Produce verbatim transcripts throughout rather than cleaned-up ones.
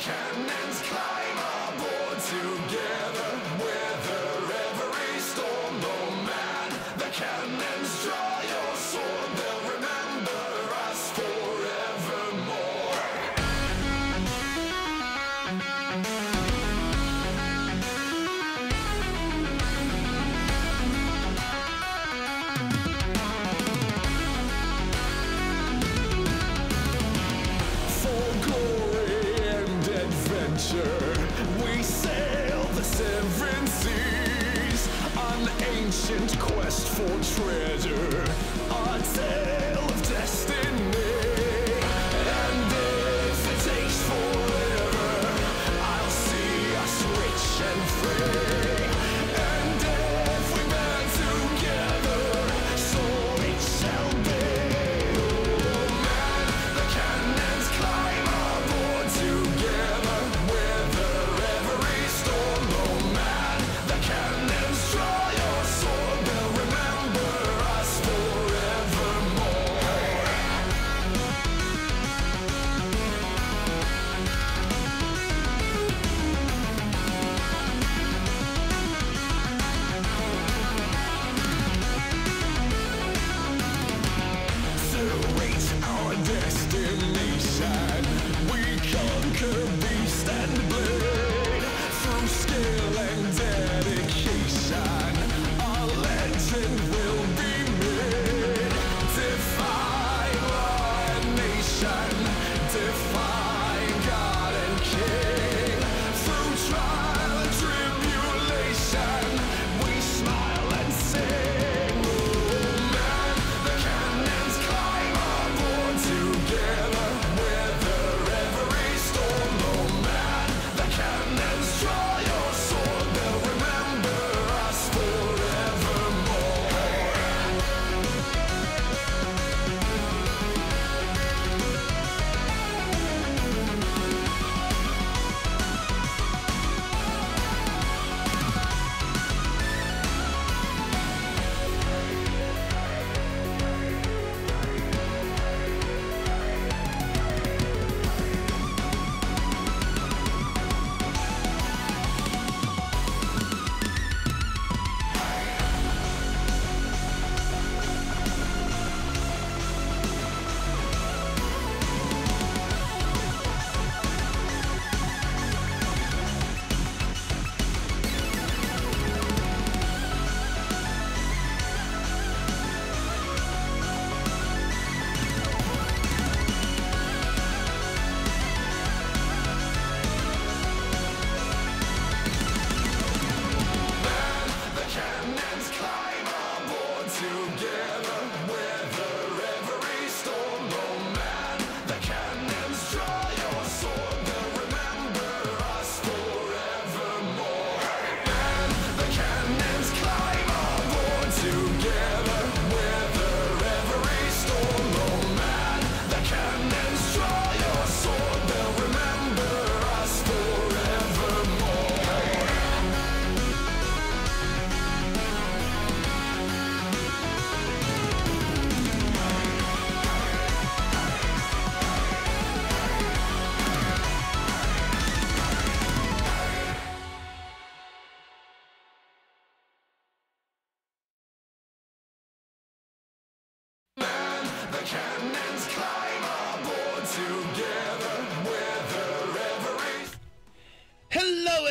cannons climb aboard together. Weather every storm, no man. The cannons draw your sword. They'll remember us forevermore. We sail the seven seas, an ancient quest for treasure, a tale of destiny. And if it takes forever, I'll see us rich and free.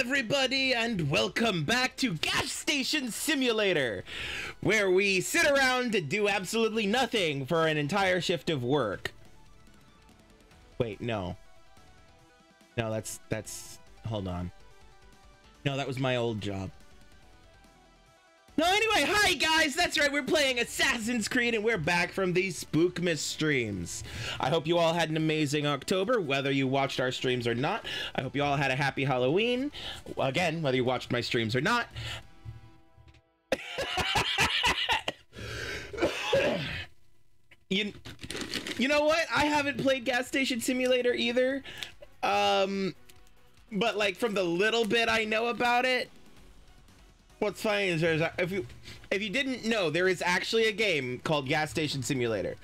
Everybody, and welcome back to Gas Station Simulator, where we sit around to do absolutely nothing for an entire shift of work. Wait, no. No, that's, that's, hold on. No, that was my old job. No, anyway, hi guys, that's right, we're playing Assassin's Creed and we're back from these Spookmas streams. I hope you all had an amazing October, whether you watched our streams or not. I hope you all had a happy Halloween, again, whether you watched my streams or not. you, you know what? I haven't played Gas Station Simulator either, um, but like from the little bit I know about it, what's funny is there's, if you if you didn't know, there is actually a game called Gas Station Simulator.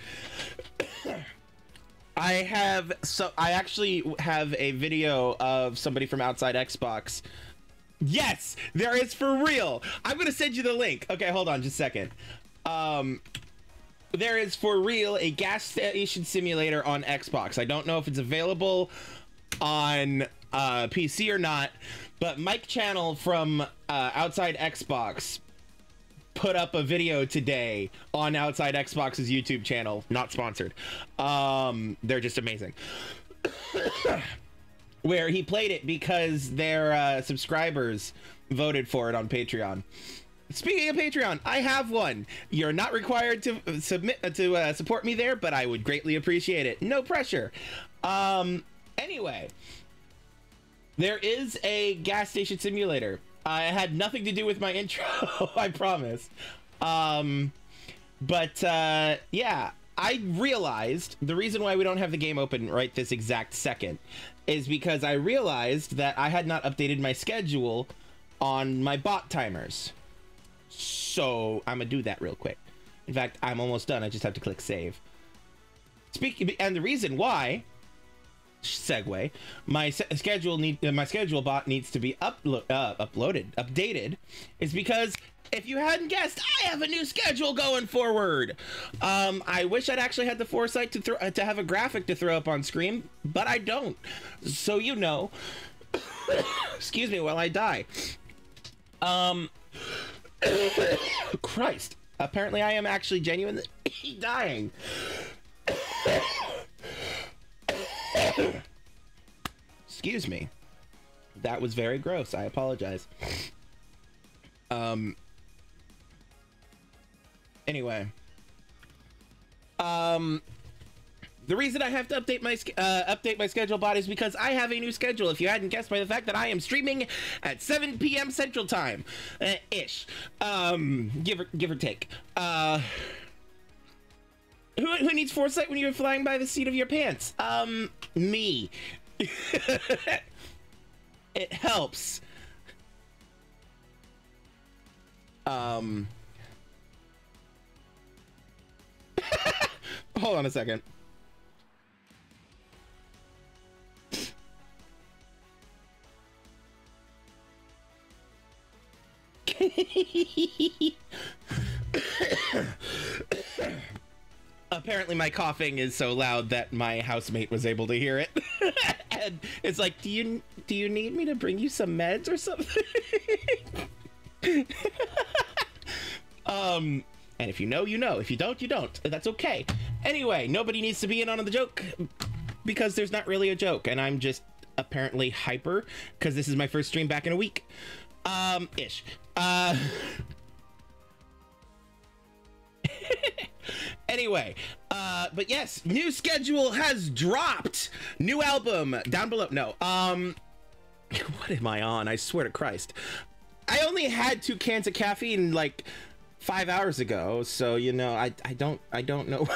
I have so I actually have a video of somebody from Outside Xbox. Yes, there is, for real. I'm gonna send you the link. Okay, hold on just a second. Um, there is, for real, a Gas Station Simulator on Xbox. I don't know if it's available on uh, P C or not, but Mike Channel from uh, Outside Xbox put up a video today on Outside Xbox's YouTube channel. Not sponsored. Um, they're just amazing. Where he played it because their uh, subscribers voted for it on Patreon. Speaking of Patreon, I have one. You're not required to submit uh, to uh, support me there, but I would greatly appreciate it. No pressure. Um, anyway, there is a Gas Station Simulator. Uh, it had nothing to do with my intro, I promise. Um, but uh, yeah, I realized the reason why we don't have the game open right this exact second is because I realized that I had not updated my schedule on my bot timers. So I'm gonna do that real quick. In fact, I'm almost done. I just have to click save. Speaking of, and the reason why, segue, my schedule need uh, my schedule bot needs to be uplo uh, uploaded, updated, is because if you hadn't guessed, I have a new schedule going forward. Um, I wish I'd actually had the foresight to throw uh, to have a graphic to throw up on screen, but I don't. So you know, excuse me while I die. Um. Christ, apparently I am actually genuinely dying. Excuse me, that was very gross. I apologize. Um anyway, um the reason I have to update my uh, update my schedule bot is because I have a new schedule. If you hadn't guessed by the fact that I am streaming at seven p m Central Time, uh, ish, um, give or give or take. Uh, who who needs foresight when you're flying by the seat of your pants? Um, me. It helps. Um, hold on a second. Apparently my coughing is so loud that my housemate was able to hear it. And it's like, do you do you need me to bring you some meds or something? Um and if you know, you know. If you don't, you don't. That's okay. Anyway, nobody needs to be in on the joke because there's not really a joke, and I'm just apparently hyper because this is my first stream back in a week. Um, ish. Uh, anyway, uh, but yes, new schedule has dropped. New album down below. No, um, what am I on? I swear to Christ. I only had two cans of caffeine like five hours ago. So, you know, I, I don't, I don't know.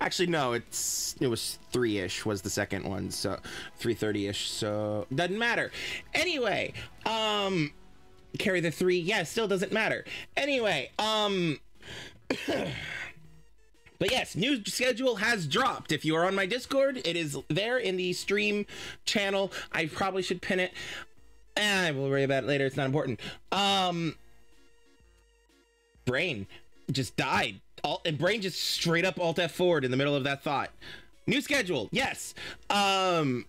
Actually, no, it's, it was three ish was the second one. So three thirty ish. So doesn't matter. Anyway, um, carry the three. Yeah, still doesn't matter. Anyway, um, but yes, new schedule has dropped. If you are on my Discord, it is there in the stream channel. I probably should pin it. Eh, we'll worry about it later. It's not important. Um, brain just died. Alt, and brain just straight up alt F forward in the middle of that thought. New schedule, yes. Um,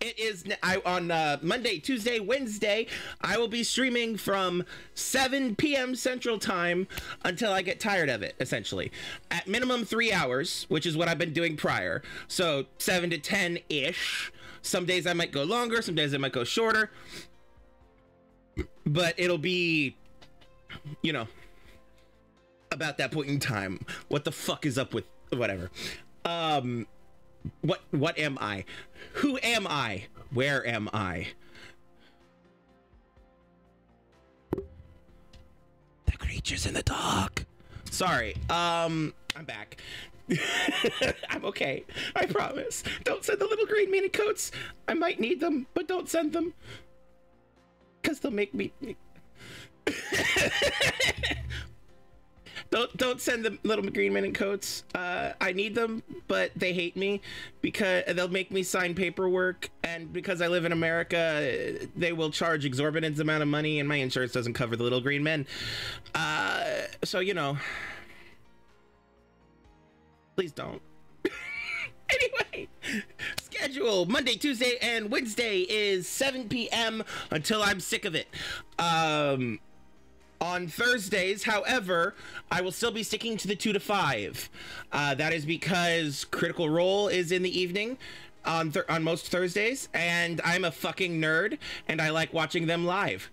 it is I, on uh, Monday, Tuesday, Wednesday. I will be streaming from seven p m Central Time until I get tired of it, essentially. At minimum three hours, which is what I've been doing prior. So seven to ten ish. Some days I might go longer. Some days I might go shorter. But it'll be, you know, about that point in time. What the fuck is up with whatever? Um, what what am I? Who am I? Where am I? The creature's in the dark. Sorry. Um, I'm back. I'm okay. I promise. Don't send the little green mini coats. I might need them, but don't send them, cause they'll make me. Don't don't send the little green men in coats. Uh, I need them, but they hate me because they'll make me sign paperwork, and because I live in America, they will charge exorbitant amount of money, and my insurance doesn't cover the little green men. Uh, so you know, please don't. Anyway, schedule Monday, Tuesday, and Wednesday is seven p m until I'm sick of it. Um, on Thursdays, however, I will still be sticking to the two to five. Uh, that is because Critical Role is in the evening on, th on most Thursdays, and I'm a fucking nerd, and I like watching them live.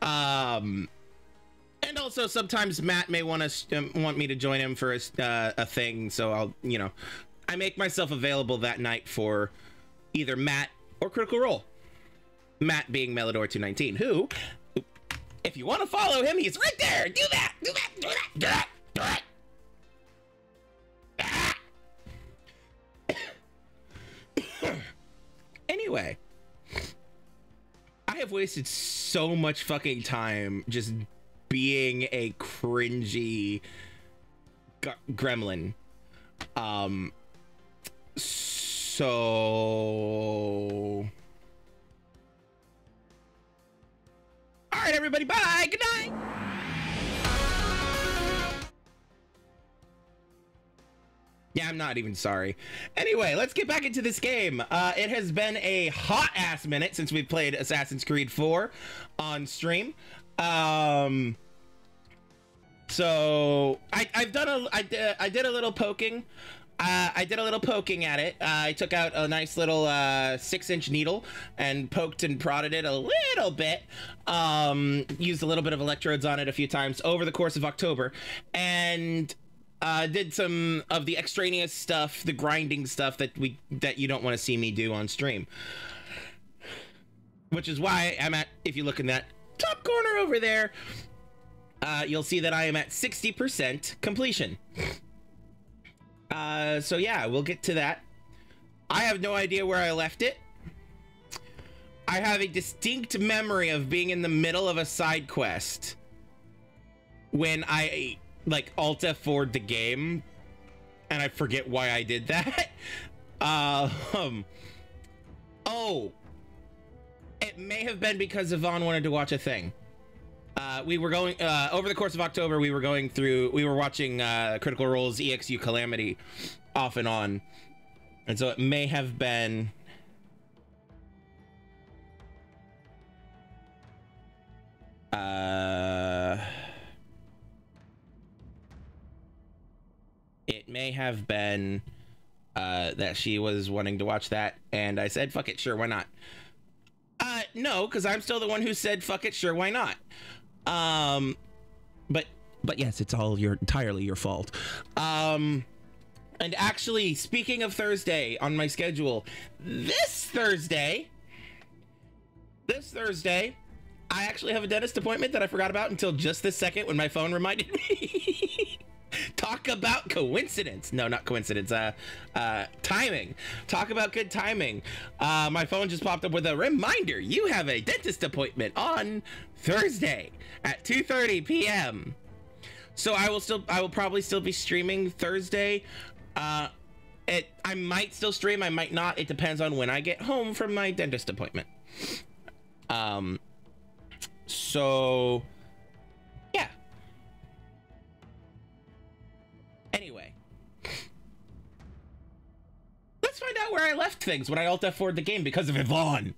Um... And also, sometimes Matt may want us um, want me to join him for a, uh, a thing, so I'll, you know, I make myself available that night for either Matt or Critical Role. Matt being Melodor two nineteen, who, if you want to follow him, he's right there. Do that, do that, do that, do that, do that. Ah. Anyway, I have wasted so much fucking time just being a cringy gremlin. Um, so... Alright, everybody, bye! Good night! Yeah, I'm not even sorry. Anyway, let's get back into this game. Uh, it has been a hot-ass minute since we've played Assassin's Creed four on stream. Um... So I, I've done a I did, I did a little poking uh, I did a little poking at it. uh, I took out a nice little uh, six inch needle and poked and prodded it a little bit, um, used a little bit of electrodes on it a few times over the course of October, and uh, did some of the extraneous stuff, the grinding stuff that we that you don't want to see me do on stream, which is why I'm at, if you look in that top corner over there, Uh, you'll see that I am at sixty percent completion. Uh, so yeah, we'll get to that. I have no idea where I left it. I have a distinct memory of being in the middle of a side quest when I, like, Alt F four'd the game, and I forget why I did that. uh, um, oh, it may have been because Yvonne wanted to watch a thing. Uh, we were going, uh, over the course of October, we were going through, we were watching uh, Critical Role's E X U Calamity off and on. And so it may have been... Uh, it may have been uh, that she was wanting to watch that, and I said, fuck it, sure, why not? Uh, no, because I'm still the one who said, fuck it, sure, why not? Um, but, but yes, it's all your, entirely your fault. Um, and actually, speaking of Thursday on my schedule, this Thursday, this Thursday, I actually have a dentist appointment that I forgot about until just this second when my phone reminded me. Talk about coincidence. No, not coincidence. Uh, uh, timing. Talk about good timing. Uh, my phone just popped up with a reminder. You have a dentist appointment on Thursday at two thirty p m So I will still, I will probably still be streaming Thursday. Uh, it, I might still stream. I might not. It depends on when I get home from my dentist appointment. Um, so yeah. Anyway, let's find out where I left things when I alt F four'd the game because of Yvonne.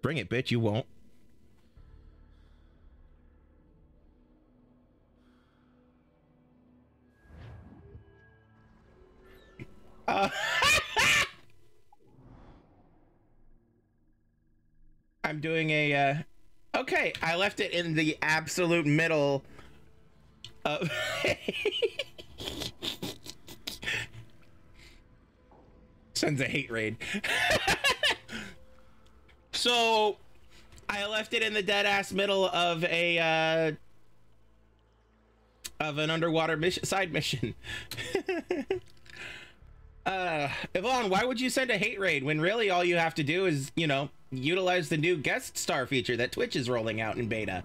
Bring it, bitch, you won't. Uh, I'm doing a, uh, okay, I left it in the absolute middle of, sends a hate raid. So, I left it in the dead ass middle of a, uh, of an underwater mission, side mission. uh, Yvonne, why would you send a hate raid when really all you have to do is, you know, utilize the new guest star feature that Twitch is rolling out in beta?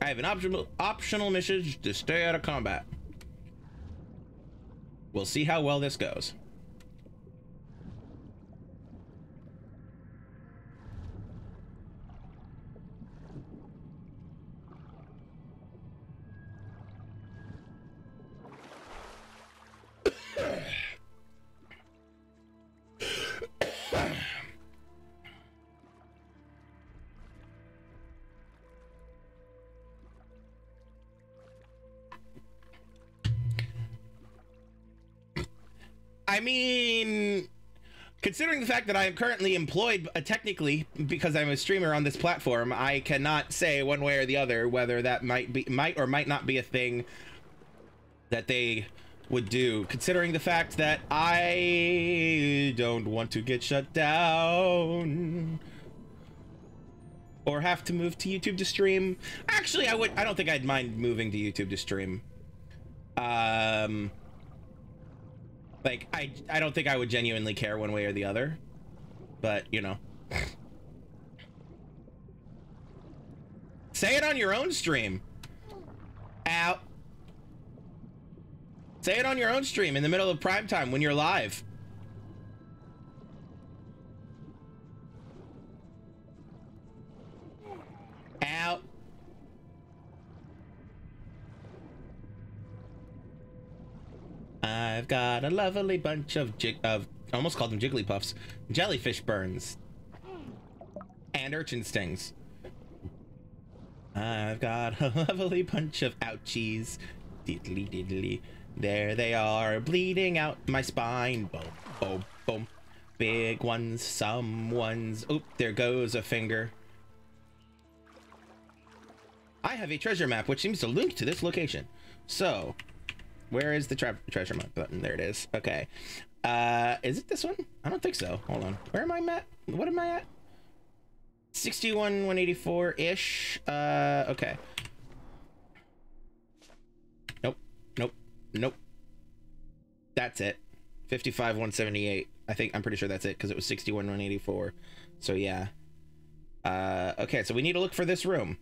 I have an optional optional message to stay out of combat. We'll see how well this goes. I mean, considering the fact that I am currently employed, uh, technically, because I'm a streamer on this platform, I cannot say one way or the other whether that might be, might or might not be a thing that they would do. Considering the fact that I don't want to get shut down or have to move to YouTube to stream. Actually, I would. I don't think I'd mind moving to YouTube to stream. Um. Like, I, I don't think I would genuinely care one way or the other, but, you know. Say it on your own stream. Ow. Say it on your own stream in the middle of prime time when you're live. Ow. I've got a lovely bunch of jig of almost called them Jigglypuffs, jellyfish burns, and urchin stings. I've got a lovely bunch of ouchies, diddly diddly. There they are, bleeding out my spine. Boom, boom, boom. Big ones, some ones. Oop, there goes a finger. I have a treasure map which seems to link to this location. So. Where is the tra treasure map button? There it is. Okay. Uh, is it this one? I don't think so. Hold on. Where am I at? What am I at? sixty-one, one eighty-four-ish. Uh, okay. Nope. Nope. Nope. That's it. fifty-five, one seventy-eight. I think I'm pretty sure that's it because it was sixty-one, one eighty-four. So, yeah. Uh, okay. So, we need to look for this room.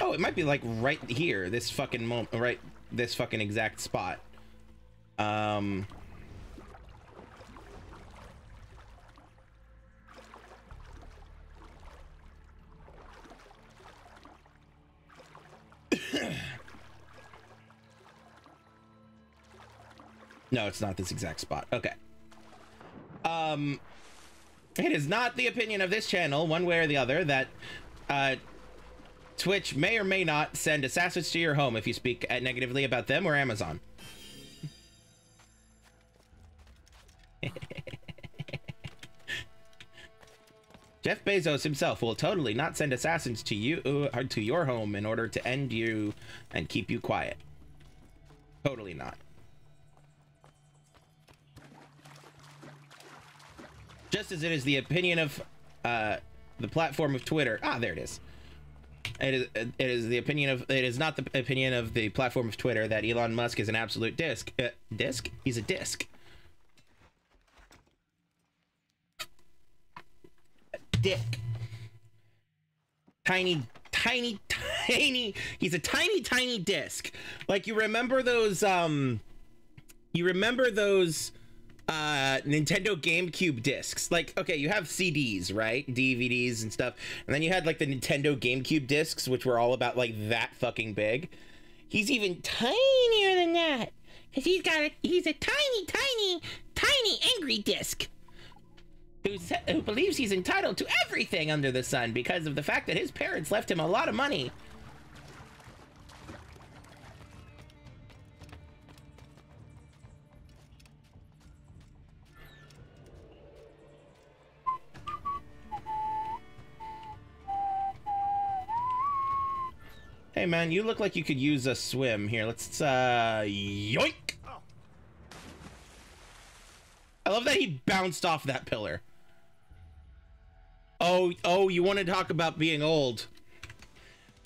Oh, it might be like right here. This fucking moment. Right. This fucking exact spot. Um, no, it's not this exact spot. Okay. Um, it is not the opinion of this channel, one way or the other, that uh, Twitch may or may not send assassins to your home if you speak negatively about them or Amazon. Jeff Bezos himself will totally not send assassins to you or to your home in order to end you and keep you quiet. Totally not. Just as it is the opinion of uh, the platform of Twitter. Ah, there it is. It is, it is the opinion of it is not the opinion of the platform of Twitter that Elon Musk is an absolute disc uh, disc. He's a disc. A dick. Tiny, tiny, tiny. He's a tiny, tiny disc. Like you remember those. Um, you remember those uh, Nintendo GameCube discs. Like, okay, you have C Ds, right? D V Ds and stuff. And then you had like the Nintendo GameCube discs, which were all about like that fucking big. He's even tinier than that. Cause he's got a, he's a tiny, tiny, tiny angry disc. Who's, who believes he's entitled to everything under the sun because of the fact that his parents left him a lot of money. Hey man, you look like you could use a swim here. Let's uh yoink. he bounced off that pillar. Oh, oh, you want to talk about being old.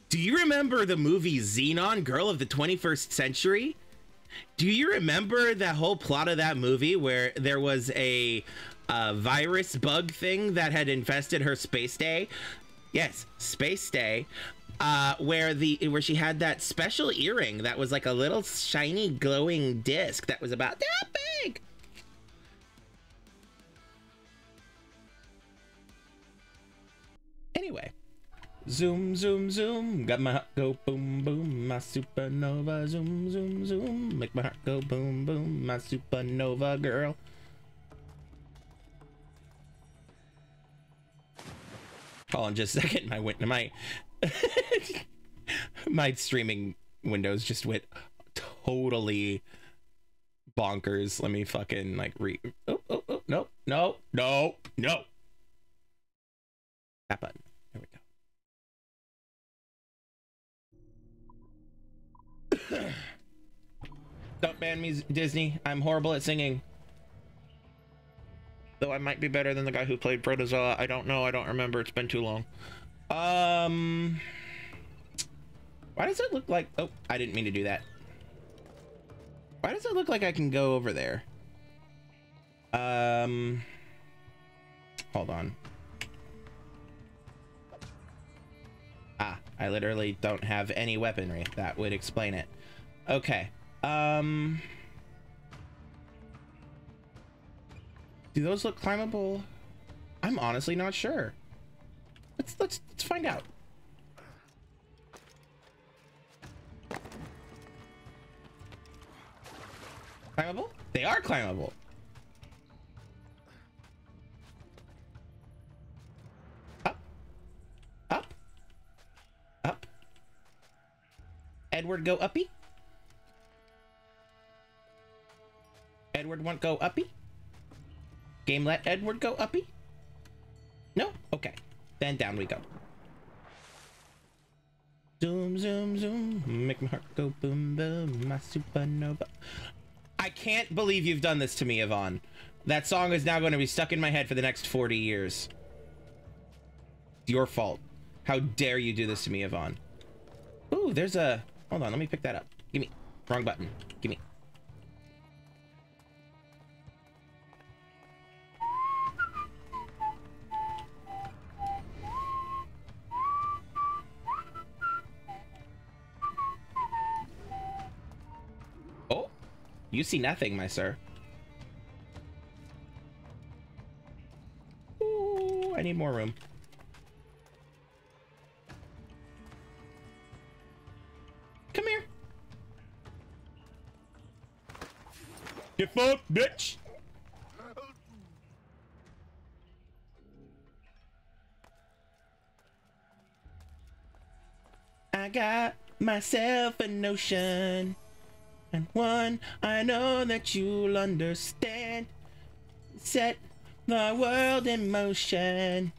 Do you remember the movie Xenon, Girl of the twenty-first Century? Do you remember the whole plot of that movie where there was a uh, virus bug thing that had infested her space day? Yes, space day. Uh, where the where she had that special earring that was like a little shiny glowing disc that was about that big. Anyway, zoom zoom zoom, got my heart go boom boom, my supernova. Zoom zoom zoom, make my heart go boom boom, my supernova girl. Hold on just a second, my went my. My streaming windows just went totally bonkers. Let me fucking like re. Oh, oh, oh, no, no, no, no. That button. There we go. Don't ban me, Disney. I'm horrible at singing. Though I might be better than the guy who played Protozoa. I don't know. I don't remember. It's been too long. Um, why does it look like, oh, I didn't mean to do that. Why does it look like I can go over there? Um, hold on. Ah, I literally don't have any weaponry. That would explain it. Okay. Um, do those look climbable? I'm honestly not sure. Let's, let's, let's find out. Climbable? They are climbable. Up. Up. Up. Edward, go uppy. Edward won't go uppy. Game let Edward go uppy. No? Okay. Then down we go. Zoom, zoom, zoom. Make my heart go boom, boom. My supernova. I can't believe you've done this to me, Yvonne. That song is now going to be stuck in my head for the next forty years. It's your fault. How dare you do this to me, Yvonne? Ooh, there's a... Hold on, let me pick that up. Give me... Wrong button. Give me... You see nothing, my sir. Ooh, I need more room. Come here. Get fucked, bitch. I got myself a notion. And one, I know that you'll understand. Set the world in motion.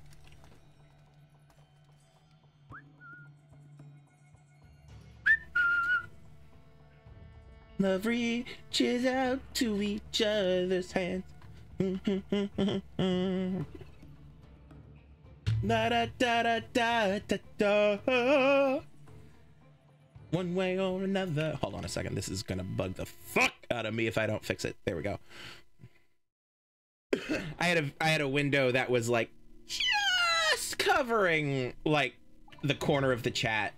Love reaches out to each other's hands. Da da da da da da da. One way or another. Hold on a second. This is going to bug the fuck out of me if I don't fix it. There we go. I had a I had a window that was like just covering like the corner of the chat.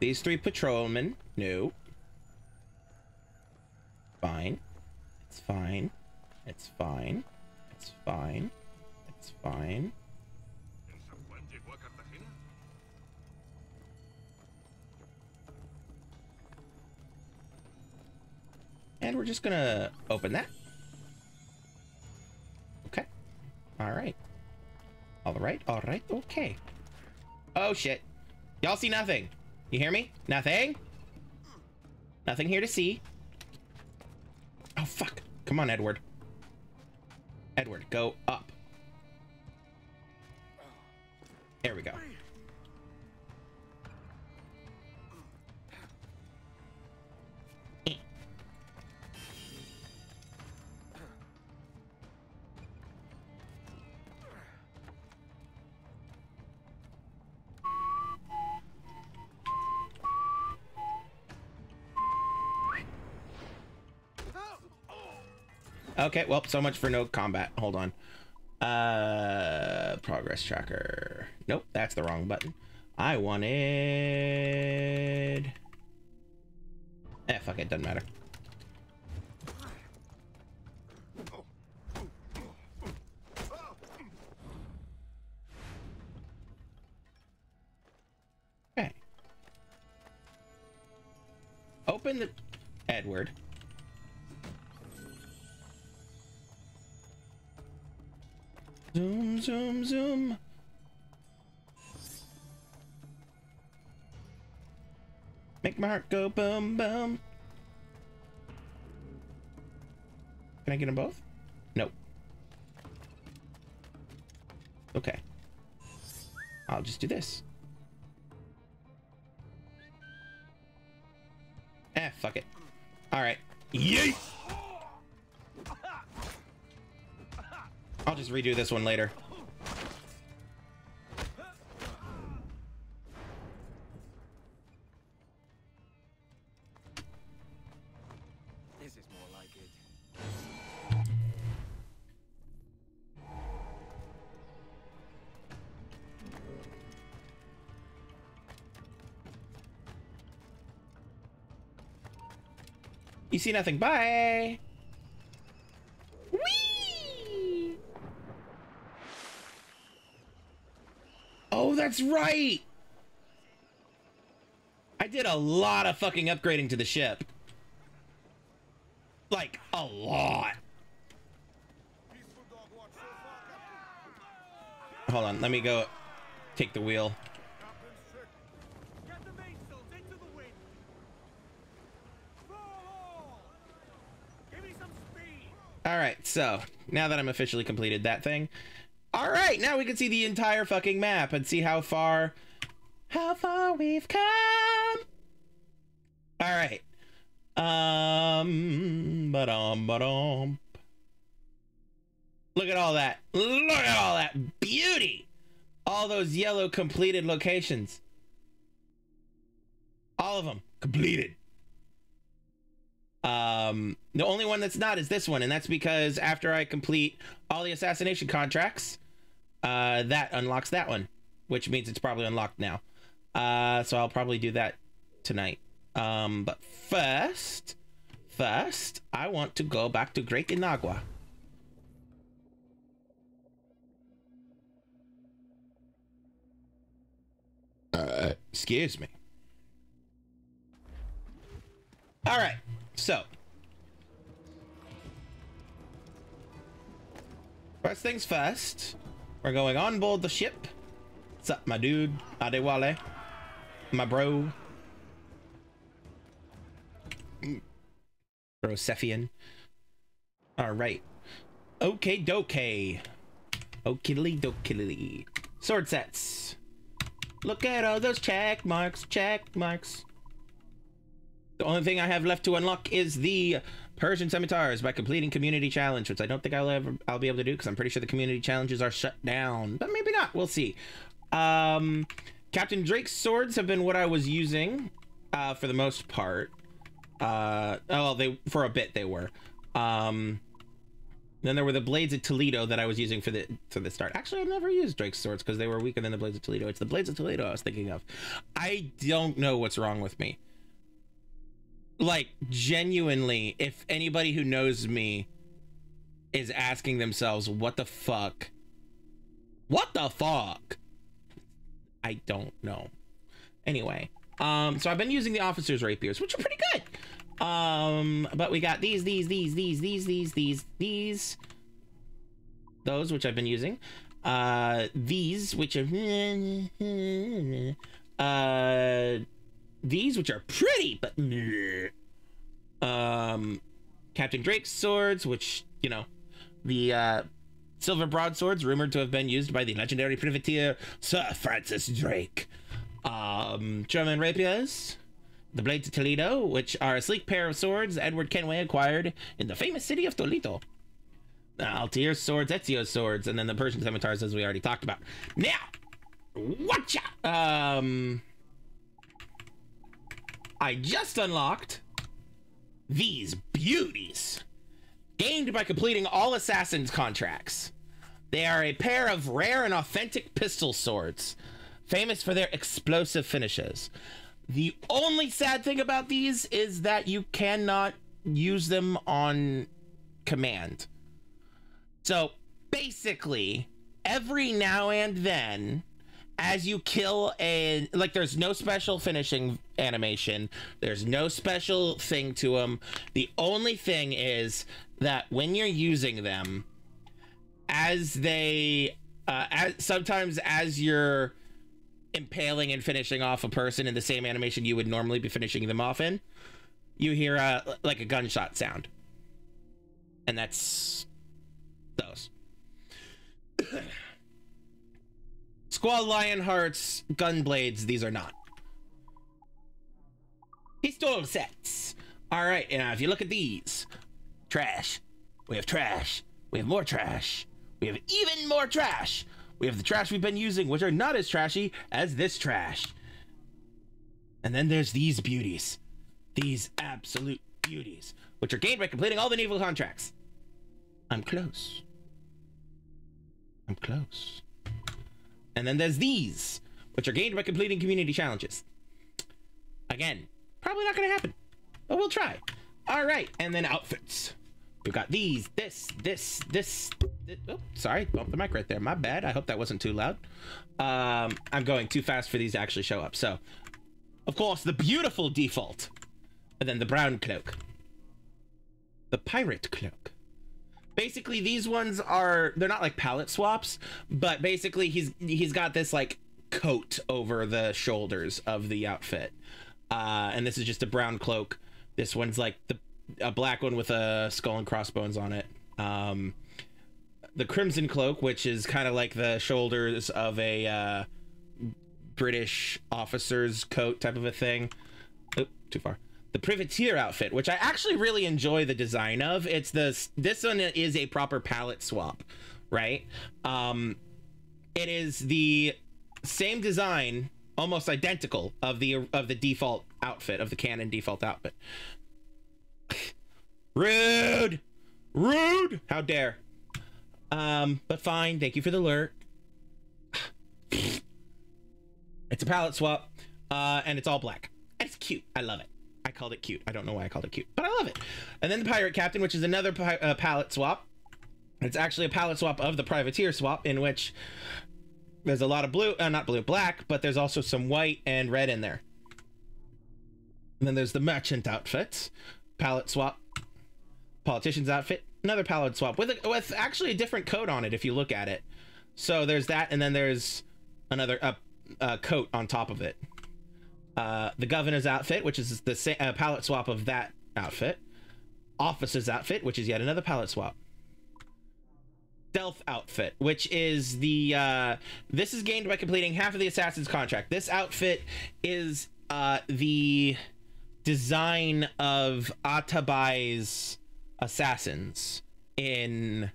These three patrolmen. No. Fine. It's fine. It's fine. It's fine. It's fine. And we're just gonna open that. All right. All right. All right. Okay. Oh, shit. Y'all see nothing. You hear me? Nothing? Nothing here to see. Oh, fuck. Come on, Edward. Edward, go up. There we go. Okay, well, so much for no combat. Hold on. Uh, progress tracker. Nope, that's the wrong button. I wanted... Eh, fuck it, doesn't matter. Okay. Open the... Edward. Zoom, zoom, zoom. Make my heart go boom, boom. Can I get them both? Nope. Okay. I'll just do this. Eh, fuck it. All right. Yeet! I'll just redo this one later. This is more like it. You see nothing. Bye. That's right! I did a lot of fucking upgrading to the ship. Like, a lot. Hold on, let me go take the wheel. Alright, so, now that I'm officially completed that thing, all right, now we can see the entire fucking map and see how far, how far we've come. All right. Um, ba-dum, ba-dum. Look at all that. Look at all that beauty. All those yellow completed locations. All of them completed. Um, the only one that's not is this one, and that's because after I complete all the assassination contracts, Uh, that unlocks that one, which means it's probably unlocked now. Uh, so I'll probably do that tonight. Um, but first, first, I want to go back to Great Inagua. Uh, excuse me. All right, so. First things first. We're going on board the ship. What's up, my dude? Adewale. My bro. Bro Cephian. Alright. Okay dokey. Okily dokily. Sword sets. Look at all those check marks. Check marks. The only thing I have left to unlock is the Persian Scimitars by completing Community Challenge, which I don't think I'll ever I'll be able to do because I'm pretty sure the Community Challenges are shut down, but maybe not. We'll see. Um, Captain Drake's swords have been what I was using uh, for the most part. Uh, oh, they for a bit they were. Um, then there were the Blades of Toledo that I was using for the for the start. Actually, I never used Drake's swords because they were weaker than the Blades of Toledo. It's the Blades of Toledo I was thinking of. I don't know what's wrong with me. Like, genuinely, if anybody who knows me is asking themselves, what the fuck? What the fuck? I don't know. Anyway, um, so I've been using the officer's rapiers, which are pretty good. Um, but we got these, these, these, these, these, these, these, these. those which I've been using, uh, these which are uh, these which are pretty but um, Captain Drake's swords, which, you know, the uh, silver broadswords rumored to have been used by the legendary privateer Sir Francis Drake, um, German rapiers, the blades of Toledo, which are a sleek pair of swords Edward Kenway acquired in the famous city of Toledo. Uh, Altair's swords, Ezio's swords, and then the Persian scimitars, as we already talked about. Now, watcha! Um, I just unlocked these beauties, gained by completing all assassins contracts. They are a pair of rare and authentic pistol swords, famous for their explosive finishes. The only sad thing about these is that you cannot use them on command. So basically, every now and then, as you kill a, like, there's no special finishing animation. There's no special thing to them. The only thing is that when you're using them, as they, uh, as, sometimes as you're impaling and finishing off a person in the same animation you would normally be finishing them off in, you hear a, like a gunshot sound. And that's those. Squall Lionheart's gunblades, these are not. Pistol sets. All right, now if you look at these, trash. We have trash. We have more trash. We have even more trash. We have the trash we've been using, which are not as trashy as this trash. And then there's these beauties. These absolute beauties, which are gained by completing all the naval contracts. I'm close. I'm close. And then there's these, which are gained by completing community challenges. Again, probably not going to happen, but we'll try. All right, and then outfits. We've got these, this, this, this. this. Oh, sorry, bumped the mic right there. My bad. I hope that wasn't too loud. Um, I'm going too fast for these to actually show up. So, of course, the beautiful default. And then the brown cloak. The pirate cloak. Basically, these ones are, they're not like palette swaps, but basically he's he's got this like coat over the shoulders of the outfit. Uh, and this is just a brown cloak. This one's like the a black one with a skull and crossbones on it. Um, the crimson cloak, which is kind of like the shoulders of a uh, British officer's coat type of a thing. Oop, too far. The privateer outfit, which I actually really enjoy the design of. It's this, this one is a proper palette swap, right? Um, it is the same design, almost identical of the, of the default outfit, of the canon default outfit. Rude, rude, how dare. Um, but fine, thank you for the alert. It's a palette swap, uh, and it's all black. And it's cute, I love it. I called it cute. I don't know why I called it cute, but I love it. And then the pirate captain, which is another pi uh, palette swap. It's actually a palette swap of the privateer swap, in which there's a lot of blue, uh, not blue, black, but there's also some white and red in there. And then there's the merchant outfit, palette swap, politician's outfit, another palette swap with a, with actually a different coat on it if you look at it. So there's that, and then there's another uh, uh, coat on top of it. Uh, the governor's outfit, which is the same, uh, palette swap of that outfit. Officer's outfit, which is yet another palette swap. Stealth outfit, which is the, uh, this is gained by completing half of the assassin's contract. This outfit is, uh, the design of Ah Tabai's assassins in,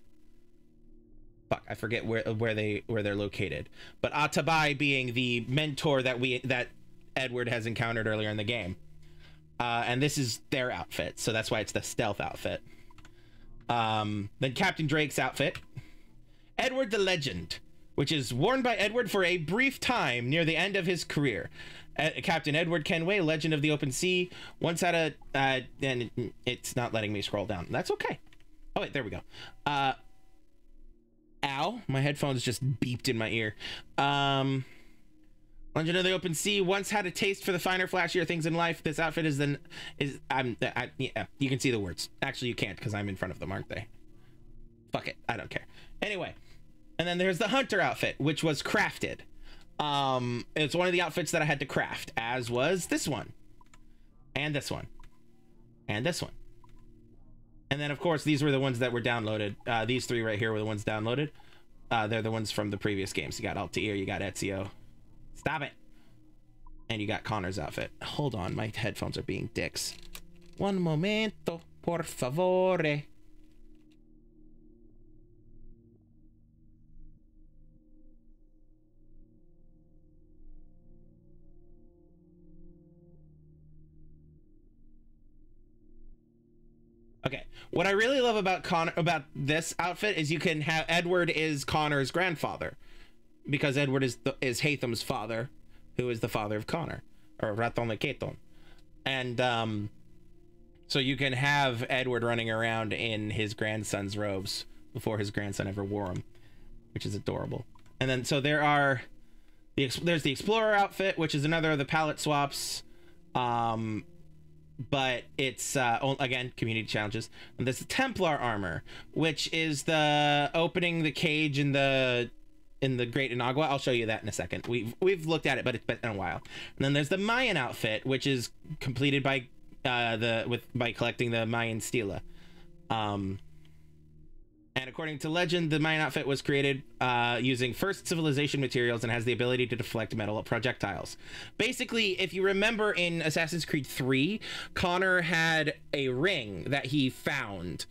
fuck, I forget where, where they, where they're located, but Ah Tabai being the mentor that we, that Edward has encountered earlier in the game, uh, and this is their outfit, so that's why it's the stealth outfit. Um, then Captain Drake's outfit, Edward the Legend, which is worn by Edward for a brief time near the end of his career. Uh, Captain Edward Kenway, Legend of the Open Sea, once had a, uh, and it's not letting me scroll down. That's okay. Oh wait, there we go. Uh, ow, my headphones just beeped in my ear. Um... Legend of the Open Sea once had a taste for the finer, flashier things in life. This outfit is then is I'm I, yeah. You can see the words. Actually, you can't because I'm in front of them, aren't they? Fuck it, I don't care. Anyway, And then there's the hunter outfit, which was crafted. Um, it's one of the outfits that I had to craft, as was this one, and this one, and this one. And then, of course, these were the ones that were downloaded. Uh, these three right here were the ones downloaded. Uh, they're the ones from the previous games. You got Altair, you got Ezio. Stop it. And you got Connor's outfit. Hold on, my headphones are being dicks. One momento, por favore. Okay, what I really love about Connor, about this outfit, is you can have Edward is Connor's grandfather, because Edward is the, is Haytham's father, who is the father of Connor, or Ratonhnhaké:ton. And um, so you can have Edward running around in his grandson's robes before his grandson ever wore them, which is adorable. And then so there are the there's the Explorer outfit, which is another of the palette swaps. Um, But it's, uh, again, community challenges. And there's the Templar armor, which is the opening the cage in the in the Great Inagua. I'll show you that in a second. We've, we've looked at it, but it's been a while. And then there's the Mayan outfit, which is completed by uh, the with by collecting the Mayan stela. Um, and according to legend, the Mayan outfit was created uh, using first civilization materials and has the ability to deflect metal projectiles. Basically, if you remember in Assassin's Creed three, Connor had a ring that he found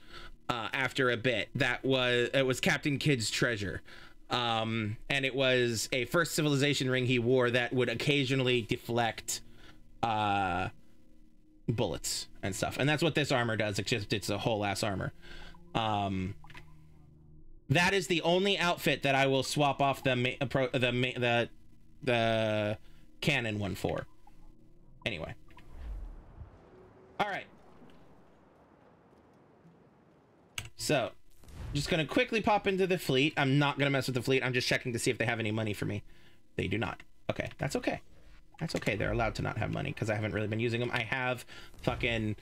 uh, after a bit that was it was Captain Kidd's treasure. Um, and it was a first civilization ring he wore that would occasionally deflect uh, bullets and stuff. And that's what this armor does, except it's a whole ass armor. Um, That is the only outfit that I will swap off the ma pro the, ma the the canon one for. Anyway. All right. So, just going to quickly pop into the fleet. I'm not going to mess with the fleet. I'm just checking to see if they have any money for me. They do not. Okay, that's okay. That's okay. They're allowed to not have money because I haven't really been using them. I have fucking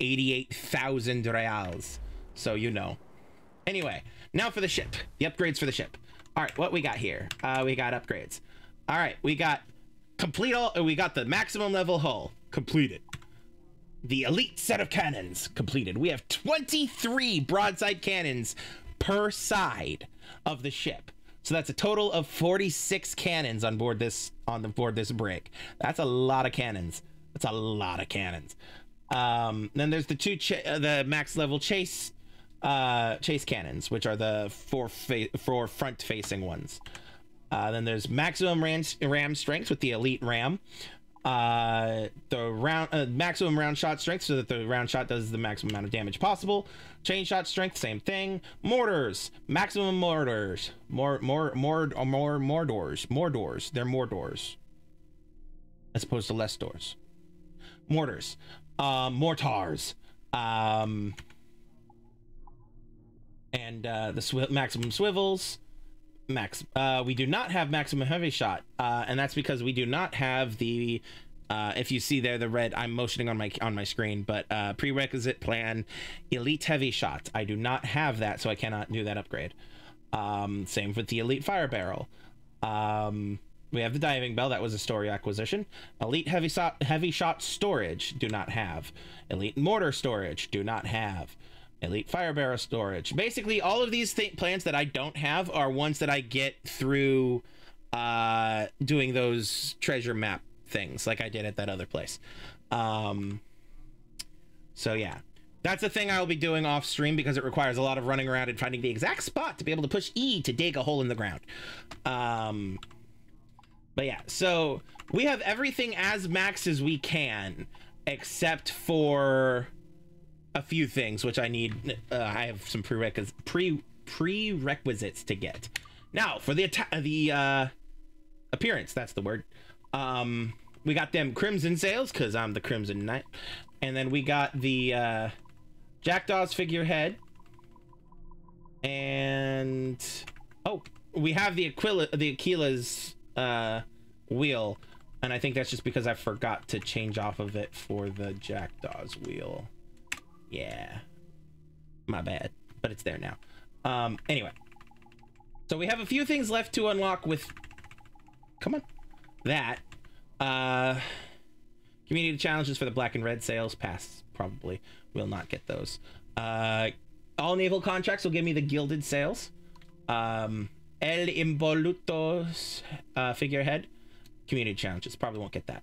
eighty-eight thousand reals. So, you know. Anyway, now for the ship. The upgrades for the ship. All right, what we got here? Uh, we got upgrades. All right, we got complete all. We got the maximum level hull completed. The elite set of cannons completed. We have twenty-three broadside cannons per side of the ship. So that's a total of forty-six cannons on board this on the board this brig. That's a lot of cannons. That's a lot of cannons. Um, then there's the two ch the max level chase. Uh, chase cannons, which are the four, four front-facing ones. Uh, then there's maximum ram, ram strength with the elite ram. Uh, the round uh, maximum round shot strength, so that the round shot does the maximum amount of damage possible. Chain shot strength, same thing. Mortars, maximum mortars, more more more or more more doors, more doors. They're more doors, as opposed to less doors. Mortars, uh, mortars. Um, And uh, the sw maximum swivels, max. Uh, we do not have maximum heavy shot, uh, and that's because we do not have the. Uh, if you see there, the red. I'm motioning on my on my screen, but uh, prerequisite plan, elite heavy shot. I do not have that, so I cannot do that upgrade. Um, same with the elite fire barrel. Um, we have the diving bell. That was a story acquisition. Elite heavy shot heavy shot storage. Do not have. Elite mortar storage. Do not have. Elite fire barrel storage. Basically, all of these th plans that I don't have are ones that I get through uh, doing those treasure map things like I did at that other place. Um, so, yeah, that's a thing I'll be doing off stream because it requires a lot of running around and finding the exact spot to be able to push E to dig a hole in the ground. Um, but, yeah, so we have everything as max as we can except for a few things which I need. uh, I have some prerequis pre prerequisites to get. Now for the the uh, appearance, that's the word. Um, we got them crimson sails because I'm the Crimson Knight, and then we got the uh, Jackdaw's figurehead, and oh, we have the Aquila the Aquila's uh, wheel, and I think that's just because I forgot to change off of it for the Jackdaw's wheel. Yeah, my bad, but it's there now. Um, anyway, So we have a few things left to unlock with, come on, that. Uh, community challenges for the black and red sales pass, probably will not get those. Uh, all naval contracts will give me the gilded sails. Um, El Involuto's uh, figurehead, community challenges, probably won't get that.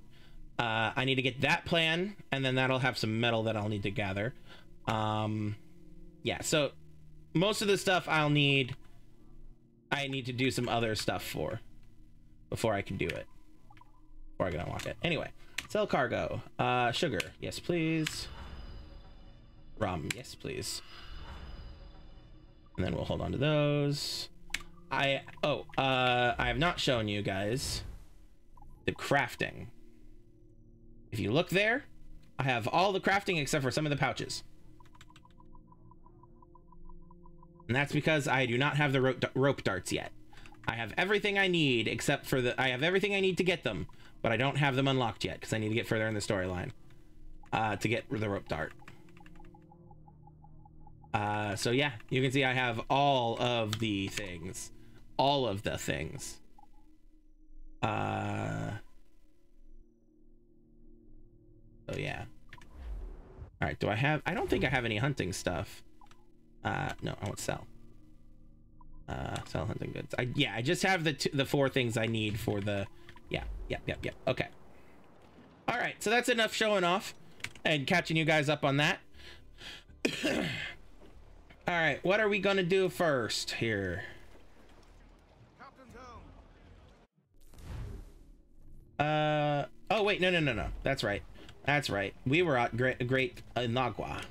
Uh, I need to get that plan, and then that'll have some metal that I'll need to gather. Um, yeah, so most of the stuff I'll need, I need to do some other stuff for before I can do it. Before I can unlock it. Anyway, sell cargo. Uh, sugar, yes please. Rum, yes please. And then we'll hold on to those. I, oh, uh, I have not shown you guys the crafting. If you look there, I have all the crafting except for some of the pouches. And that's because I do not have the rope, rope darts yet. I have everything I need except for the, I have everything I need to get them, but I don't have them unlocked yet because I need to get further in the storyline uh, to get the rope dart. Uh, so yeah, you can see I have all of the things, all of the things. Uh, so yeah. All right. Do I have, I don't think I have any hunting stuff. Uh, no, I won't sell. Uh, sell hunting goods. I, yeah, I just have the, t the four things I need for the, yeah, yep, yep, yep. Okay. All right. So that's enough showing off and catching you guys up on that. All right, what are we gonna do first here? Uh, oh wait, no, no, no, no. That's right, that's right. We were at Great, great uh, Nagua,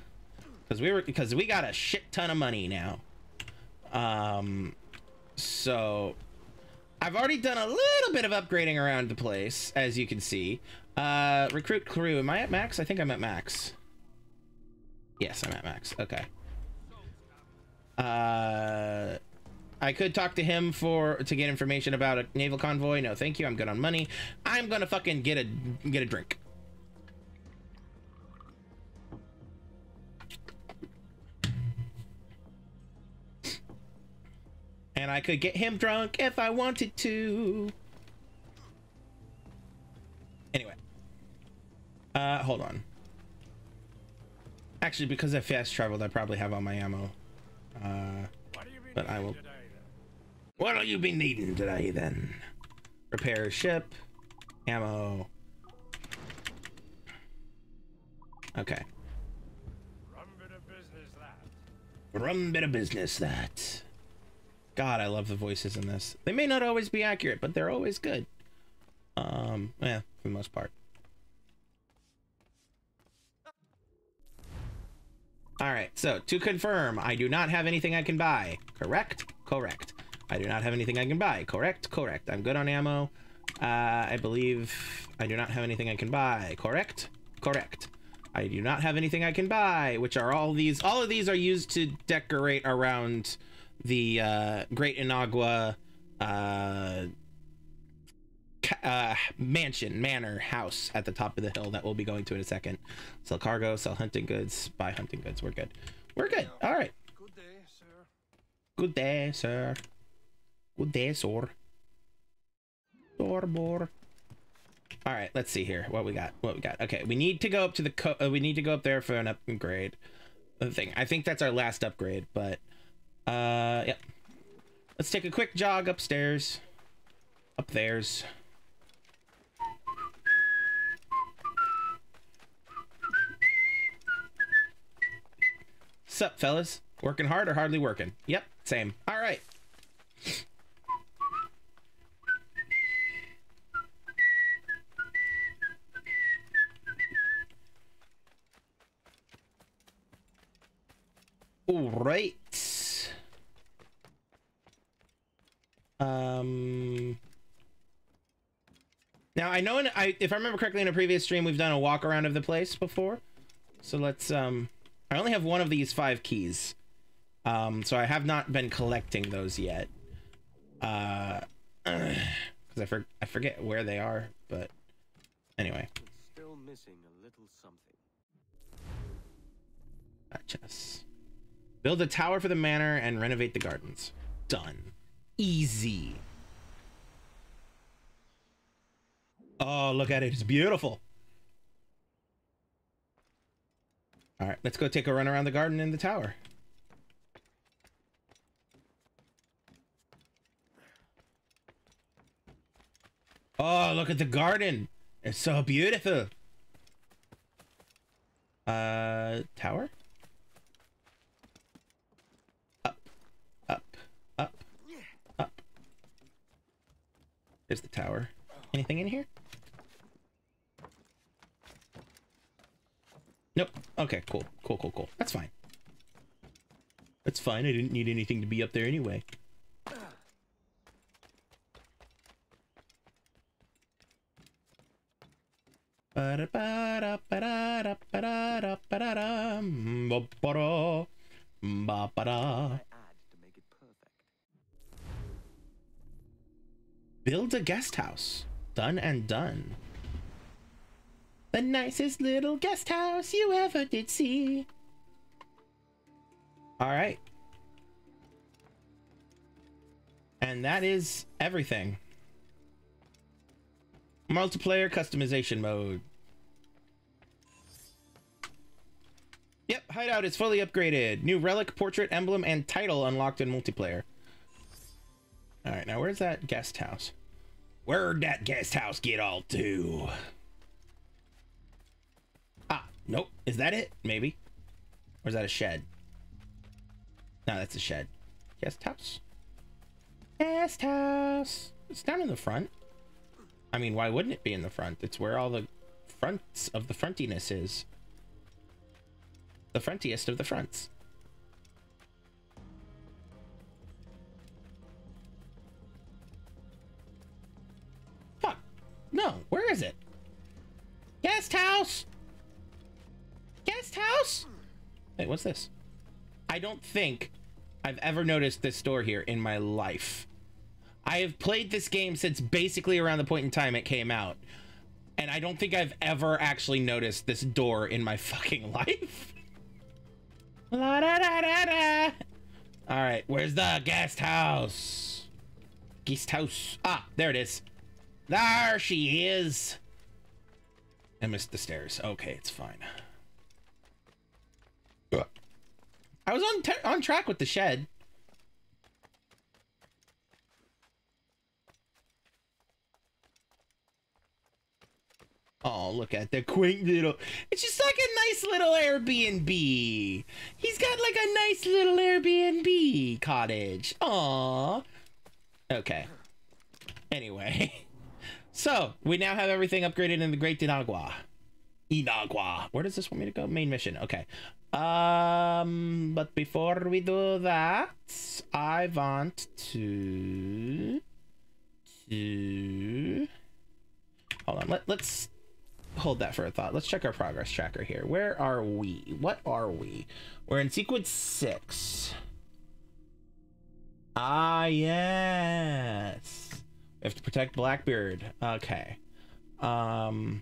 because we were because we got a shit ton of money now. Um, so I've already done a little bit of upgrading around the place, as you can see. Uh, recruit crew. Am I at max? I think I'm at max. Yes, I'm at max. Okay. Uh, I could talk to him for to get information about a naval convoy. No, thank you. I'm good on money. I'm gonna fucking get a get a drink. And I could get him drunk if I wanted to. Anyway, uh, hold on. Actually, because I fast traveled, I probably have all my ammo. Uh, but I will. What will you be needing today then? Repair ship, ammo. Okay. Rum bit of business that. Rum bit of business that. God, I love the voices in this. They may not always be accurate, but they're always good. Um, yeah, for the most part. All right, so to confirm, I do not have anything I can buy. Correct? Correct. I do not have anything I can buy. Correct? Correct. I'm good on ammo. Uh, I believe I do not have anything I can buy. Correct? Correct. I do not have anything I can buy, which are all these. All of these are used to decorate around the uh, Great Inagua uh, uh, mansion, manor, house at the top of the hill that we'll be going to in a second. Sell cargo, sell hunting goods, buy hunting goods. We're good. We're good. All right. Good day, sir. Good day, sir. Good day, sir. All right. Let's see here. What we got? What we got? Okay. We need to go up to the. Co uh, we need to go up there for an upgrade. Thing. I think that's our last upgrade, but uh, yep. Let's take a quick jog upstairs. Up there's. Sup, fellas? Working hard or hardly working? Yep, same. All right. All right. Um. Now I know, in, I if I remember correctly, in a previous stream we've done a walk around of the place before. So let's um. I only have one of these five keys, um, so I have not been collecting those yet, uh, because I, for I forget where they are. But anyway, still missing a little something. Build a tower for the manor and renovate the gardens. Done. easy. Oh, look at it. It's beautiful. All right, let's go take a run around the garden and the tower. Oh, look at the garden. It's so beautiful. Uh, tower? Up, up, up, up. There's the tower. Anything in here? Nope. Okay, cool. Cool, cool, cool. That's fine. That's fine. I didn't need anything to be up there anyway. Build a guest house. Done and done. The nicest little guest house you ever did see. All right. And that is everything. Multiplayer customization mode. Yep, hideout is fully upgraded. New relic, portrait, emblem, and title unlocked in multiplayer. All right, now where's that guest house? Where'd that guest house get all to? Nope. Is that it? Maybe. Or is that a shed? No, that's a shed. Guest house. Guest house. It's down in the front. I mean, why wouldn't it be in the front? It's where all the fronts of the frontiness is. The frontiest of the fronts. Fuck. No. Where is it? Guest house. Guest house? Wait, what's this? I don't think I've ever noticed this door here in my life. I have played this game since basically around the point in time it came out, and I don't think I've ever actually noticed this door in my fucking life. La da da da da. All right, where's the guest house? Guest house. Ah, there it is. There she is. I missed the stairs. Okay, it's fine. I was on t on track with the shed. Oh, look at the quaint little. It's just like a nice little Airbnb. He's got like a nice little Airbnb cottage. Aww. Okay. Anyway. So, we now have everything upgraded in the Great Inagua. Inagua. Where does this want me to go? Main mission. Okay. Um, but before we do that, I want to, to, hold on, let, let's hold that for a thought. Let's check our progress tracker here. Where are we? What are we? We're in sequence six. Ah, yes. We have to protect Blackbeard. Okay. Um,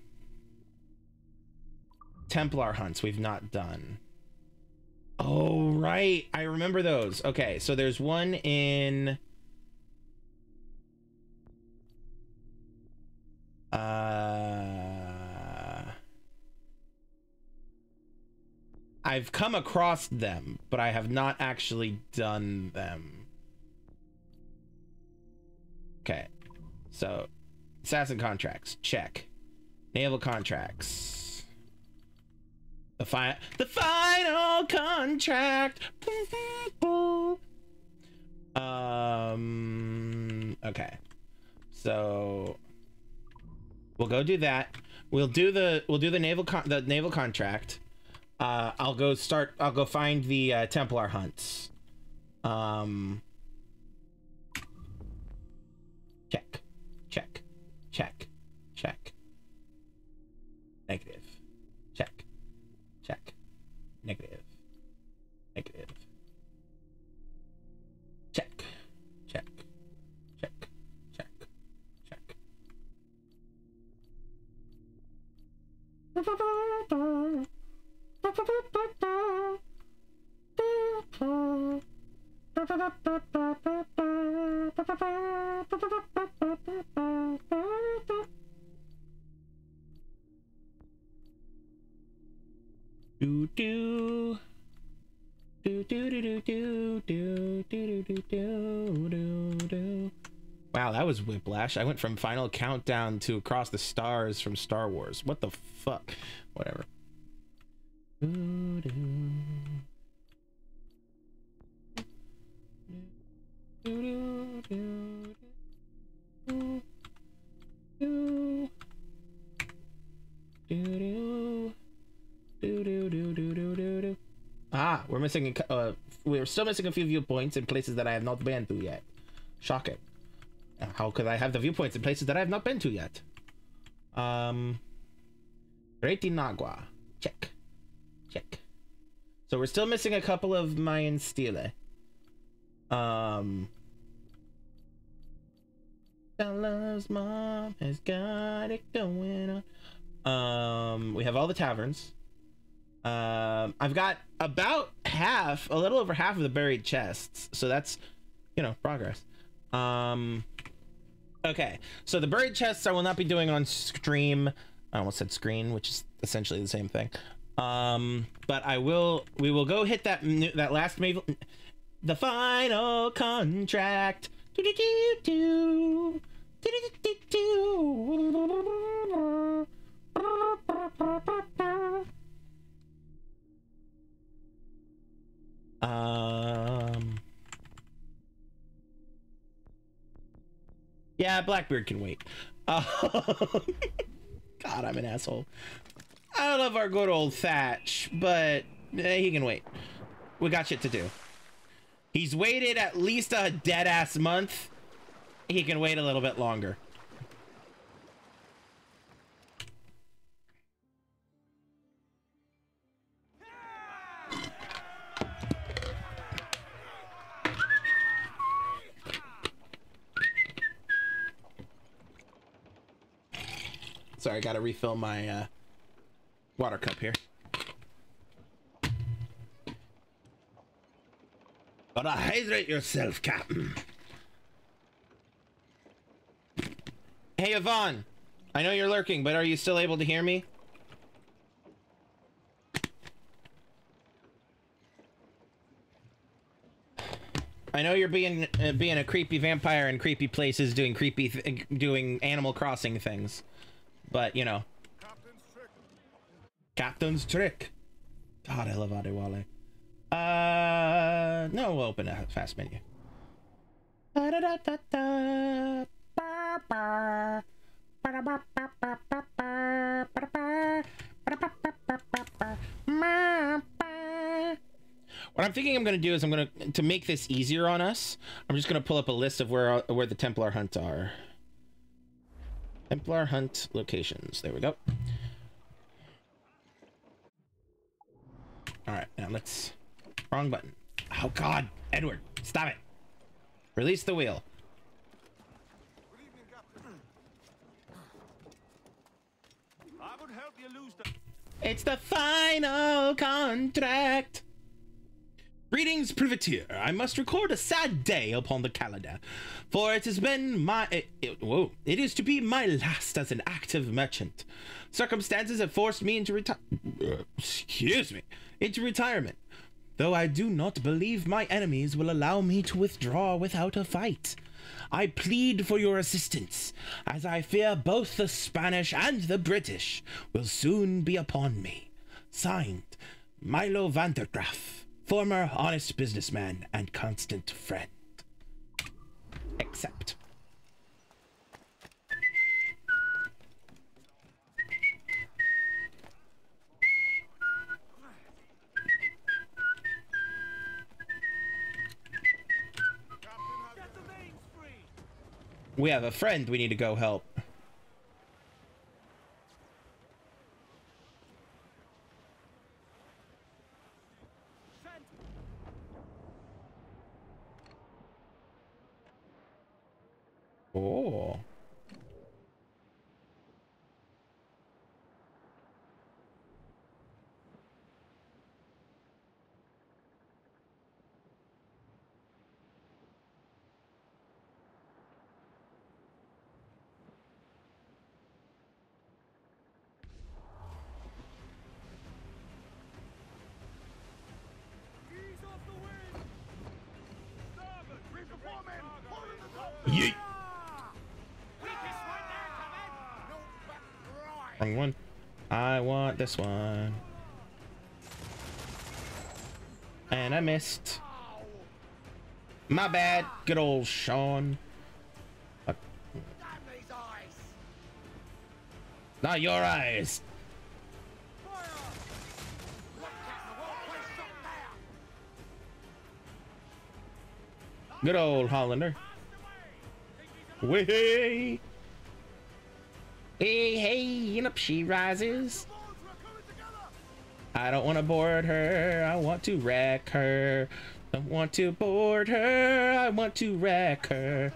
Templar hunts we've not done. Oh, right. I remember those. Okay, so there's one in... Uh... I've come across them, but I have not actually done them. Okay. So, assassin contracts. Check. Naval contracts. The, fi the final contract. Um, okay. So we'll go do that. We'll do the we'll do the naval con the naval contract. Uh, I'll go start. I'll go find the uh, Templar hunts. Um, check, check, check, check. Negative. Check. Check. Negative. Negative. Check. Check. Check. Check. Check. Do do do do do do do do do do do do. Wow, that was whiplash. I went from Final Countdown to Across the Stars from Star Wars. What the fuck? Whatever. Ah, we're missing a, uh, we're still missing a few viewpoints in places that I have not been to yet. Shocking. How could I have the viewpoints in places that I have not been to yet? Um, Ratonhnhaké:ton. Check. Check. So we're still missing a couple of Mayan stele. Um. Bella's mom has got it going on. Um, we have all the taverns. Um, I've got about half, a little over half of the buried chests. So that's, you know, progress. Um, okay, so the buried chests I will not be doing on stream. I almost said screen, which is essentially the same thing. Um, but I will, we will go hit that, that last, maybe the final contract. Um, yeah, Blackbeard can wait. Uh, God, I'm an asshole. I love our good old Thatch, but eh, he can wait. We got shit to do. He's waited at least a dead-ass month. He can wait a little bit longer. Sorry, I gotta refill my uh, water cup here. But I hydrate yourself, Captain. Hey, Yvonne. I know you're lurking, but are you still able to hear me? I know you're being uh, being a creepy vampire in creepy places, doing creepy, th doing Animal Crossing things. But, you know. Captain's trick. Captain's trick. God, I love Adewale. Uh, no, we'll open a fast menu. What I'm thinking I'm going to do is I'm going to, to make this easier on us, I'm just going to pull up a list of where, where the Templar hunts are. Templar hunt locations. There we go. All right, now let's... Wrong button. Oh, God. Edward, stop it. Release the wheel. Good evening, Captain. I would help you lose the... It's the final contract. Greetings, privateer. I must record a sad day upon the calendar, for it has been my it, it, whoa it is to be my last as an active merchant. Circumstances have forced me into reti uh, excuse me into retirement, though I do not believe my enemies will allow me to withdraw without a fight. I plead for your assistance, as I fear both the Spanish and the British will soon be upon me. Signed, Milo Vandergraaff, former honest businessman and constant friend. Accept. We have a friend we need to go help. Oh. Yeet. Wrong one. I want this one. And I missed. My bad. Good old Sean. Fuck. Not your eyes. Good old Hollander. Way. Hey, hey, and up she rises. I don't want to board her. I want to wreck her. Don't want to board her. I want to wreck her.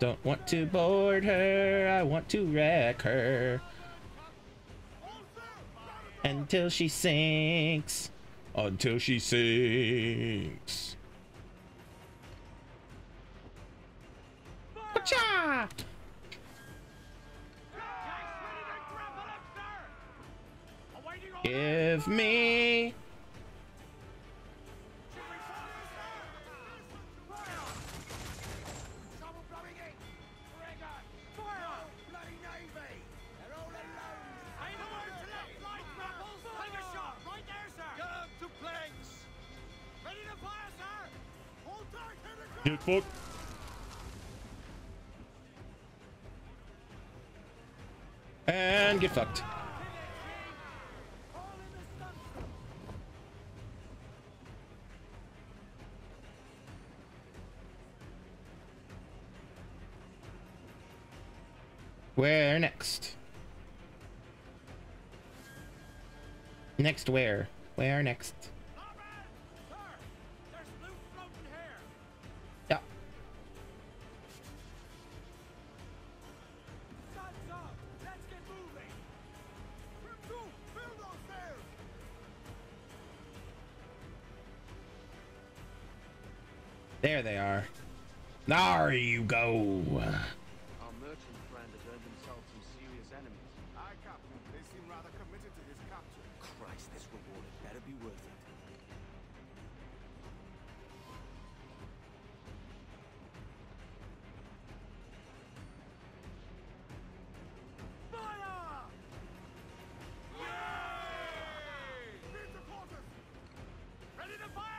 Don't want to board her. I want to wreck her. Until she sinks. Until she sinks. Cha! Give me. Get fucked. And get fucked. Where next? Next where? Where next? There they are. There you go. Our merchant friend has earned himself some serious enemies. Aye, Captain. They seem rather committed to his capture. Christ, this reward had better be worth it. Fire! Yay! Need the quarters. Ready to fire! Fire!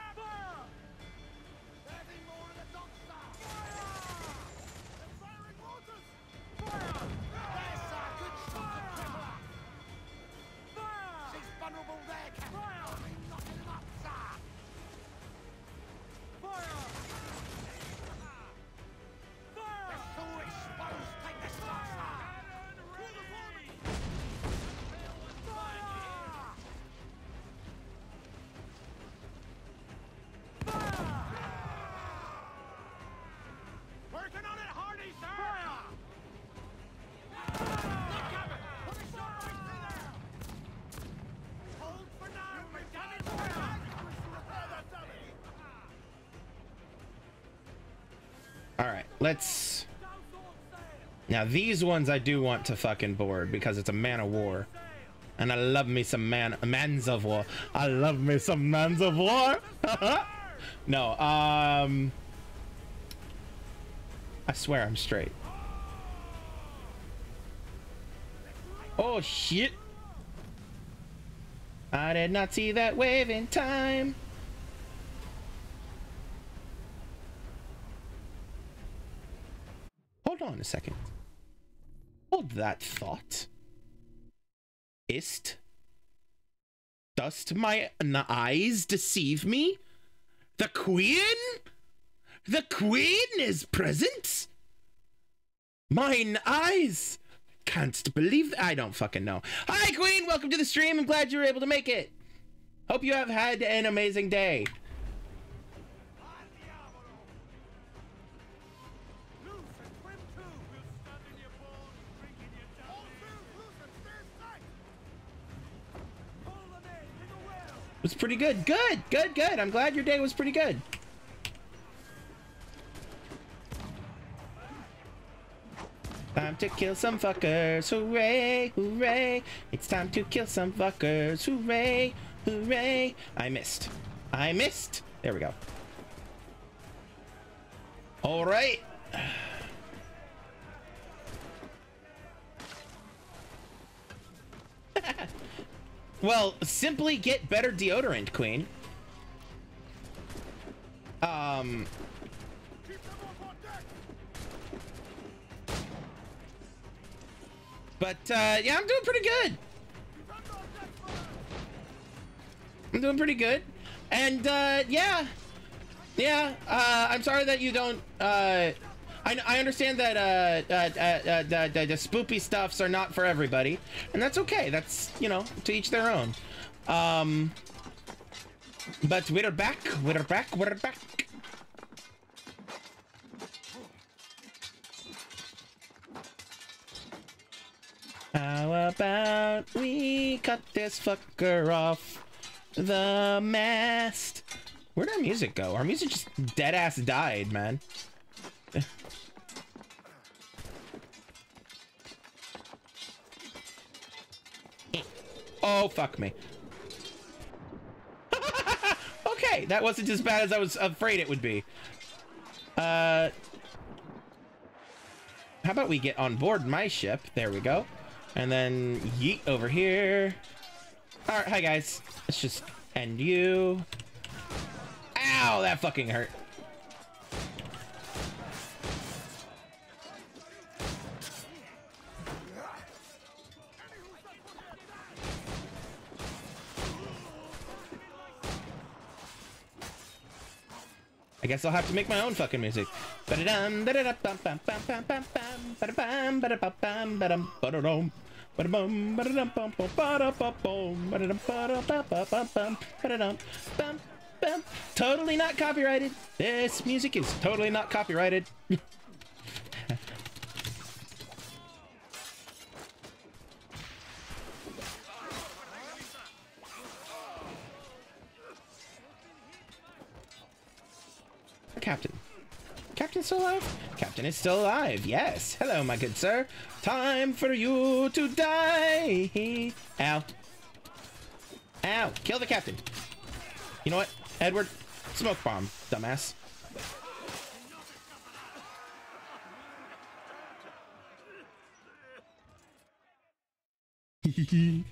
Let's... Now these ones I do want to fucking board because it's a man of war. And I love me some man mans of war. I love me some mans of war. No, um I swear I'm straight. Oh shit. I did not see that wave in time. A second. Hold that thought. Ist? Dost my eyes deceive me? The queen? The queen is present? Mine eyes? Can't believe I don't fucking know. Hi queen, welcome to the stream. I'm glad you were able to make it. Hope you have had an amazing day. It's pretty good. Good, good, good. I'm glad your day was pretty good. Time to kill some fuckers. Hooray, hooray. It's time to kill some fuckers. Hooray, hooray. I missed. I missed. There we go. All right. Well, simply get better deodorant, Queen. Um... But, uh, yeah, I'm doing pretty good. I'm doing pretty good. And, uh, yeah. Yeah, uh, I'm sorry that you don't, uh... I, I understand that, uh, uh, uh, uh the, the, the spoopy stuffs are not for everybody. And that's okay. That's, you know, to each their own. Um... But we're back, we're back, we're back. How about we cut this fucker off the mast? Where'd our music go? Our music just dead ass died, man. Oh, fuck me. Okay, that wasn't as bad as I was afraid it would be. Uh, how about we get on board my ship? There we go. And then yeet over here. All right, hi guys. Let's just end you. Ow, that fucking hurt. I guess I'll have to make my own fucking music. Totally not copyrighted. This music is totally not copyrighted. Captain. Captain's still alive? Captain is still alive, yes. Hello, my good sir. Time for you to die. Ow. Ow. Kill the captain. You know what, Edward? Smoke bomb, dumbass. Hehehe.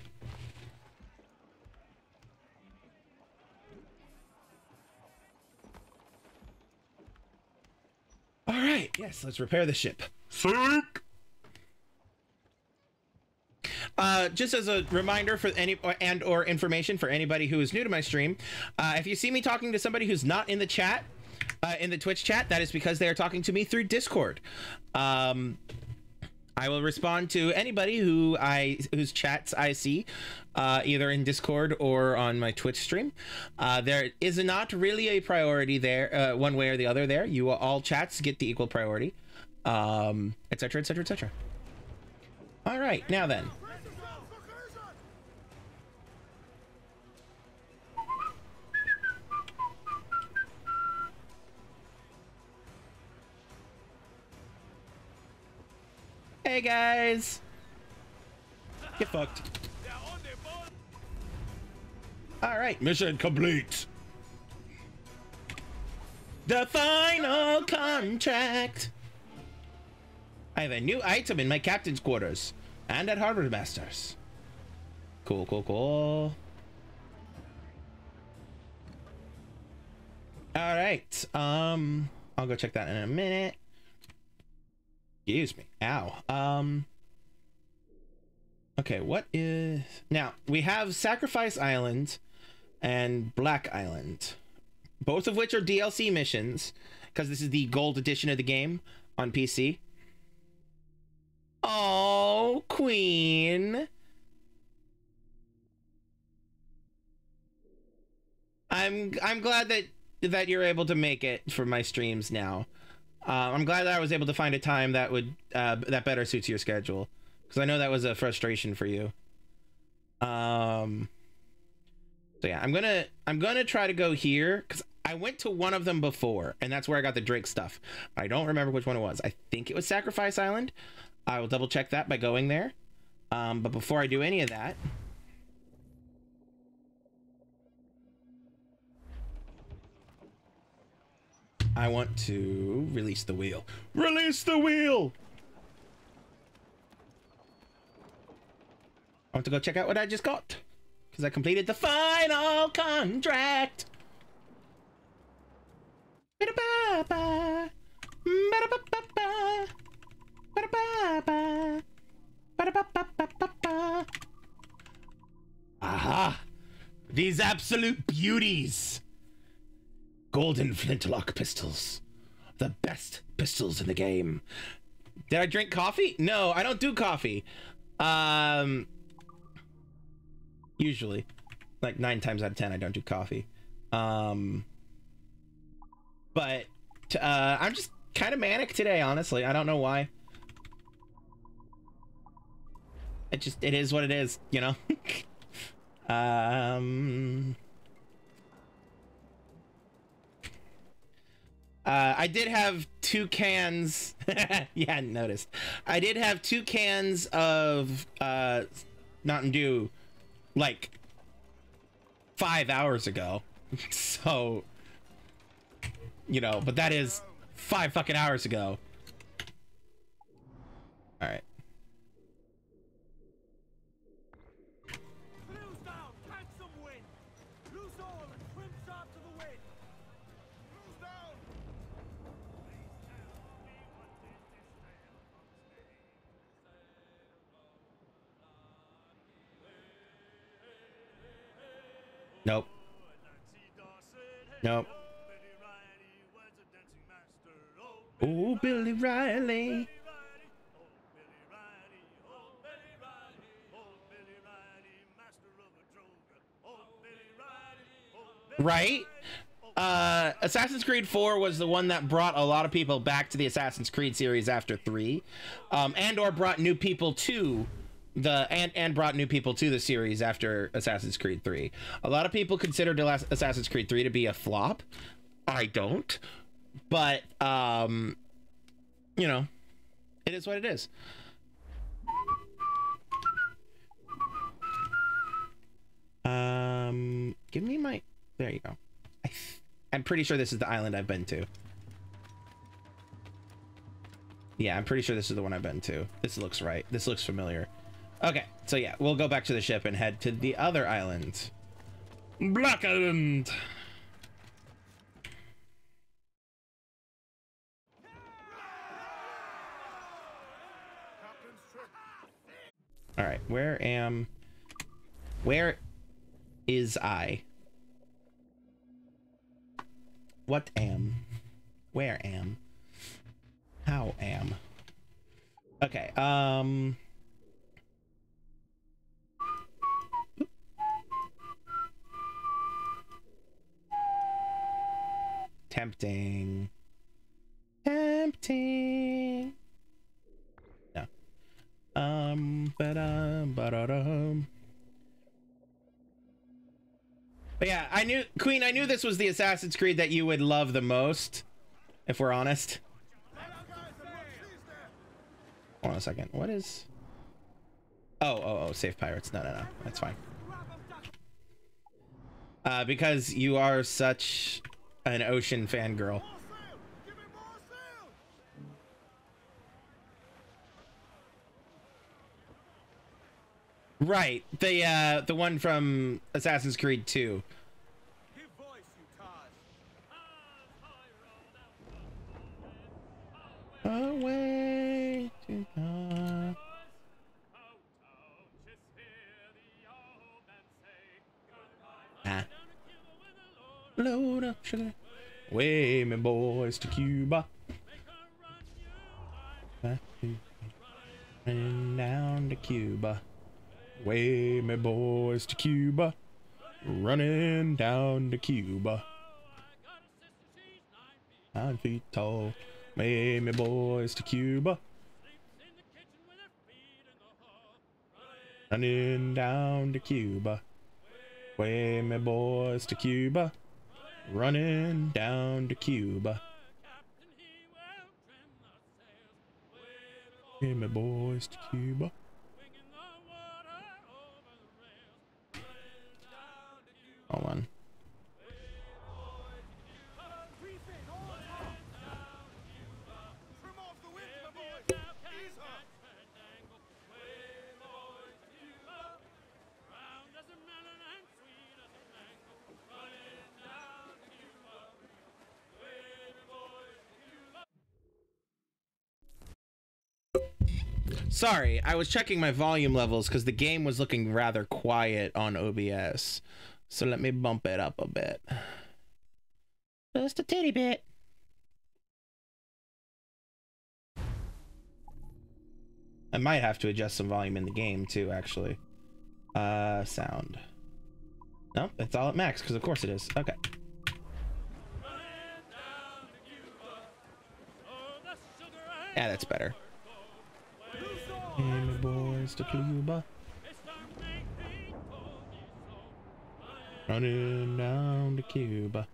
All right, yes, let's repair the ship. Sick. Uh, just as a reminder for any and or information for anybody who is new to my stream, uh, if you see me talking to somebody who's not in the chat, uh, in the Twitch chat, that is because they are talking to me through Discord. Um, I will respond to anybody who I whose chats I see, uh, either in Discord or on my Twitch stream. Uh, there is not really a priority there, uh, one way or the other. There, you all chats get the equal priority, um, et cetera, et cetera, et cetera. All right, now then. Hey guys, get fucked. All right, mission complete. The final contract. I have a new item in my captain's quarters and at harbor masters. Cool, cool, cool. All right, um, I'll go check that in a minute. Excuse me. Ow. Um, okay, what is... Now, we have Sacrifice Island and Black Island, both of which are D L C missions, because this is the gold edition of the game on P C. Oh, Queen. I'm, I'm glad that, that you're able to make it for my streams now. Uh, I'm glad that I was able to find a time that would uh, that better suits your schedule, because I know that was a frustration for you. Um, so yeah, I'm gonna I'm gonna try to go here because I went to one of them before, and that's where I got the Drake stuff. I don't remember which one it was. I think it was Sacrifice Island. I will double check that by going there. Um, but before I do any of that. I want to release the wheel. Release the wheel! I want to go check out what I just got. because I completed the final contract. Ba-da-ba-ba. Ba-da-ba-ba-ba. Ba-da-ba-ba. Ba-da-ba-ba-ba-ba. Aha! These absolute beauties! Golden flintlock pistols. The best pistols in the game. Did I drink coffee? No, I don't do coffee. Um, usually. Like nine times out of ten, I don't do coffee. Um, but uh, I'm just kind of manic today, honestly. I don't know why. It just, it is what it is, you know? Um, uh, I did have two cans. You hadn't noticed. I did have two cans of uh, Mountain Dew like five hours ago. So, you know, but that is five fucking hours ago. All right. Nope. Nope. Oh, Billy Riley. Right? Uh, Assassin's Creed four was the one that brought a lot of people back to the Assassin's Creed series after three, um, and or brought new people to The and and brought new people to the series after Assassin's Creed three. A lot of people considered Assassin's Creed three to be a flop. I don't, but um, you know, it is what it is. Um, give me my. There you go. I, I'm pretty sure this is the island I've been to. Yeah, I'm pretty sure this is the one I've been to. This looks right. This looks familiar. Okay, so yeah, we'll go back to the ship and head to the other island. Black Island! Alright, where am... Where is I? What am? Where am? How am? Okay, um... Tempting. Tempting. No. Um, ba-dum, ba-da-dum. But yeah, I knew, Queen, I knew this was the Assassin's Creed that you would love the most, if we're honest. Hold on a second. What is... Oh, oh, oh, save pirates. No, no, no. That's fine. Uh, because you are such... an ocean fangirl. Right, the uh, the one from Assassin's Creed two. Away to God. Ah. Load up sugar. Way me boys to Cuba. Running down to Cuba. Way me boys to Cuba. Running down to Cuba. Nine feet tall. Way me boys to Cuba. Running down to Cuba. Way me boys to Cuba. Running down to Cuba. Hey, my boys to Cuba. Hold on. Sorry, I was checking my volume levels because the game was looking rather quiet on O B S. So let me bump it up a bit. Just a titty bit. I might have to adjust some volume in the game too, actually. Uh, sound. Nope, it's all at max, because of course it is. Okay. Yeah, that's better. And the boys to Cuba. Running down to Cuba.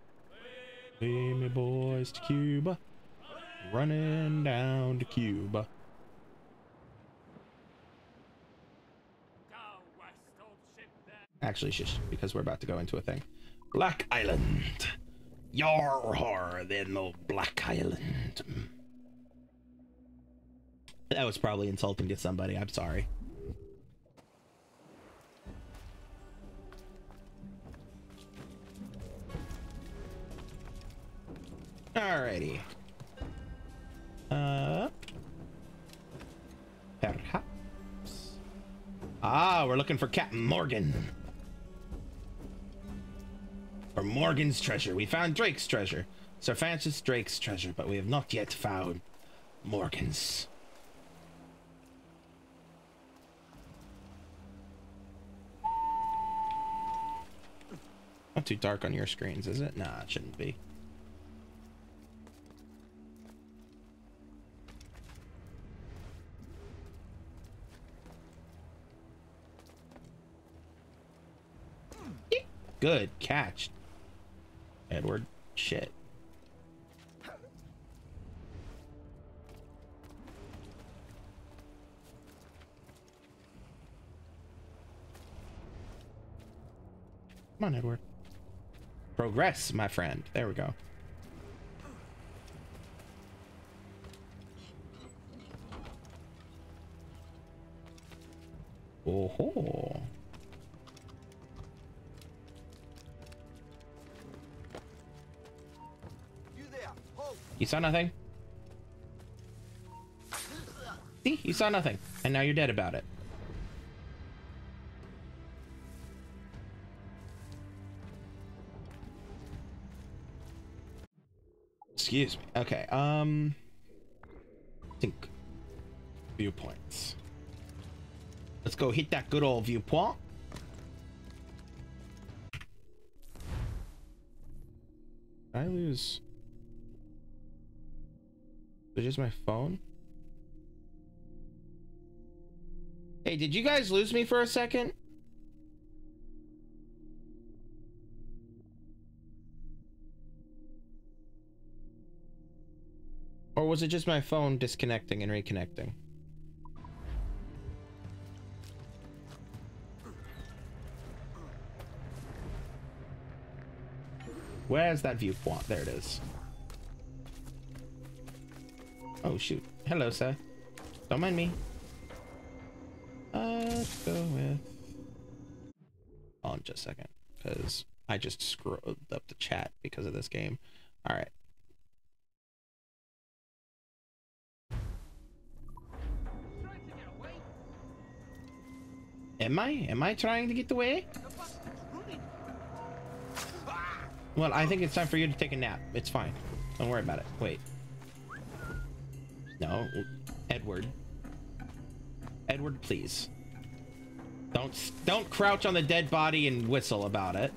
Leave me boys to Cuba. Running down to Cuba. Actually, shush, because we're about to go into a thing. Black Island. Yar-har, then the Black Island. That was probably insulting to somebody. I'm sorry. Alrighty. Uh, perhaps. Ah, we're looking for Captain Morgan. For Morgan's treasure. We found Drake's treasure. Sir Francis Drake's treasure, but we have not yet found Morgan's. Not too dark on your screens, is it? Nah, it shouldn't be. Good catch, Edward. Shit. Come on, Edward. Progress, my friend. There we go. Oh ho. You saw nothing? See, you saw nothing, and now you're dead about it. Excuse me. Okay, um... think. Viewpoints. Let's go hit that good old viewpoint. Did I lose... Is it just my phone? Hey, did you guys lose me for a second? Or was it just my phone disconnecting and reconnecting? Where's that viewpoint? There it is. Oh shoot. Hello, sir. Don't mind me. Uh, let's go with... Hold on just a second, because I just scrolled up the chat because of this game. Alright. Am I? Am I trying to get away? Well, I think it's time for you to take a nap. It's fine. Don't worry about it. Wait. No, Edward. Edward, please. Don't don't crouch on the dead body and whistle about it.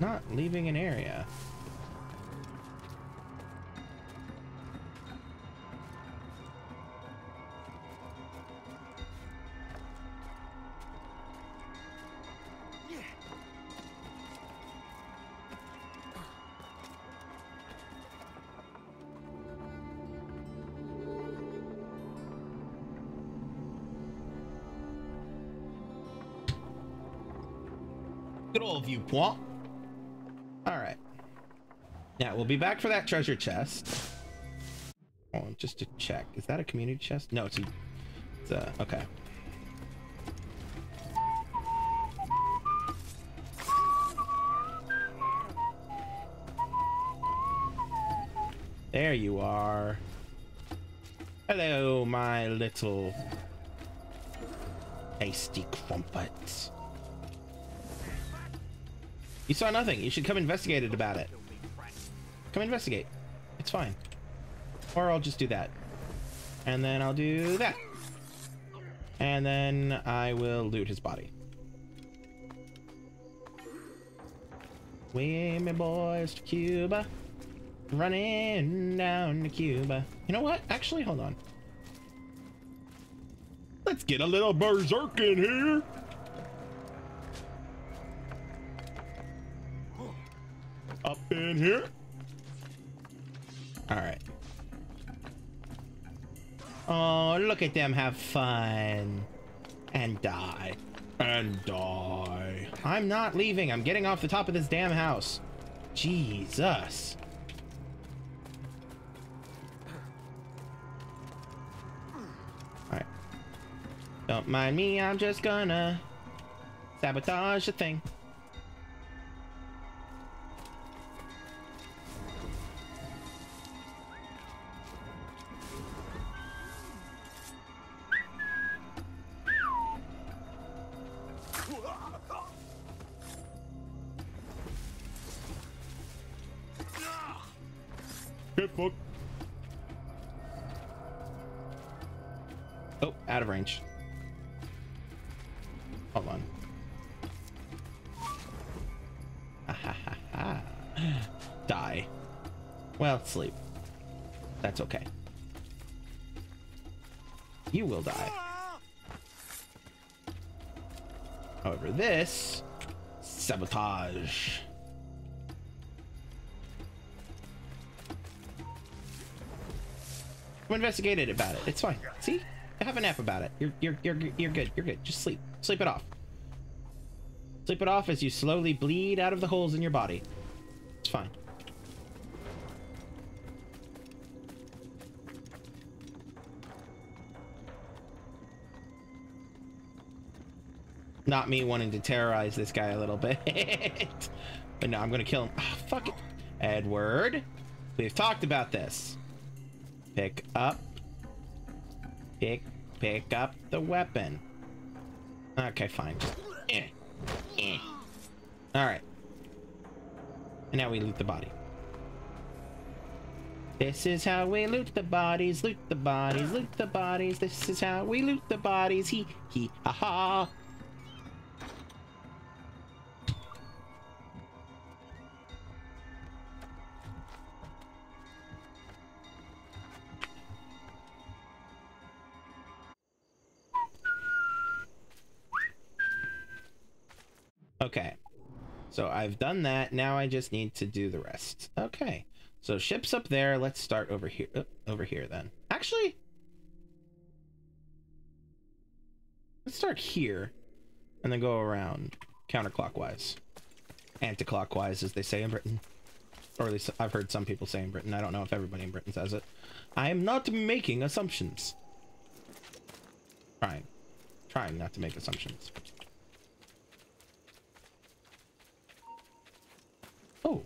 Not leaving an area. Viewpoint. All right. Now we'll be back for that treasure chest. Oh, just to check. Is that a community chest? No, it's a. It's a okay. There you are. Hello, my little tasty crumpet. You saw nothing. You should come investigate it about it. Come investigate. It's fine. Or I'll just do that. And then I'll do that. And then I will loot his body. We, my boys, to Cuba. Running down to Cuba. You know what? Actually, hold on. Let's get a little berserk in here. Up in here. All right. Oh, look at them have fun. And die. And die. I'm not leaving. I'm getting off the top of this damn house. Jesus. Alright. Don't mind me. I'm just gonna sabotage the thing. Oh, out of range. Hold on. Die. Well, sleep. That's okay. You will die. However, this sabotage. I've investigated about it. It's fine. See? Have a nap about it. You're, you're you're you're good. You're good. Just sleep. Sleep it off. Sleep it off as you slowly bleed out of the holes in your body. It's fine. Not me wanting to terrorize this guy a little bit, but no, I'm gonna kill him. Oh, fuck it, Edward. We've talked about this. Pick up. Pick, pick up the weapon. Okay, fine. Eh, eh. All right. And now we loot the body. This is how we loot the bodies. Loot the bodies. Loot the bodies. This is how we loot the bodies. He, he, ha, ha. Okay, so I've done that. Now I just need to do the rest. Okay, so ship's up there. Let's start over here. Oh, over here then. Actually, let's start here and then go around counterclockwise. Anticlockwise, as they say in Britain. Or at least I've heard some people say in Britain. I don't know if everybody in Britain says it. I am not making assumptions. Trying. Trying not to make assumptions. Oh,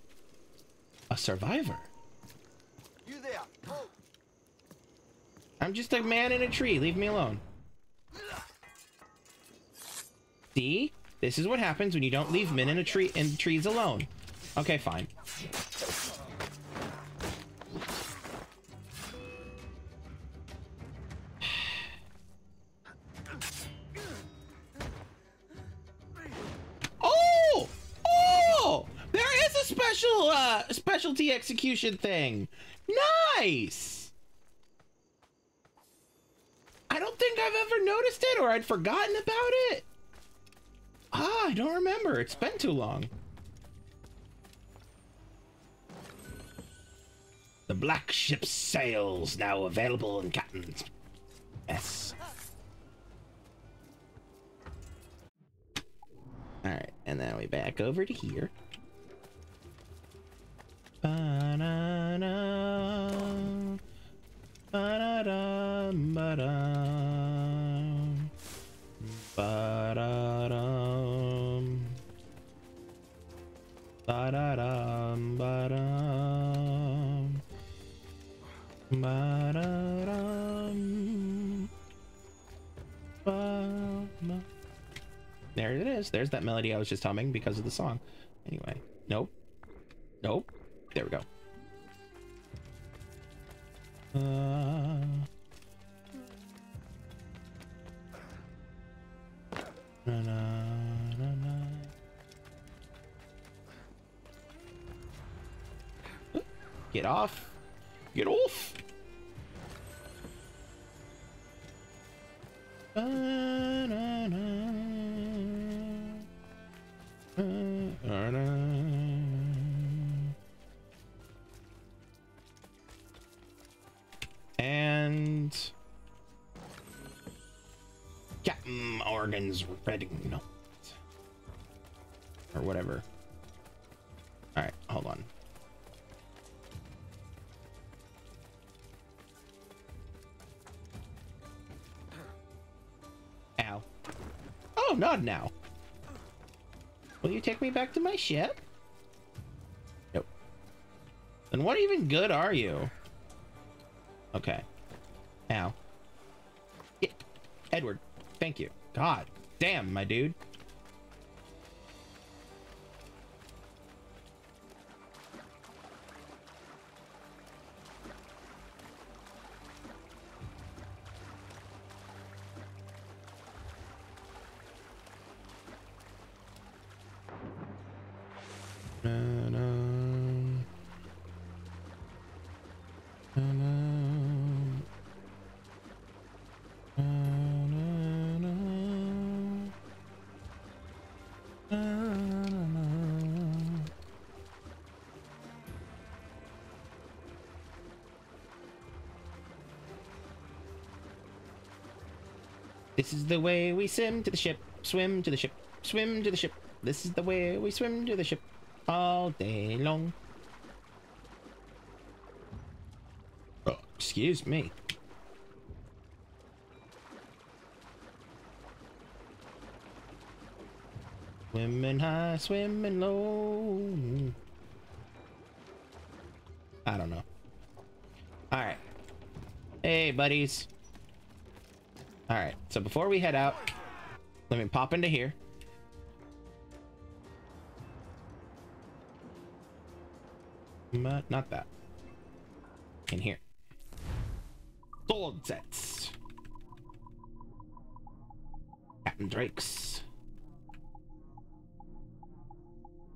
a survivor. You there? Oh. I'm just a man in a tree. Leave me alone. See, this is what happens when you don't leave men in a tree in trees alone. Okay, fine. Uh, specialty execution thing. Nice! I don't think I've ever noticed it, or I'd forgotten about it. Ah, I don't remember. It's been too long. The Black Ship sails now available in Captain's Mess. Alright, and then we back over to here. Ba-da-da, ba-da-dum, ba-da-dum, ba-da-dum, ba-da-dum, There it is. There's that melody I was just humming because of the song. Anyway, nope. Nope. There we go. Uh... Na, na, na, na. Get off. Get off. Uh, na, na, uh, na, na. And Captain Organ's Redding Note. Or whatever. Alright, hold on. Ow. Oh, not now. Will you take me back to my ship? Nope. Then what even good are you? Okay. Ow. Yeah. Edward, thank you. God damn, my dude. This is the way we swim to the ship, swim to the ship, swim to the ship. This is the way we swim to the ship all day long. Oh, excuse me. Swimming high, swimming low. I don't know. All right. Hey, buddies. All right, so before we head out, let me pop into here. But not that. In here. Sword sets. Captain Drake's.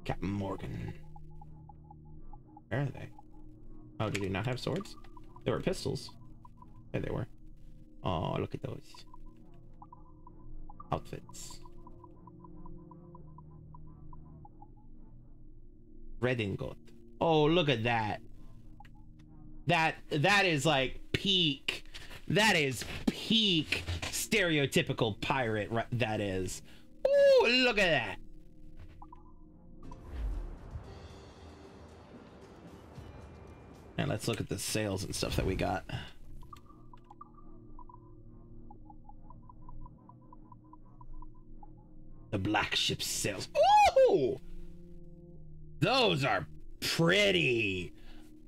Captain Morgan. Where are they? Oh, did they not have swords? There were pistols. There they were. Oh, look at those outfits. Red ingot. Oh, look at that. That that is like peak. That is peak stereotypical pirate. That is. Oh, look at that. And let's look at the sails and stuff that we got. The black ship sails. Ooh! Those are pretty.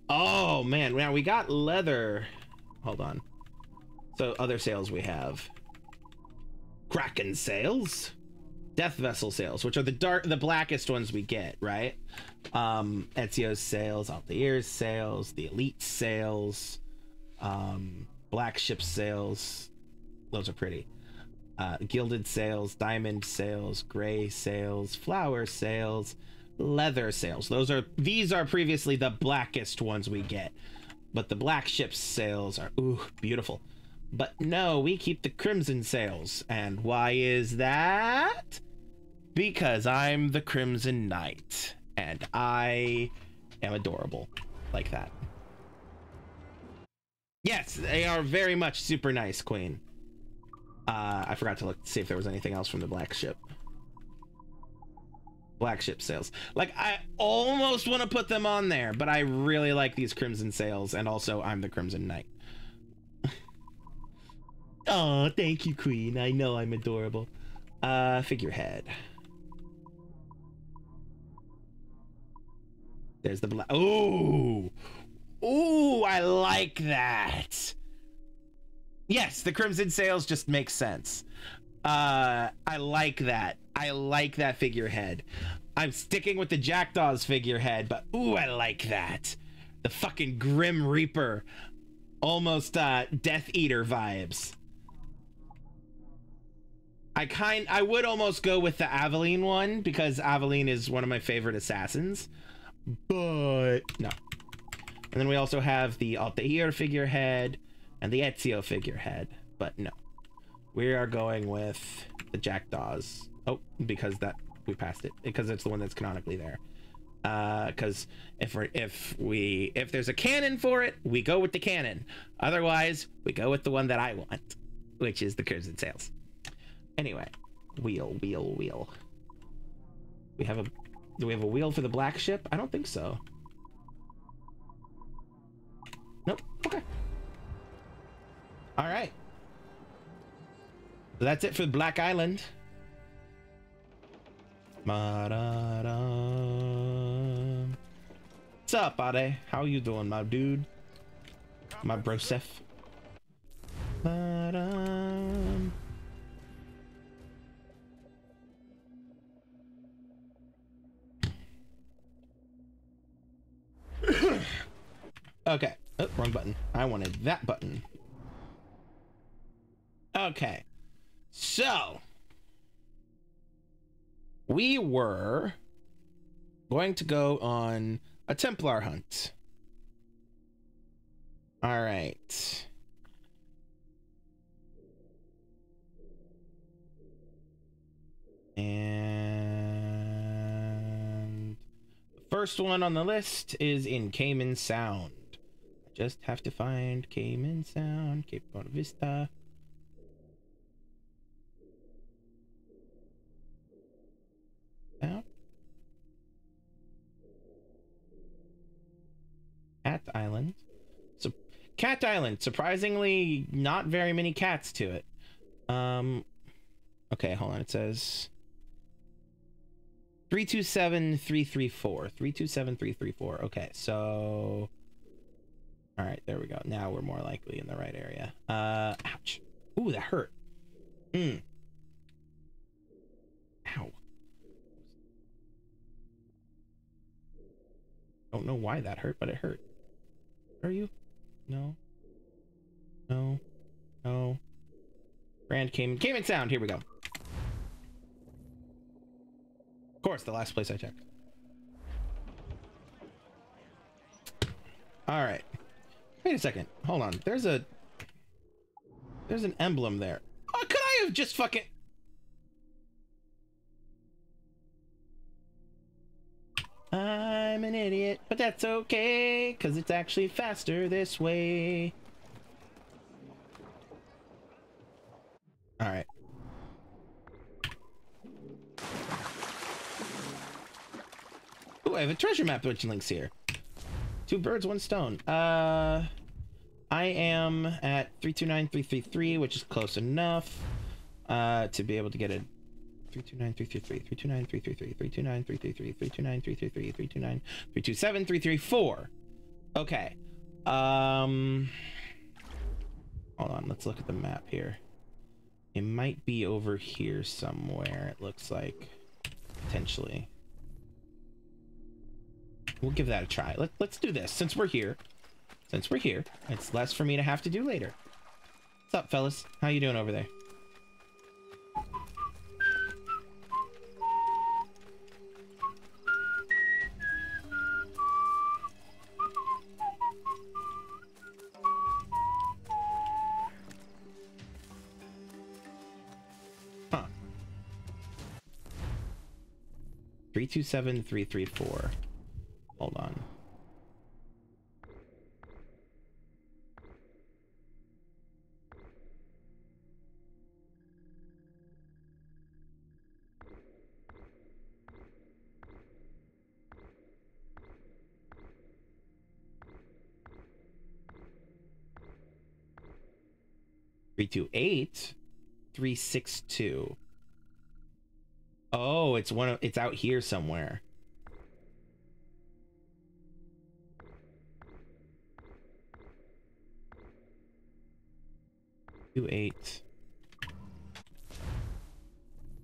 Oh, man. Now, we got leather. Hold on. So, other sails we have. Kraken sails. Death vessel sails, which are the dark, the blackest ones we get, right? Um, Ezio's sails, Altair's sails, the elite sails, um, black ship sails. Those are pretty. Uh, gilded sails, diamond sails, gray sails, flower sails, leather sails. Those are, these are previously the blackest ones we get, but the black ship's sails are ooh beautiful. But no, we keep the crimson sails, and why is that? Because I'm the Crimson Knight, and I am adorable like that. Yes, they are very much super nice, Queen. Uh, I forgot to look to see if there was anything else from the black ship. Black ship sails. Like, I almost want to put them on there, but I really like these crimson sails, and also I'm the Crimson Knight. Oh, thank you, Queen. I know I'm adorable. Uh, figurehead. There's the black. Oh, Ooh, I like that. Yes, the Crimson Sails just makes sense. Uh, I like that. I like that figurehead. I'm sticking with the Jackdaws figurehead, but ooh, I like that. The fucking Grim Reaper. Almost uh, Death Eater vibes. I kind, I would almost go with the Aveline one because Aveline is one of my favorite assassins, but no. And then we also have the Altair figurehead and the Ezio figurehead, but no. We are going with the Jackdaws. Oh, because that we passed it because it's the one that's canonically there. Uh, because if we're, if we if there's a canon for it, we go with the canon. Otherwise, we go with the one that I want, which is the Crimson Sails. Anyway, wheel, wheel, wheel. We have a, do we have a wheel for the black ship? I don't think so. Nope. Okay. All right. So that's it for Black Island. Ma-da-da. What's up, Ade? How you doing, my dude? My brosef. Ma-da. Okay. Oh, wrong button. I wanted that button. Okay. So, we were going to go on a Templar hunt. All right. And the first one on the list is in Cayman Sound. Just have to find Cayman Sound, Cape Buena Vista. Out. Cat Island. So Cat Island, surprisingly not very many cats to it. Um okay, hold on, it says three two seven three three four. three two seven three three four. Okay, so all right, there we go. Now we're more likely in the right area. Uh, ouch. Ooh, that hurt. Mm. Ow. Don't know why that hurt, but it hurt. Are you? No. No. No. Grand Cayman. Cayman Sound. Here we go. Of course, the last place I checked. All right. Wait a second. Hold on. There's a... There's an emblem there. Oh, could I have just fucking... I'm an idiot, but that's okay, because it's actually faster this way. All right. Ooh, I have a treasure map which links here. Two birds, one stone. Uh, I am at three two nine three three three, which is close enough uh, to be able to get a three two nine three three three, three two nine three three three, three two nine three three three, three two nine three three three, three two nine, three two seven, three three four. Okay. Um, hold on. Let's look at the map here. It might be over here somewhere. It looks like potentially. We'll give that a try. Let, let's do this since we're here. Since we're here, it's less for me to have to do later. What's up, fellas? How you doing over there? Huh. three two seven three three four. Hold on. three two eight three six two. Oh, it's one of, it's out here somewhere. two eight.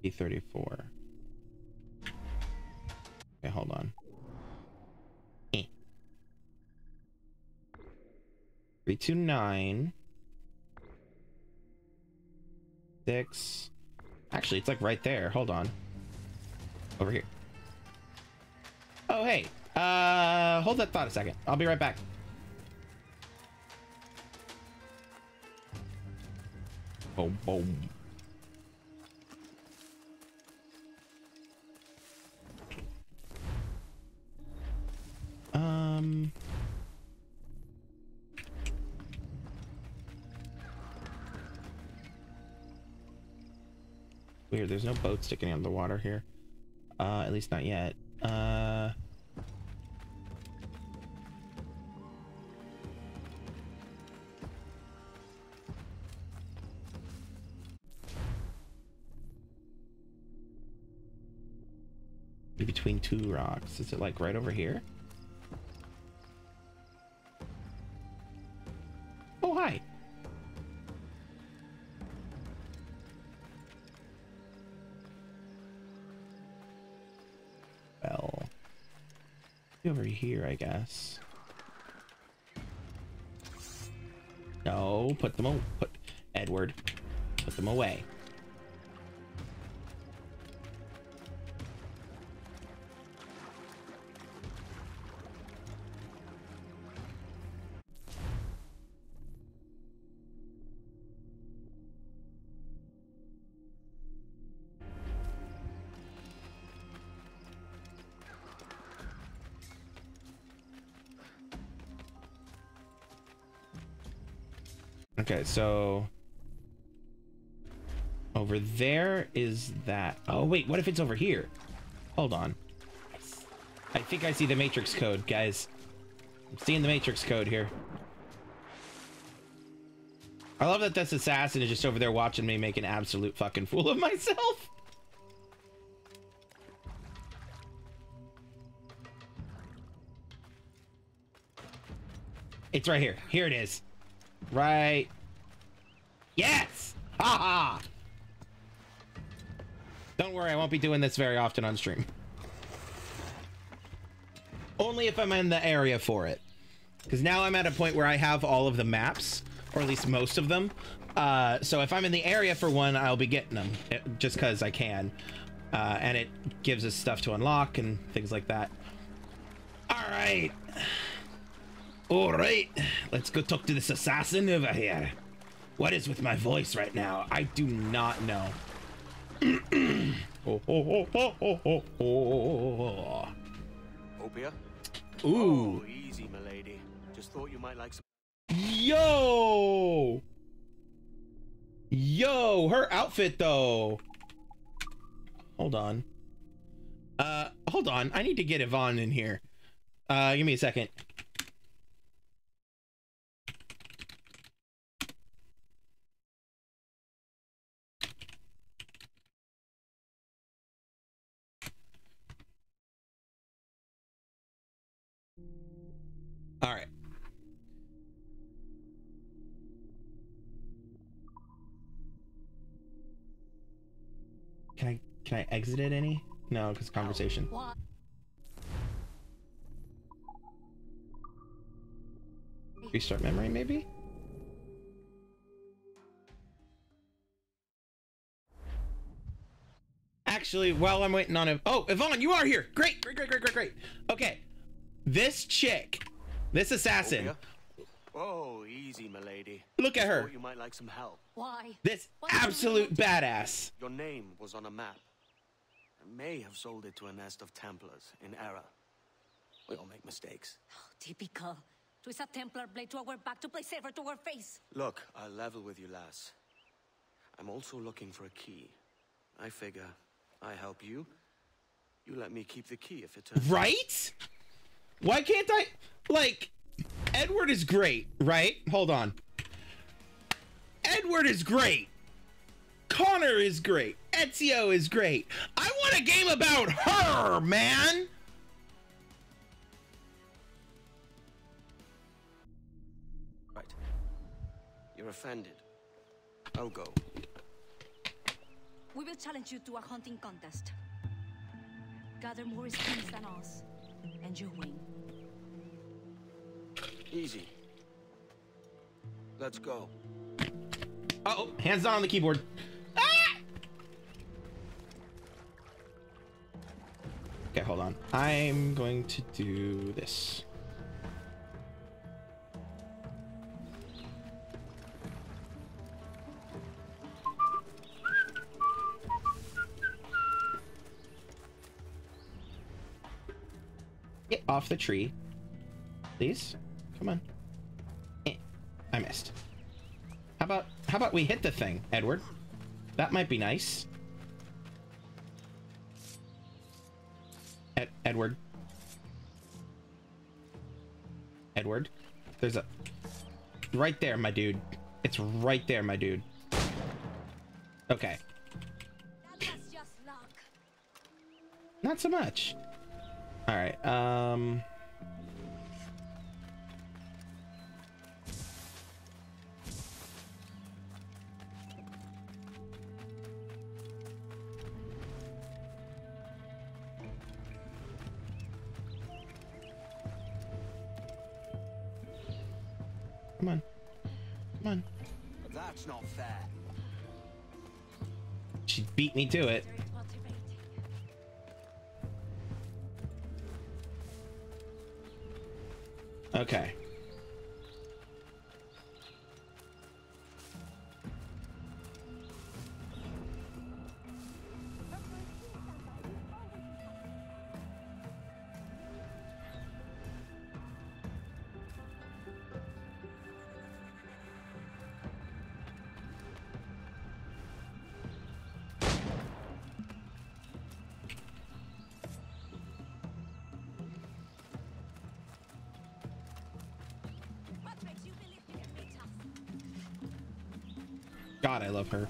E thirty-four. Okay, hold on. Eh. three two nine. Six. Actually, it's like right there. Hold on. Over here. Oh, hey. Uh, hold that thought a second. I'll be right back. Boom, boom. Um. Weird, there's no boat sticking out of the water here. Uh, at least not yet. Uh. Between two rocks. Is it like right over here? Oh, hi. Well, over here, I guess. No, put them away. Put Edward. Put them away. Okay, so over there is that. Oh, wait, what if it's over here? Hold on. I think I see the matrix code, guys. I'm seeing the matrix code here. I love that this assassin is just over there watching me make an absolute fucking fool of myself. It's right here. Here it is. Right. Yes! Haha! -ha! Don't worry, I won't be doing this very often on stream. Only if I'm in the area for it. Because now I'm at a point where I have all of the maps, or at least most of them. Uh, so if I'm in the area for one, I'll be getting them, it, just because I can. Uh, and it gives us stuff to unlock and things like that. Alright! Alright, let's go talk to this assassin over here. What is with my voice right now? I do not know. oh, oh, oh, oh, oh, oh. Opia? Ooh. Oh, easy, my lady. Just thought you might like some. Yo! Yo, her outfit, though. Hold on. Uh, hold on. I need to get Yvonne in here. Uh, give me a second. All right. Can I can I exit it any? No, because conversation. Restart memory, maybe? Actually, while I'm waiting on it. Oh, Yvonne, you are here. Great, great, great, great, great, great. Okay. This chick. This assassin. Oh, easy, my lady. Look at her. You might like some help. Why? This absolute badass. Your name was on a map. I may have sold it to a nest of Templars in error. We all make mistakes. Oh, typical. Twist a Templar blade to our back to play safer to our face. Look, I'll level with you, lass. I'm also looking for a key. I figure I help you. You let me keep the key if it turns out. Right? Why can't I? Like, Edward is great, right? Hold on. Edward is great. Connor is great. Ezio is great. I want a game about her, man. Right. You're offended. I'll go. We will challenge you to a hunting contest. Gather more skins than us, and you win. Easy. Let's go. Uh oh, hands down on the keyboard. Ah! Okay, hold on. I'm going to do this. Get off the tree, please. Come on. Eh, I missed. How about how about we hit the thing, Edward? That might be nice. Ed Edward. Edward. There's a right there, my dude. It's right there, my dude. Okay. That was just luck. Not so much. All right. Um Come on. Come on. That's not fair. She beat me to it. Okay. God, I love her.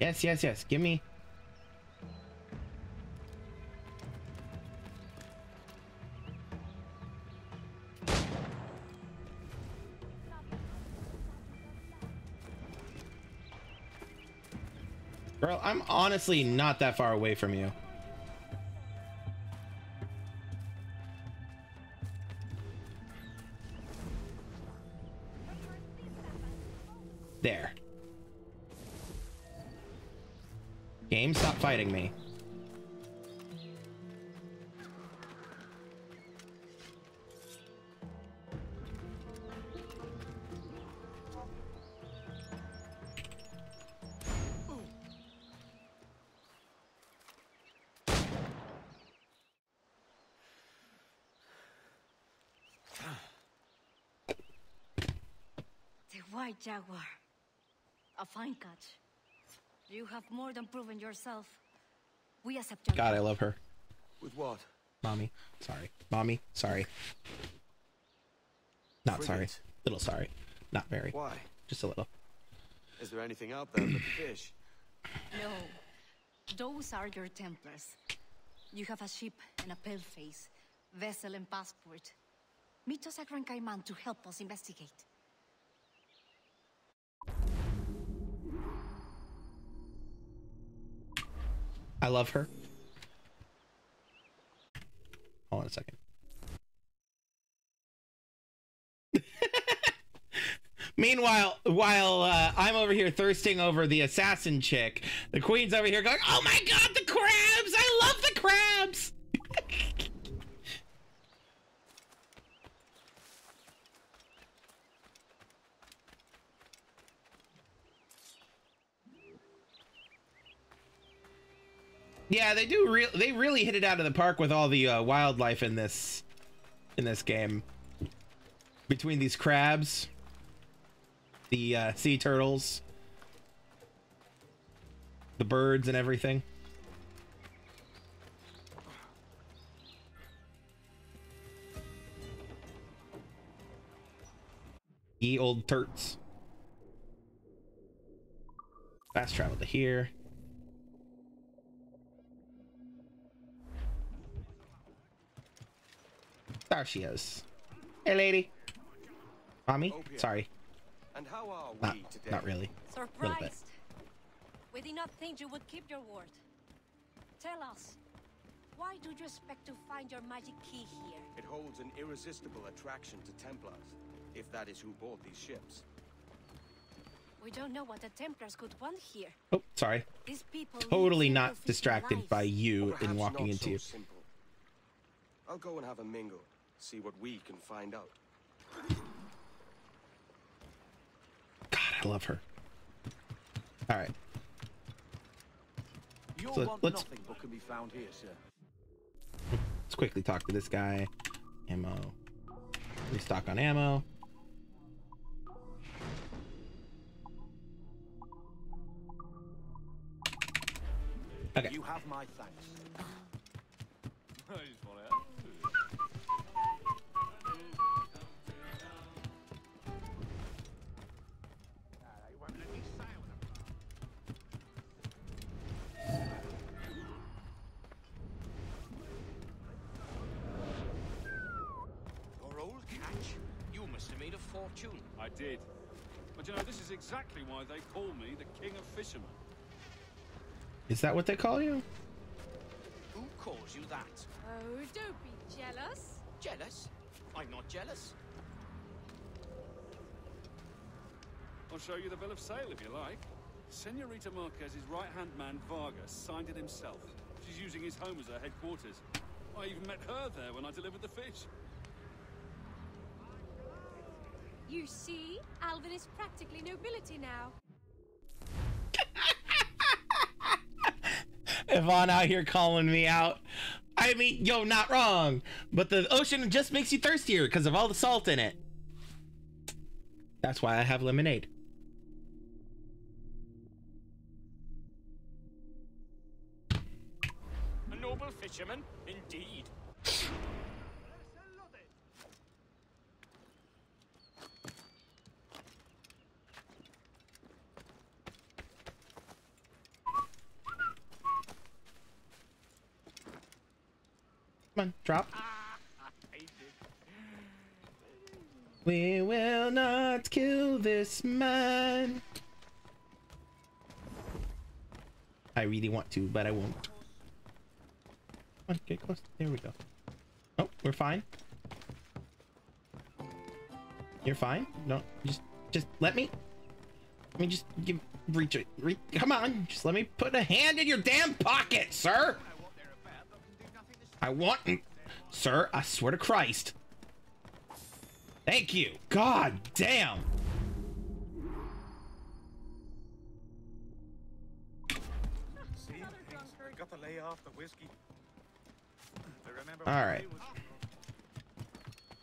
Yes, yes, yes. Give me. Girl, I'm honestly not that far away from you. There. Game, stop fighting me. The white jaguar. A fine catch. You have more than proven yourself. We accept. God, I love her. With what? Mommy. Sorry. Mommy. Sorry. Not sorry. Little sorry. Not very. Why? Just a little. Is there anything out there but fish? No. Those are your Templars. You have a ship and a pale face, vessel and passport. Meet us at Gran Cayman to help us investigate. I love her. Hold on a second. Meanwhile, while uh, I'm over here thirsting over the assassin chick, the queen's over here going, "Oh my God, the crabs! I love the crabs!" Yeah, they do. Re they really hit it out of the park with all the uh, wildlife in this in this game. Between these crabs, the uh, sea turtles, the birds, and everything. Ye old turts. Fast travel to here. There she is. Hey, lady. Mommy? Sorry. And how are we not, today? Not really. Surprised. We did not think you would keep your word. Tell us, why do you expect to find your magic key here? It holds an irresistible attraction to Templars, if that is who bought these ships. We don't know what the Templars could want here. Oh, sorry. These people totally not distracted by you in walking into you. I'll go and have a mingle, see what we can find out. God, I love her. All right. So let's, let's quickly talk to this guy. Ammo. Restock on ammo. Okay. You have my thanks. I did, but you know, this is exactly why they call me the King of Fishermen. Is that what they call you? Who calls you that? Oh, don't be jealous. Jealous? I'm not jealous. I'll show you the bill of sale if you like. Senorita Marquez's right-hand man Vargas signed it himself. She's using his home as her headquarters. I even met her there when I delivered the fish. You see, Alvin is practically nobility now. Yvonne out here calling me out. I mean, yo, not wrong. But the ocean just makes you thirstier because of all the salt in it. That's why I have lemonade. A noble fisherman, indeed. On, drop. We will not kill this man. I really want to, but I won't. Come on, get close. There we go. Oh, we're fine. You're fine. No, just, just let me. Let me just give reach it. Re, come on, just let me put a hand in your damn pocket, sir. I want, sir, I swear to Christ. Thank you. God damn. All right.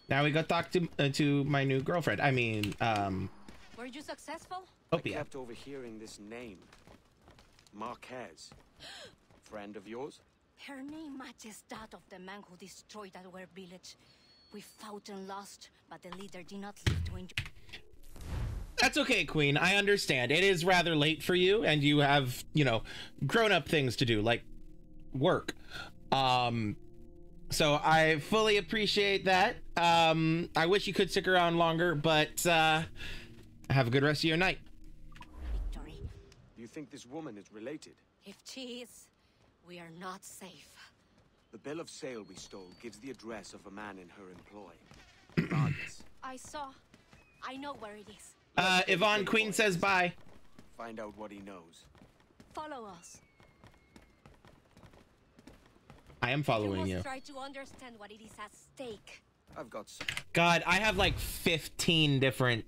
Now we go talk to uh, to my new girlfriend. I mean, um. Were you successful? I kept overhearing this name, Marquez. Friend of yours? Her name matches that of the man who destroyed our village. We fought and lost, but the leader did not live to enjoy. That's okay, Queen. I understand. It is rather late for you, and you have, you know, grown-up things to do, like work. Um, so I fully appreciate that. Um, I wish you could stick around longer, but uh, have a good rest of your night. Victory. Do you think this woman is related? If she is... we are not safe. The bill of sale we stole gives the address of a man in her employ. Vargas. I saw. I know where it is. Uh, Yvonne Queen says bye. Find out what he knows. Follow us. I am following you. You must try to understand what it is at stake. I've got some. God, I have like fifteen different,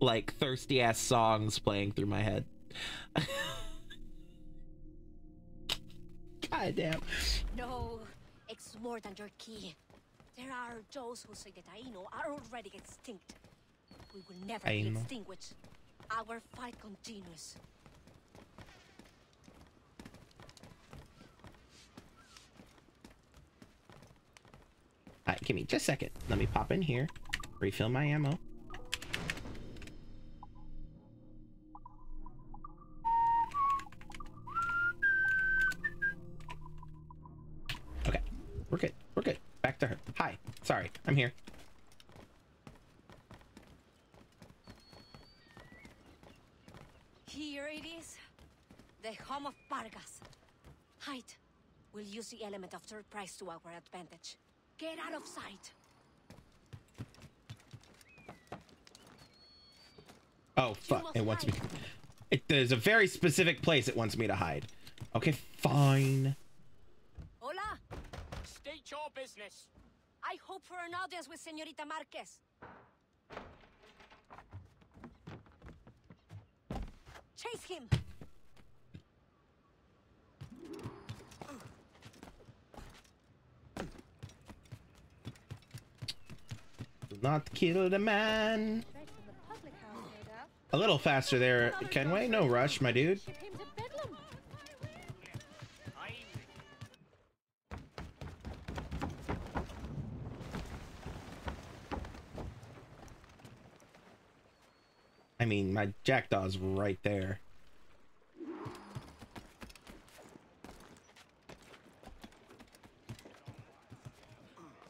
like, thirsty ass songs playing through my head. God damn. No, it's more than your key. There are those who say that Aino are already extinct. We will never Aino. be extinguished. Our fight continues. Alright, give me just a second. Let me pop in here. Refill my ammo. We're good. We're good. Back to her. Hi. Sorry. I'm here. Here it is. The home of Vargas. Hide. We'll use the element of surprise to our advantage. Get out of sight. Oh, fuck. It wants hide. me. It, there's a very specific place it wants me to hide. Okay, fine. Hola. State your business. I hope for an audience with Senorita Marquez. Chase him. Not kill the man. A little faster there, Kenway. No rush, my dude. I mean, my jackdaw's right there.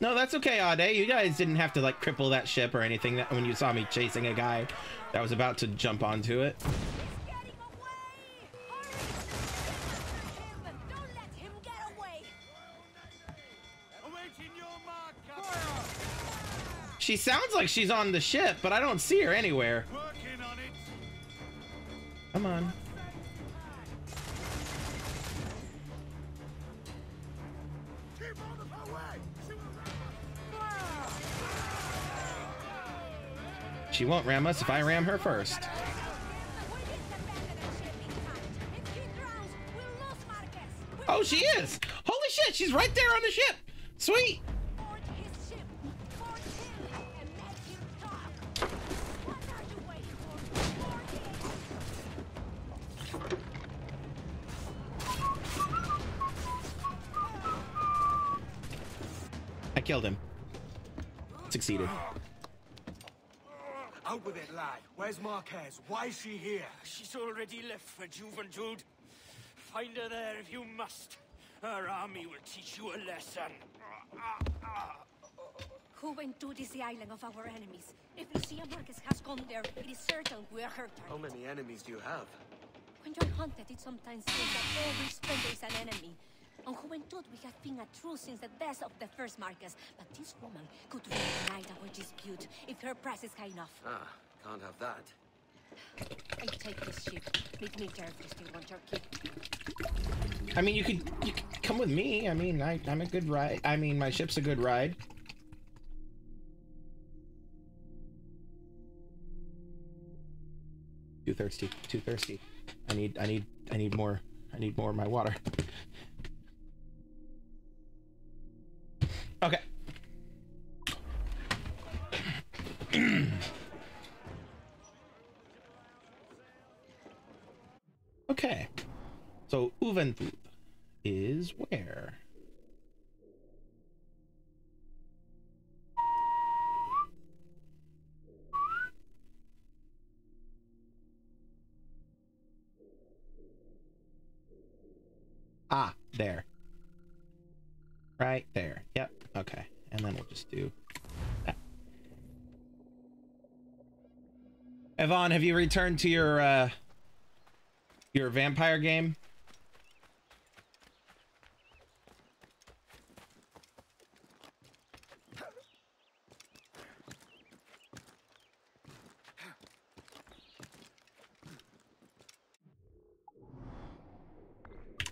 No, that's okay, Ade. You guys didn't have to like cripple that ship or anything. That when you saw me chasing a guy that was about to jump onto it. She sounds like she's on the ship, but I don't see her anywhere. Come on. She won't ram us if I ram her first. Oh, she is! Holy shit, she's right there on the ship! Sweet! I killed him. Succeeded. Out with it, lad. Where's Marquez? Why is she here? She's already left for Juventude. Find her there if you must. Her army will teach you a lesson. Juventude is the island of our enemies. If Lucia Marquez has gone there, it is certain we are hurt. How many enemies do you have? When you're hunted, it sometimes seems that every spender is an enemy. On Juventude, we have been at truce since the death of the first Marquez, but this woman could reignite our dispute if her price is high enough. Ah, can't have that. I take this ship. Meet me there if you want your key. I mean, you could, you could come with me. I mean, I, I'm a good ride. I mean, my ship's a good ride. Too thirsty. Too thirsty. I need. I need. I need more. I need more of my water. Okay. Okay. So Juventude is where? Ah, there. Right there. Yep. Okay, and then we'll just do that. Yvonne, have you returned to your uh, your vampire game?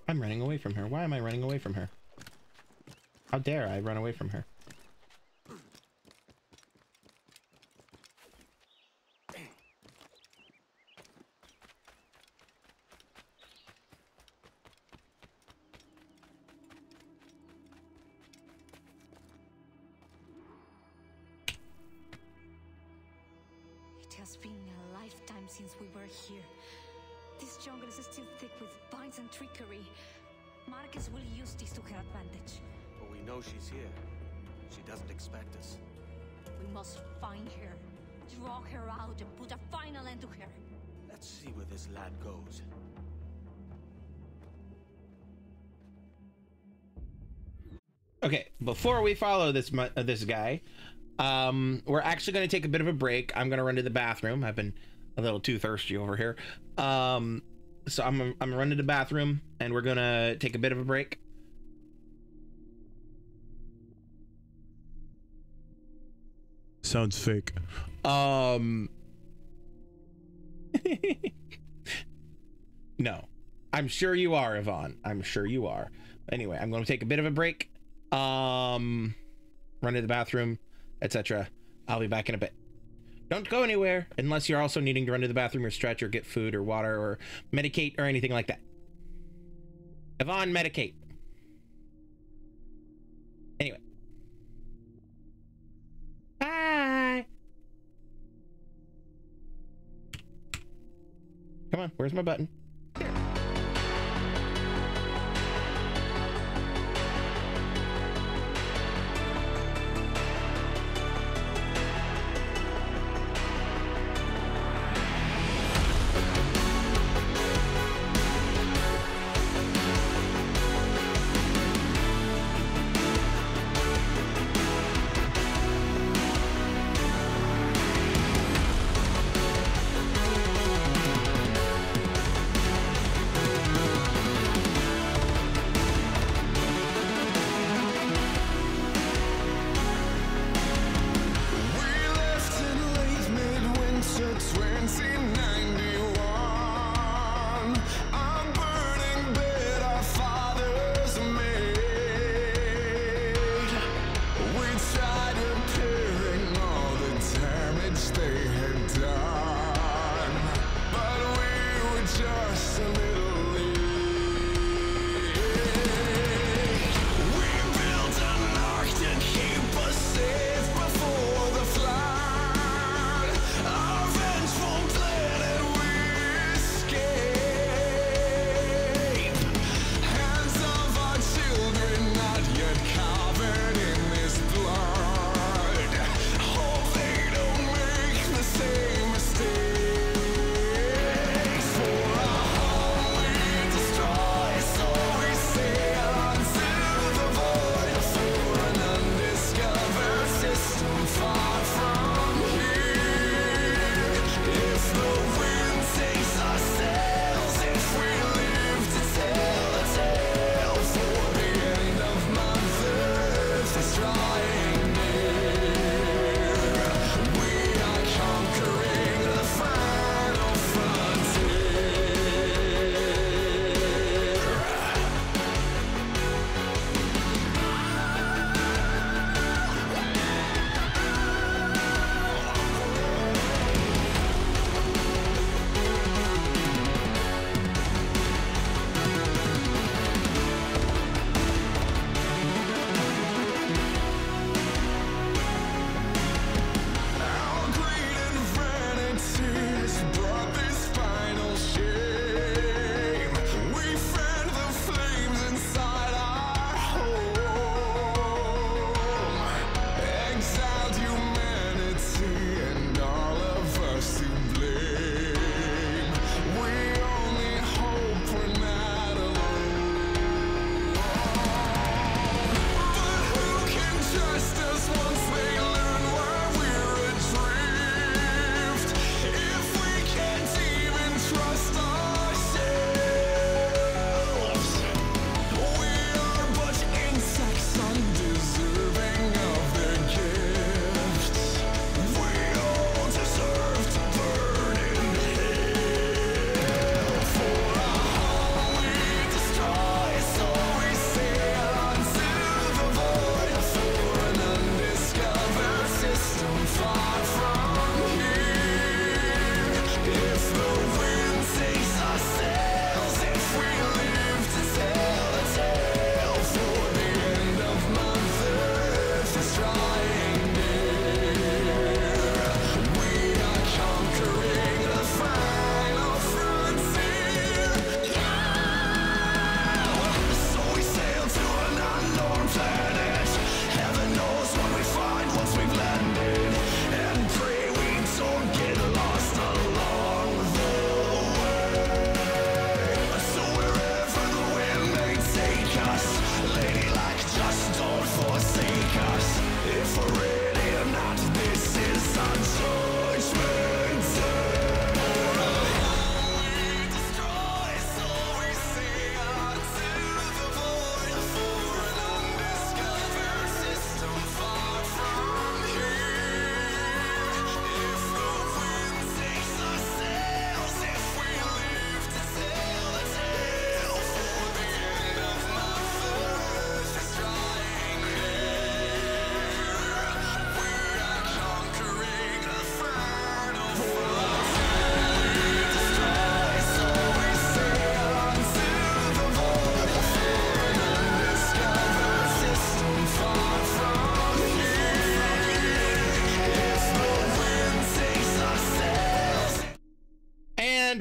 I'm running away from her. Why am I running away from her? How dare I run away from her? It has been a lifetime since we were here. This jungle is still thick with vines and trickery. Marquez will use this to her advantage. We know she's here. She doesn't expect us. We must find her, draw her out, and put a final end to her. Let's see where this lad goes. Okay, before we follow this uh, this guy, um, we're actually going to take a bit of a break. I'm going to run to the bathroom. I've been a little too thirsty over here. Um, so I'm I'm gonna run to the bathroom, and we're going to take a bit of a break. Sounds fake. Um. No, I'm sure you are, Yvonne. I'm sure you are. Anyway, I'm going to take a bit of a break, um, run to the bathroom, et cetera. I'll be back in a bit. Don't go anywhere unless you're also needing to run to the bathroom or stretch or get food or water or medicate or anything like that. Yvonne, medicate. Anyway. Bye. Come on, where's my button?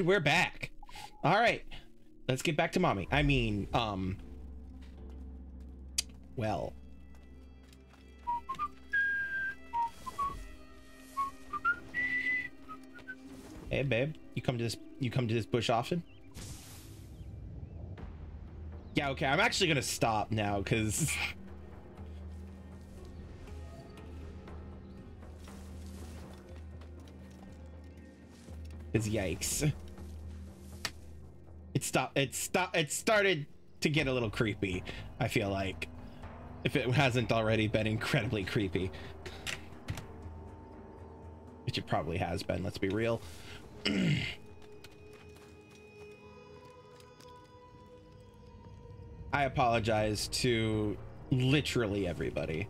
And we're back. All right, let's get back to mommy. I mean, um, well. Hey, babe, you come to this, you come to this bush often? Yeah, okay, I'm actually gonna stop now, because... Because yikes. It stopped, it stopped, it started to get a little creepy, I feel like. If it hasn't already been incredibly creepy. Which it probably has been, let's be real. I apologize to literally everybody.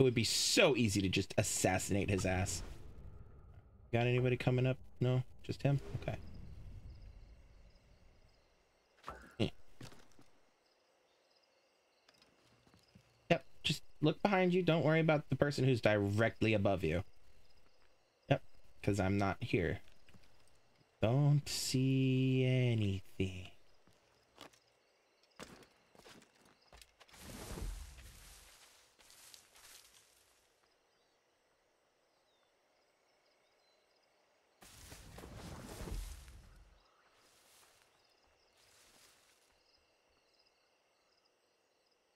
Would be so easy to just assassinate his ass. Got anybody coming up? No, just him. Okay. Yeah. Yep. Just look behind you. Don't worry about the person who's directly above you. Yep. Because I'm not here. Don't see anything.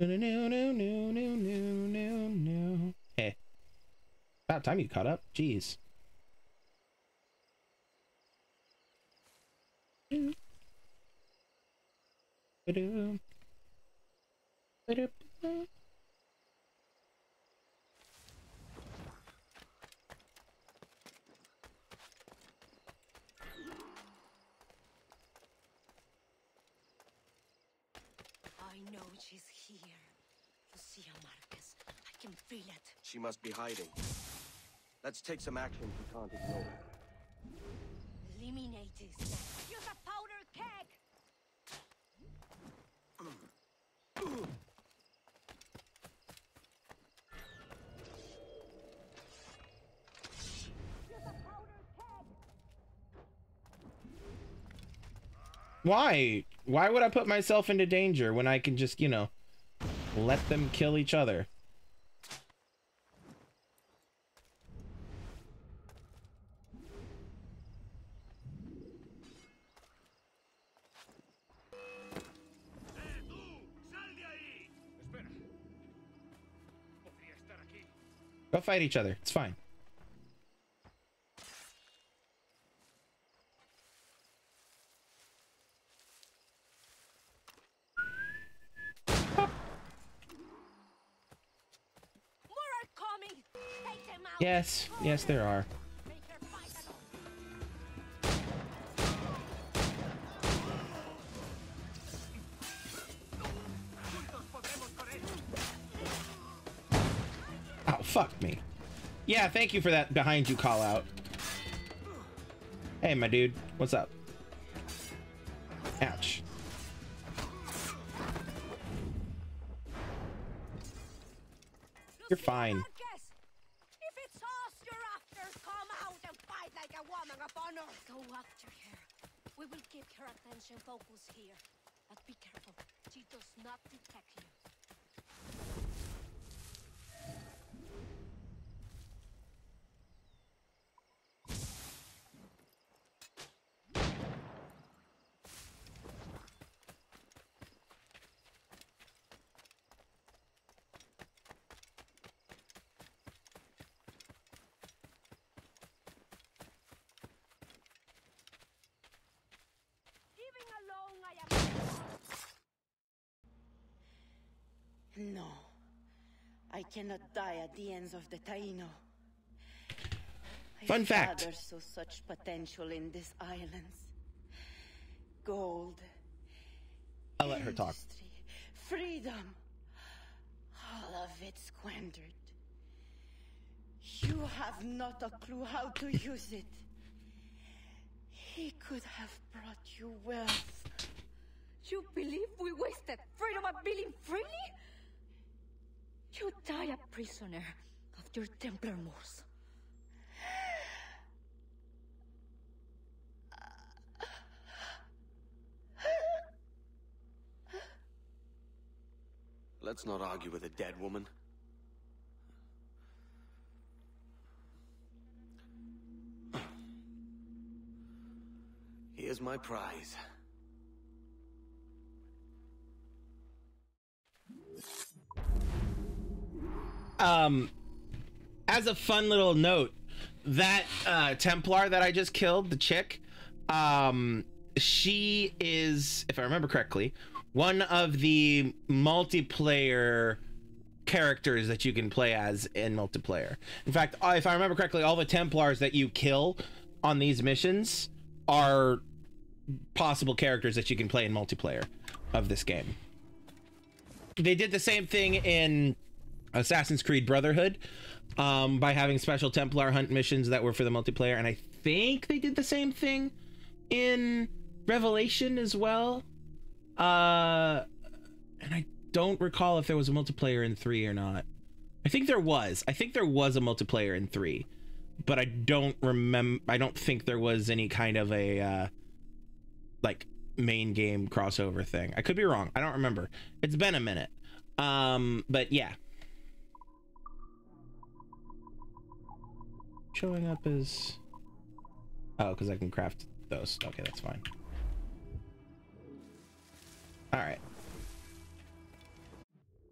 No, no, no, no, no, no, no. Hey. About time you caught up. Jeez. She must be hiding. Let's take some action we can't ignore. Eliminate this. Use a powder keg! Use a powder keg! Why? Why would I put myself into danger when I can just, you know, let them kill each other? Go fight each other. It's fine. More are coming. Take them out. Yes, yes, there are. Fuck me. Yeah, thank you for that behind you call out. Hey, my dude, what's up? Ouch. You're fine. If it's us you're after, come out and fight like a woman of honor. Go after her. We will keep her attention focused here. But be careful. She does not detect you. No, I cannot die at the ends of the Taino. Fun fact. I saw such potential in this island. Gold. I'll let her talk. Freedom. All of it squandered. You have not a clue how to use it. He could have brought you wealth. You believe we wasted freedom of being freely? You die a prisoner of your Templar Moors. Let's not argue with a dead woman. Here's my prize. Um, as a fun little note, that uh, Templar that I just killed, the chick, um, she is, if I remember correctly, one of the multiplayer characters that you can play as in multiplayer. In fact, if I remember correctly, all the Templars that you kill on these missions are possible characters that you can play in multiplayer of this game. They did the same thing in Assassin's Creed Brotherhood um, by having special Templar hunt missions that were for the multiplayer, and I think they did the same thing in Revelation as well. Uh, and I don't recall if there was a multiplayer in three or not. I think there was. I think there was a multiplayer in three, but I don't remember. I don't think there was any kind of a uh, like main game crossover thing. I could be wrong. I don't remember. It's been a minute. Um, but yeah. Showing up as... Oh, because I can craft those. Okay, that's fine. All right.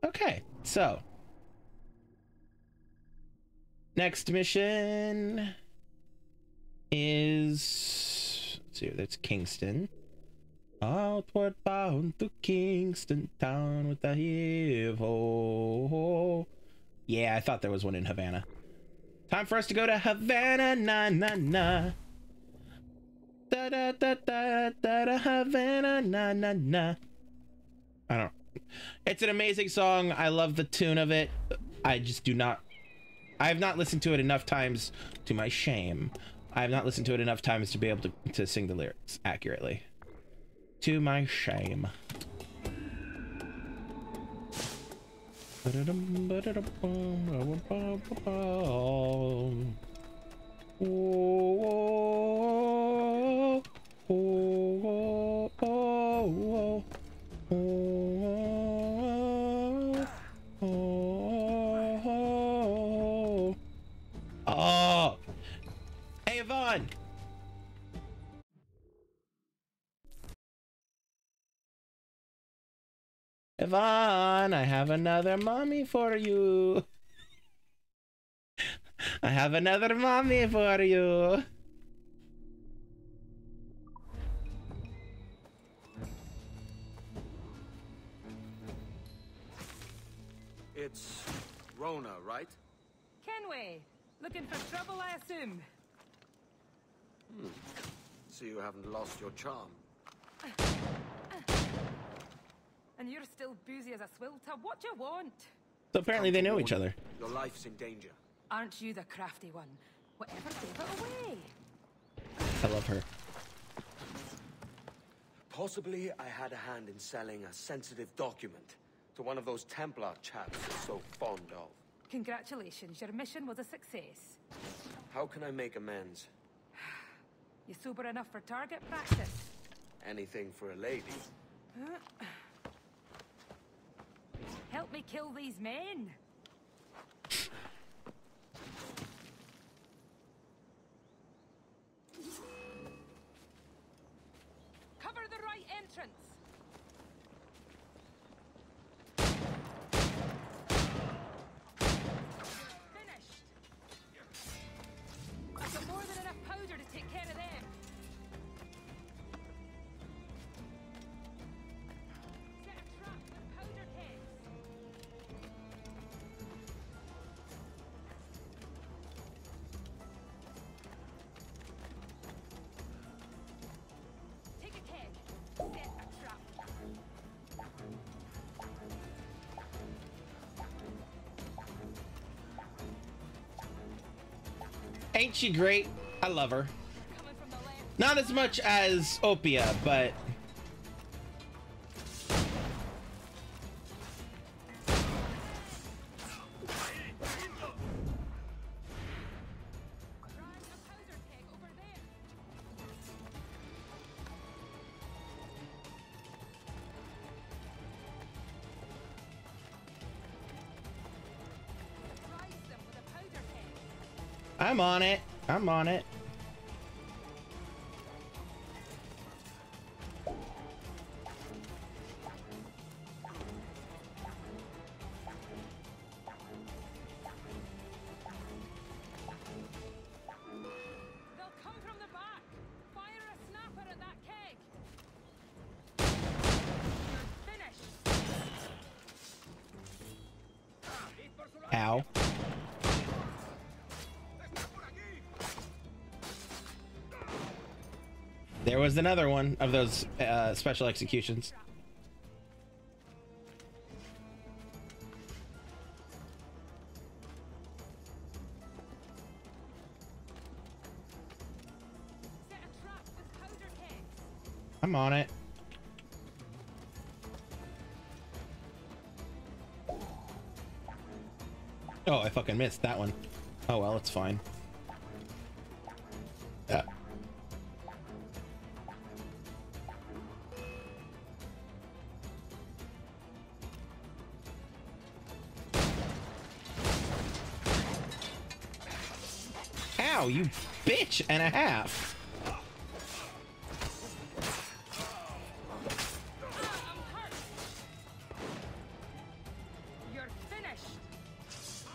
Okay, so next mission is, let's see, that's Kingston. Outward bound to Kingston town with a heave-ho. Yeah, I thought there was one in Havana. Time for us to go to Havana, na na na. Da da da da da da Havana, na na na. I don't. It's an amazing song. I love the tune of it. I just do not. I have not listened to it enough times, to my shame. I have not listened to it enough times to be able to to sing the lyrics accurately. To my shame. Oh, oh, oh, oh. Oh. Hey, Yvonne. Yvonne, I have another mommy for you. I have another mommy for you. It's Rona, right? Kenway, looking for trouble, I assume. Hmm. So you haven't lost your charm. Uh, uh, and you're still boozy as a swill tub. What do you want? So apparently they know each other. Your life's in danger. Aren't you the crafty one? Whatever, gave it away. I love her. Possibly I had a hand in selling a sensitive document to one of those Templar chaps you're so fond of. Congratulations, your mission was a success. How can I make amends? You sober enough for target practice? Anything for a lady. Huh? Help me kill these men. Cover the right entrance. Ain't she great? I love her. Not as much as Opia, but I'm on it. I'm on it. There was another one of those uh, special executions. I'm on it. Oh, I fucking missed that one. Oh, well, it's fine. Yeah. Ow, you bitch and a half. You're finished.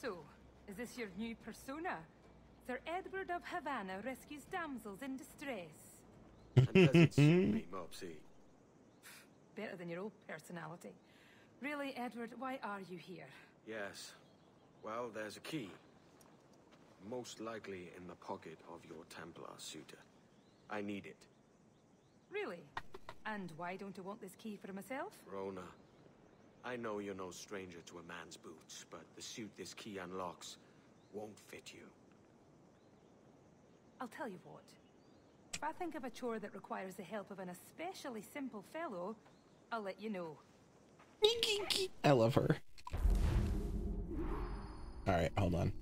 So, is this your new persona? Sir Edward of Havana rescues damsels in distress. And doesn't suit me, Mopsy. Better than your old personality. Really, Edward, why are you here? Yes. Well, there's a key. Most likely in the pocket of your Templar suitor. I need it. Really? And why don't I want this key for myself? Rona, I know you're no stranger to a man's boots, but the suit this key unlocks won't fit you. I'll tell you what. If I think of a chore that requires the help of an especially simple fellow, I'll let you know. I love her. All right, hold on.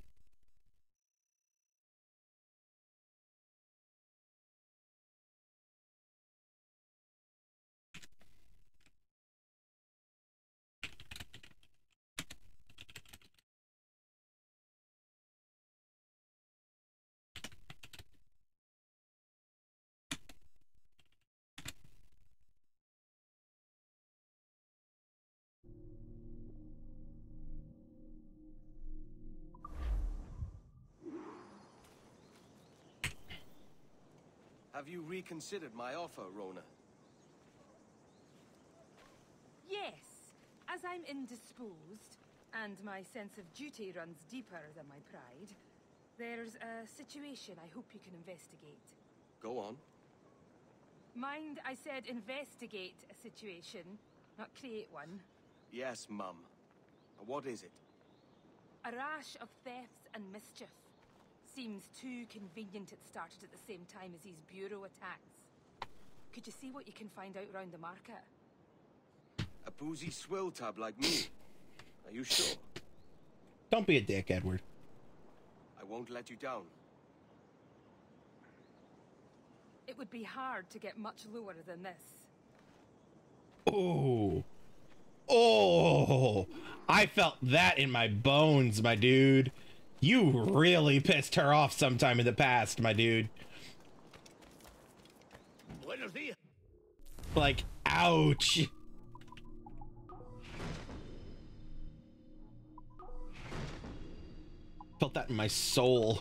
Have you reconsidered my offer, Rona? Yes. As I'm indisposed, and my sense of duty runs deeper than my pride, there's a situation I hope you can investigate. Go on. Mind, I said investigate a situation, not create one. Yes, Mum. What is it? A rash of thefts and mischief. Seems too convenient it started at the same time as these bureau attacks. Could you see what you can find out around the market? A boozy swill tab like me. Are you sure? Don't be a dick, Edward. I won't let you down. It would be hard to get much lower than this. Oh. Oh. I felt that in my bones, my dude. You really pissed her off sometime in the past, my dude. Like, ouch. Felt that in my soul.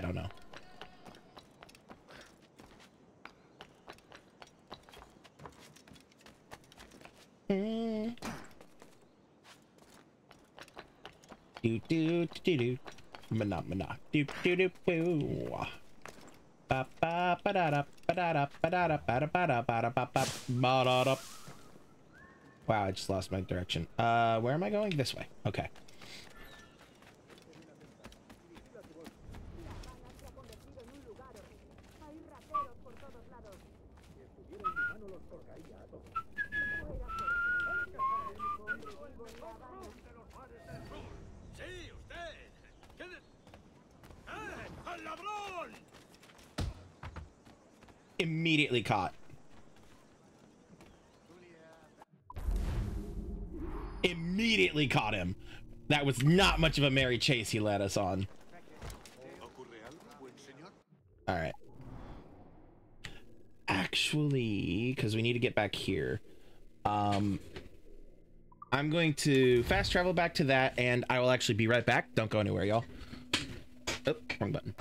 don't know. Mm. Do do do do. Mana mana. Do do do do. Ba ba ba da da ba da da ba da da ba da ba da ba da ba ba ba da. Wow, I just lost my direction. Uh, where am I going? This way. Okay. Immediately caught. Immediately caught him. That was not much of a merry chase he led us on. All right. Actually, because we need to get back here. Um, I'm going to fast travel back to that, and I will actually be right back. Don't go anywhere, y'all. Oh, wrong button.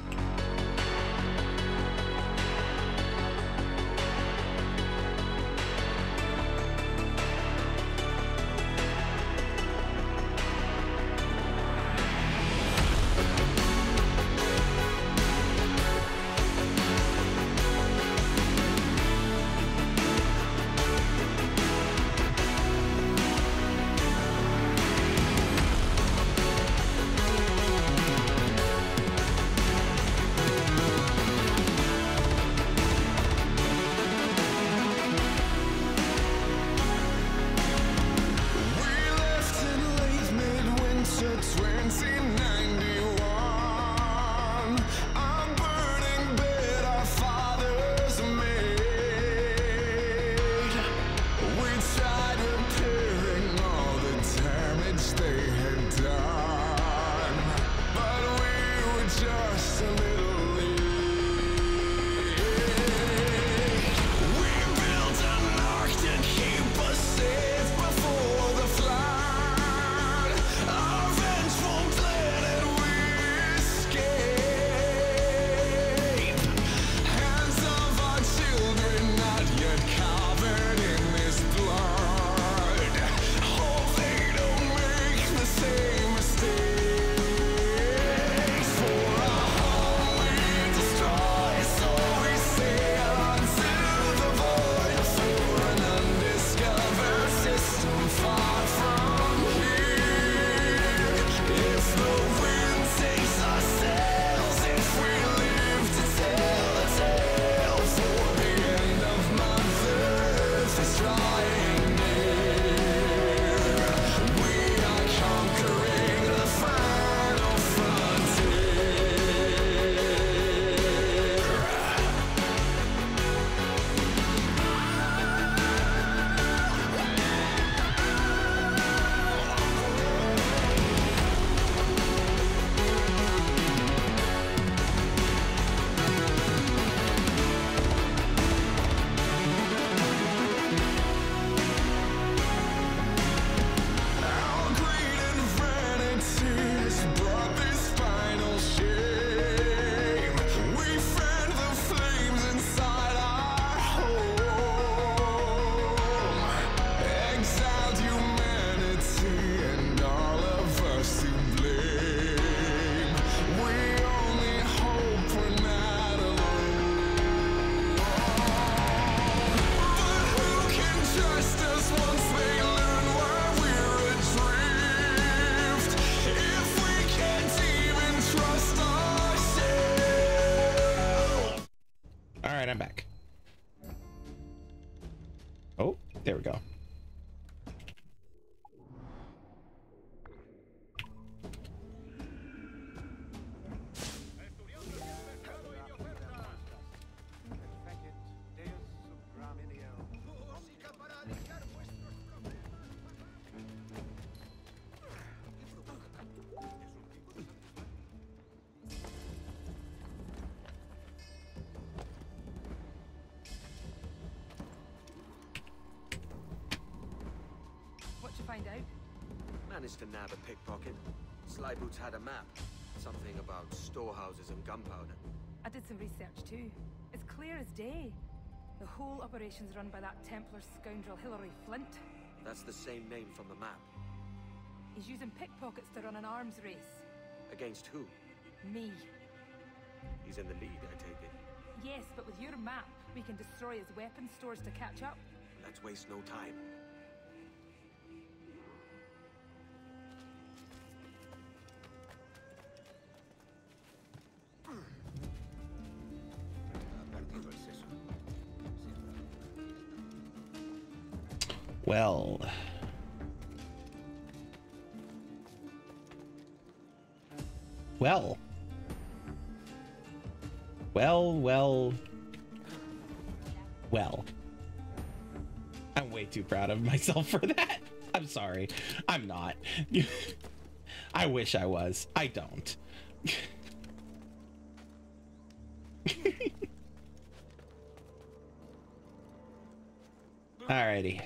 find out. Managed to nab a pickpocket. Slyboots had a map. Something about storehouses and gunpowder. I did some research too. It's clear as day. The whole operation's run by that Templar scoundrel Hilary Flint. That's the same name from the map. He's using pickpockets to run an arms race. Against who? Me. He's in the lead, I take it. Yes, but with your map, we can destroy his weapon stores to catch up. Let's waste no time. Well, well, well, well, well, I'm way too proud of myself for that. I'm sorry. I'm not. I wish I was. I don't. Alrighty.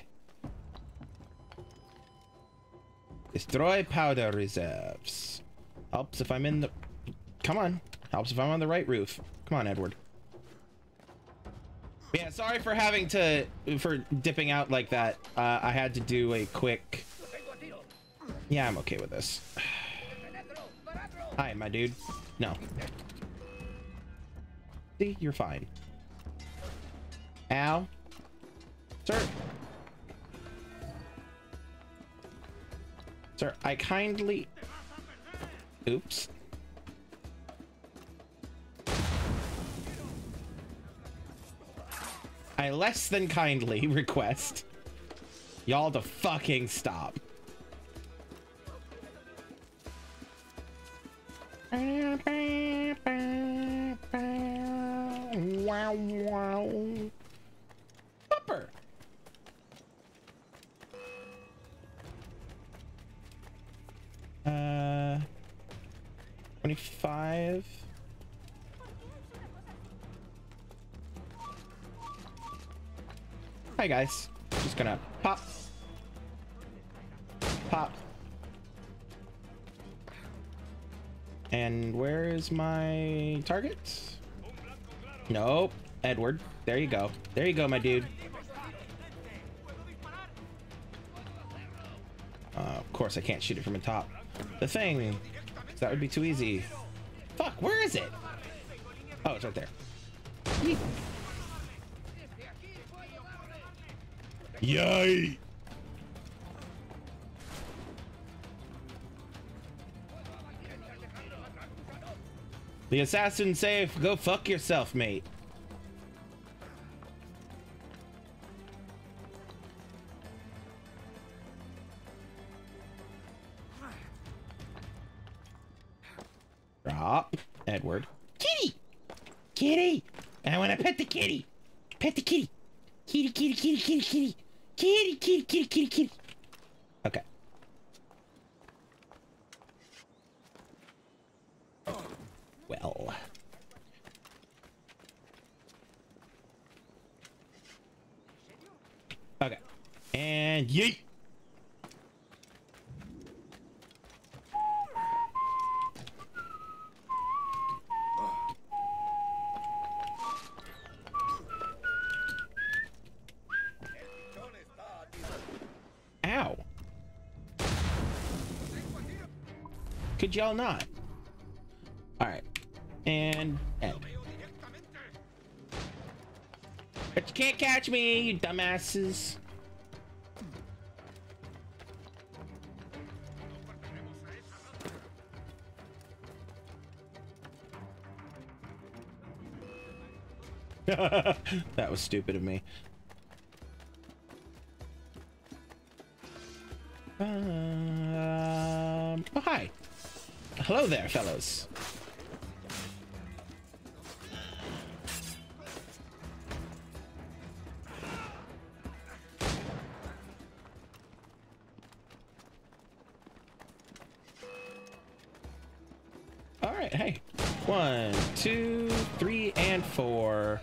Destroy powder reserves. Helps if I'm in the... Come on. Helps if I'm on the right roof. Come on, Edward. Yeah, sorry for having to... For dipping out like that. Uh, I had to do a quick... Yeah, I'm okay with this. Hi, my dude. No. See? You're fine. Ow. Sir. Sir, I kindly... Oops. I less than kindly request y'all to fucking stop. Wow, wow. Pepper. Uh, twenty-five. Hi guys, just gonna pop, pop. And where is my target? Nope, Edward. There you go. There you go, my dude. Uh, of course, I can't shoot it from the top. The thing. That would be too easy. Fuck, where is it? Oh, it's right there. Yeet. Yay! The assassin's safe. Go fuck yourself, mate. Drop, Edward. Kitty! Kitty! I want to pet the kitty! Pet the kitty! Kitty, kitty, kitty, kitty, kitty! Kitty, kitty, kitty, kitty, kitty! Okay. Well. Okay. And yeet! Could y'all not? All right, and end. But you can't catch me, you dumbasses. That was stupid of me. Um, oh, hi. Hello there, fellows. All right, hey. One, two, three, and four.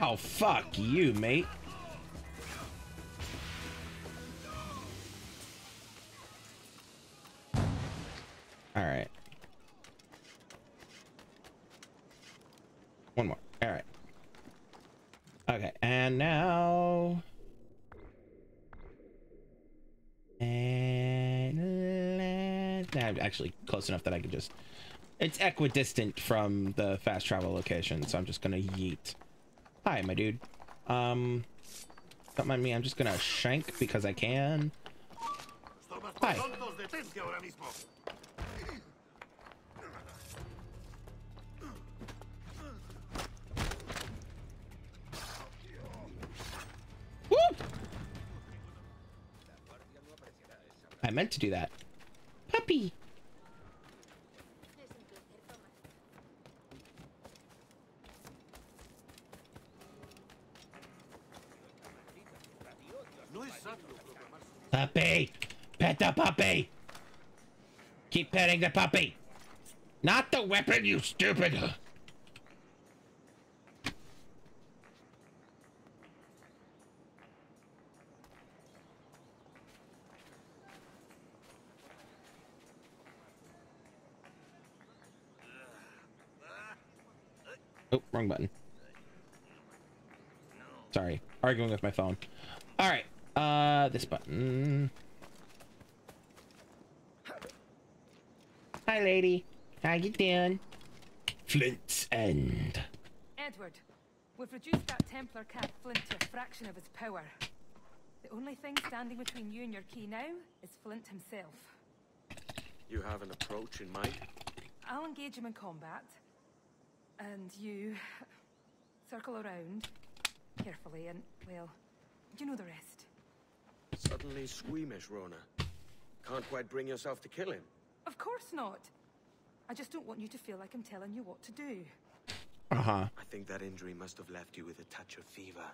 Ow, fuck you, mate. Alright. One more. Alright. Okay, and now... And... I'm actually close enough that I can just... It's equidistant from the fast travel location, so I'm just gonna yeet. Hi, my dude. Um... Don't mind me, I'm just gonna shank because I can. Hi. I meant to do that. Puppy! Puppy! Pet the puppy! Keep petting the puppy! Not the weapon, you stupid! Oh, wrong button. Sorry, arguing with my phone. All right, uh, this button. Hi, lady. How you doing? Flint's End. Edward, we've reduced that Templar cat Flint to a fraction of his power. The only thing standing between you and your key now is Flint himself. You have an approach in mind? I'll engage him in combat. And you circle around carefully and, well, you know the rest. Suddenly squeamish, Rona. Can't quite bring yourself to kill him. Of course not. I just don't want you to feel like I'm telling you what to do. Uh-huh. I think that injury must have left you with a touch of fever.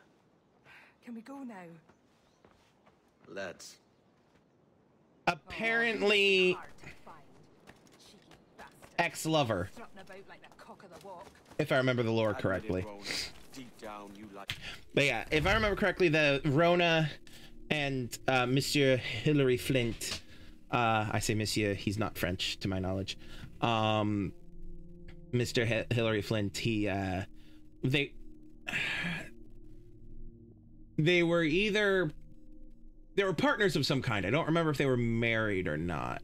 Can we go now? Let's. Apparently... Oh, ex-lover. If I remember the lore correctly. But yeah, if I remember correctly, the Rona and uh, Monsieur Hilary Flint, uh, I say Monsieur, he's not French to my knowledge. Um, Mister H Hilary Flint, he, uh, they, they were either, they were partners of some kind. I don't remember if they were married or not.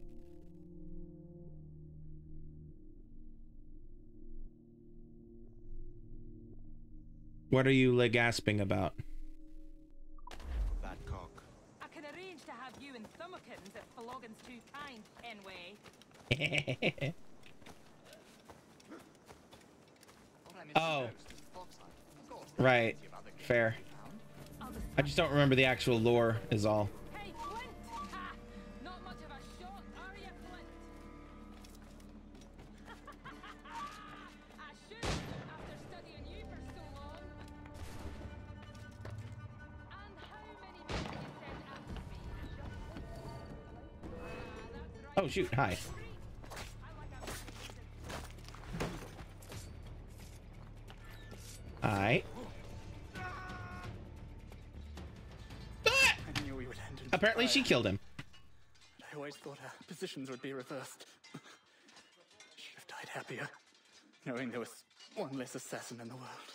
What are you like gasping about? That cock. I can arrange to have you in Thumbkins if Floggin's too kind, anyway. Oh. Right. Fair. I just don't remember the actual lore is all. Hey, Flint! Ha! Not much of a shot, are you, Flint? I should after studying you for so long. Oh shoot, hi. Alright. Ah! Apparently she killed him. I always thought our positions would be reversed. Should have died happier, knowing there was one less assassin in the world.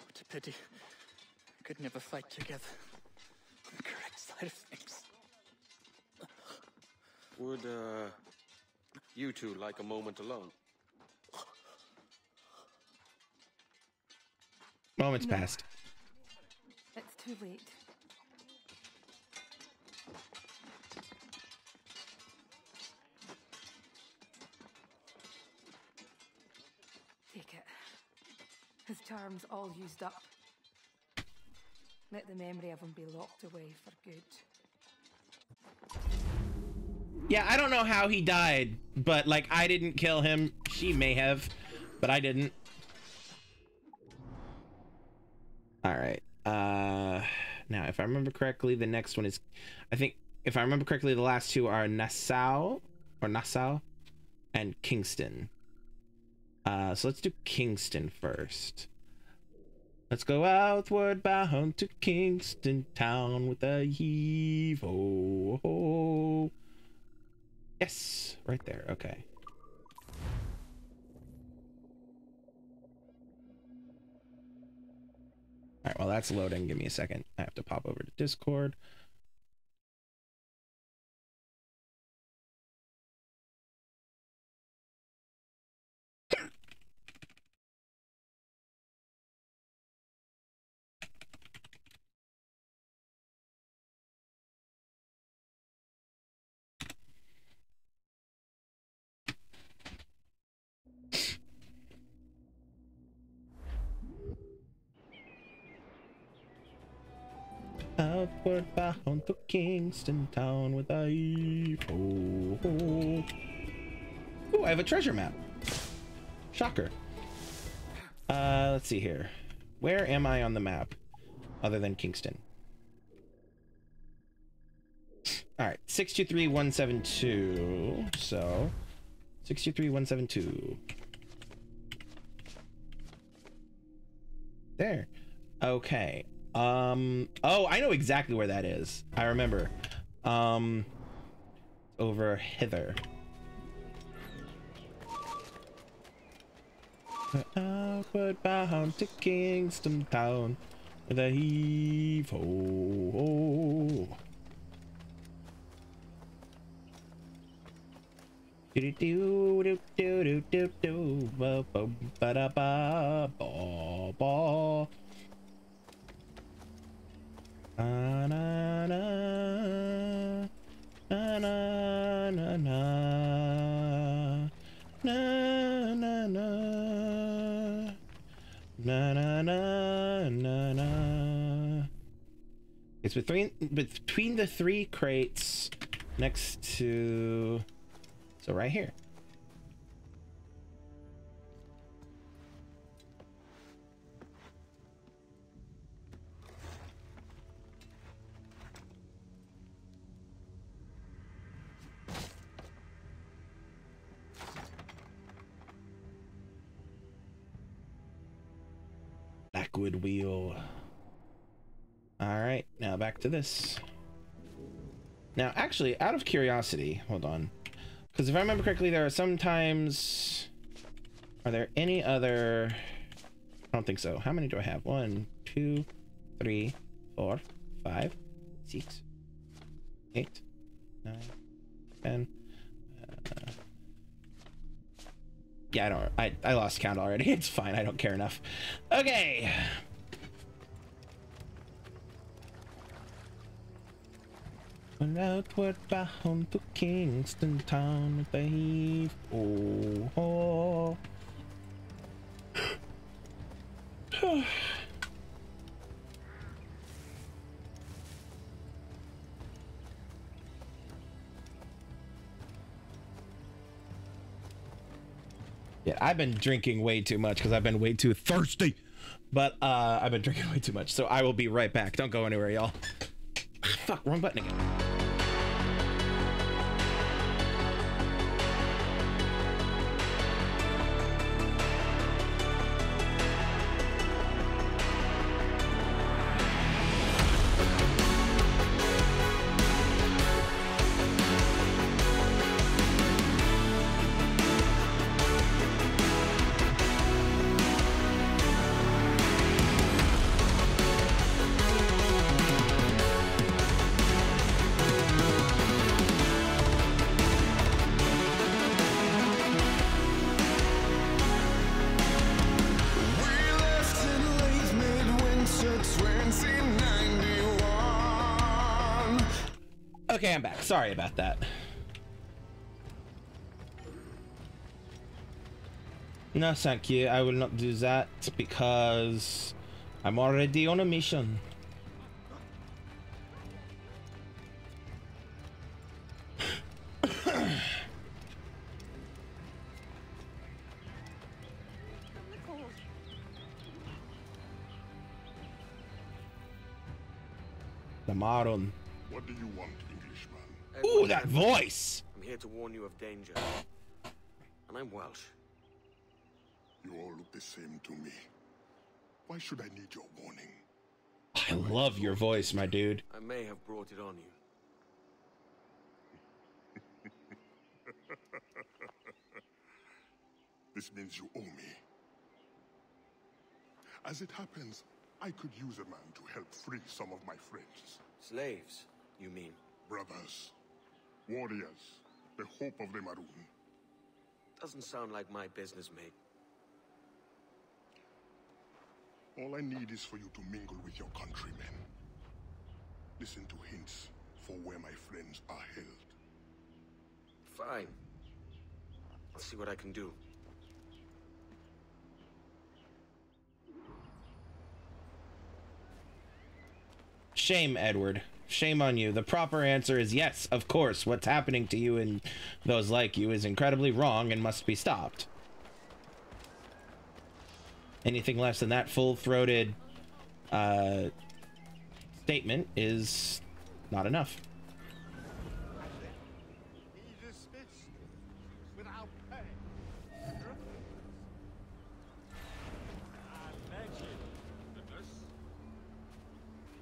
What a pity. We could never fight together. The correct side of things. Would, uh, you two like a moment alone? Moments no. Passed. It's too late. Take it. His charm's all used up. Let the memory of him be locked away for good. Yeah, I don't know how he died, but like I didn't kill him. She may have, but I didn't. All right. Uh, now, if I remember correctly, the next one is, I think, if I remember correctly, the last two are Nassau or Nassau and Kingston. Uh, so let's do Kingston first. Let's go outward bound to Kingston town with a heave ho. Yes, right there. Okay. All right, well, that's loading. Give me a second. I have to pop over to Discord. Outward bound to Kingston town with a evil. Ooh, I have a treasure map. Shocker. Uh, let's see here. Where am I on the map other than Kingston? All right, six two three one seven two. So, six two three one seven two. There. Okay. Um, oh, I know exactly where that is. I remember. Um, over hither. Outward bound to Kingston town with a heave ho. Do do do do do do do ba ba ba ba ba ba. Na na na na na na na na na na na na na na. It's between between the three crates next to, so right here. Blackwood wheel. All right, now back to this. Now, actually, out of curiosity, hold on, because if I remember correctly, there are sometimes. Are there any other? I don't think so. How many do I have? One, two, three, four, five, six, eight, nine, ten. Uh... Yeah, I don't. I I lost count already. It's fine. I don't care enough. Okay. Outward bound to Kingston town, babe. Oh. Oh. Yeah, I've been drinking way too much because I've been way too thirsty, but uh, I've been drinking way too much, so I will be right back. Don't go anywhere, y'all. Fuck, wrong button again. Okay, I'm back. Sorry about that. No, thank you. I will not do that because I'm already on a mission. The Maron. What do you want? Ooh, that voice! I'm here to warn you of danger. And I'm Welsh. You all look the same to me. Why should I need your warning? I love your voice, my dude. I may have brought it on you. This means you owe me. As it happens, I could use a man to help free some of my friends. Slaves, you mean? Brothers. Warriors. The hope of the Maroon. Doesn't sound like my business, mate. All I need is for you to mingle with your countrymen. Listen to hints for where my friends are held. Fine. I'll see what I can do. Shame, Edward. Shame on you. The proper answer is yes, of course. What's happening to you and those like you is incredibly wrong and must be stopped. Anything less than that full-throated uh, statement is not enough.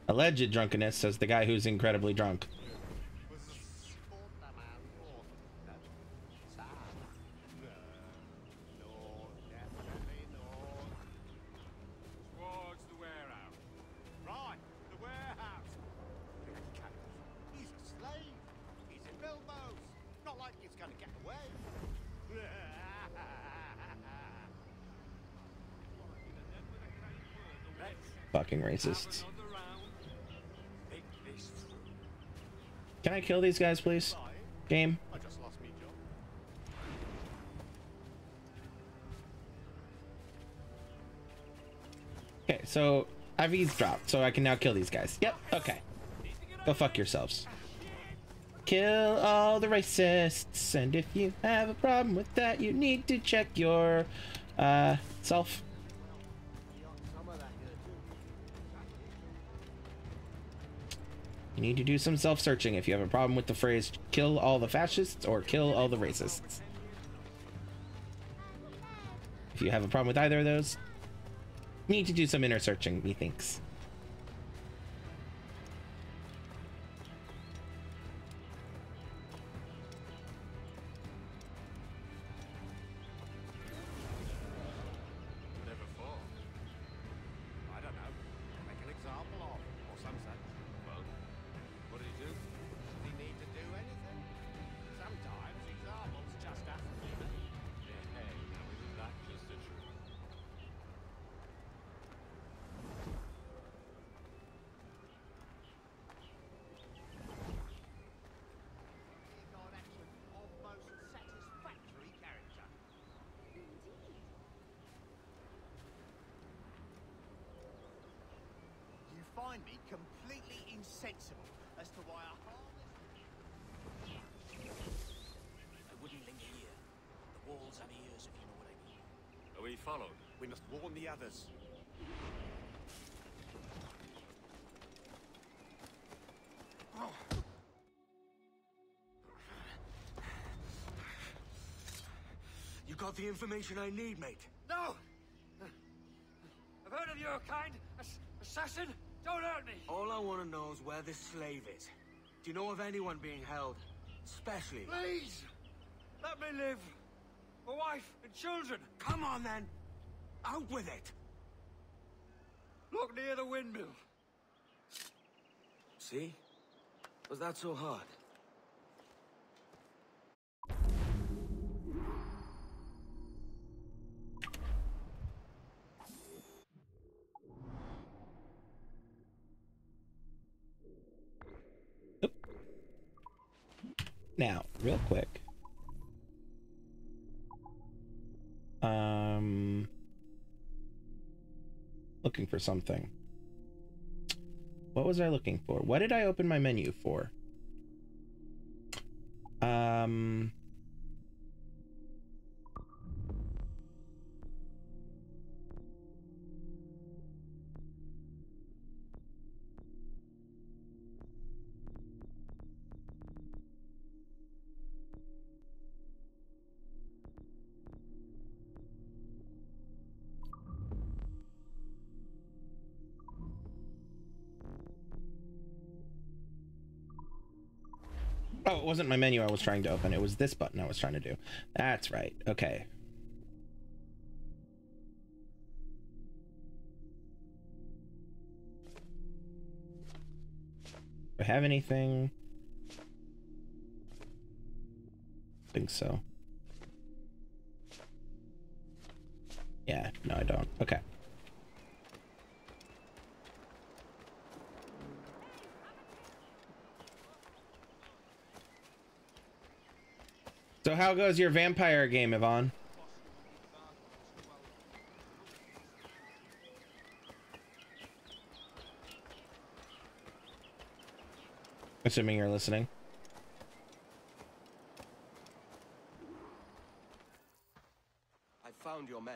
Alleged drunkenness, says the guy who's incredibly drunk. Fucking racists. Can I kill these guys, please? Game. I just lost me job. Okay, so I've eavesdropped, so I can now kill these guys. Yep, okay. Go fuck yourselves. Kill all the racists, and if you have a problem with that, you need to check your uh, self. You need to do some self-searching if you have a problem with the phrase kill all the fascists or kill all the racists. If you have a problem with either of those, you need to do some inner searching, methinks. Me completely insensible as to why I I wouldn't linger here. The walls have ears, if you know what I mean. Are we followed? We must warn the others. You got the information I need, mate. No! I've heard of your kind, assassin. Don't hurt me! All I want to know is where this slave is. Do you know of anyone being held? Especially... Please! Let me live! My wife and children! Come on, then! Out with it! Look near the windmill. See? Was that so hard? Now, real quick. Um, looking for something. What was I looking for? What did I open my menu for? Um, Oh, it wasn't my menu I was trying to open. It was this button I was trying to do. That's right. Okay. Do I have anything? I think so. Yeah, no, I don't. Okay. So how goes your vampire game, Yvonne? Assuming you're listening. I found your men.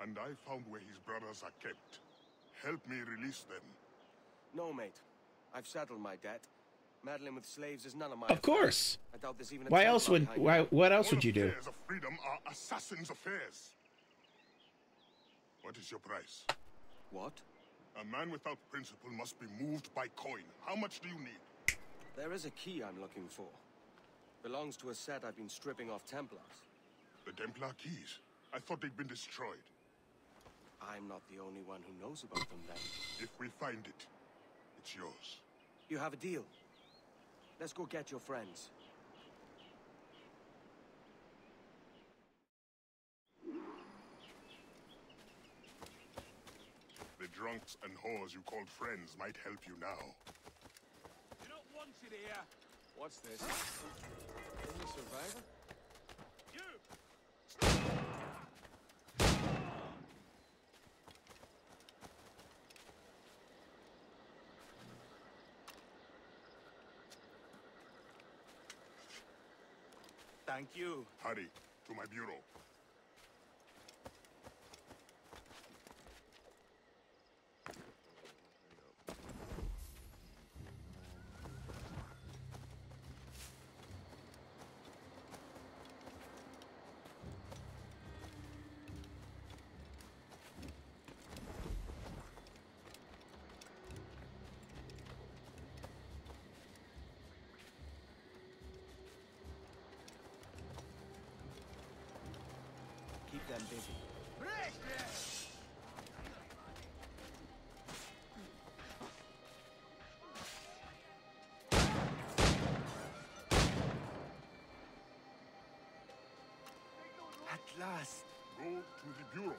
And I found where his brothers are kept. Help me release them. No, mate. I've settled my debt. Meddling with slaves is none of my Of course. I doubt there's even a why else would why what else All would you do? Affairs of freedom are assassins' affairs. What is your price? What? A man without principle must be moved by coin. How much do you need? There is a key I'm looking for. Belongs to a set I've been stripping off Templars. The Templar keys? I thought they'd been destroyed. I'm not the only one who knows about them, then. If we find it, it's yours. You have a deal. Let's go get your friends. The drunks and whores you called friends might help you now. You're not wanted here. What's this? Any survivor? You! Thank you. Hurry, to my bureau. I'm busy. At last. Go to the bureau.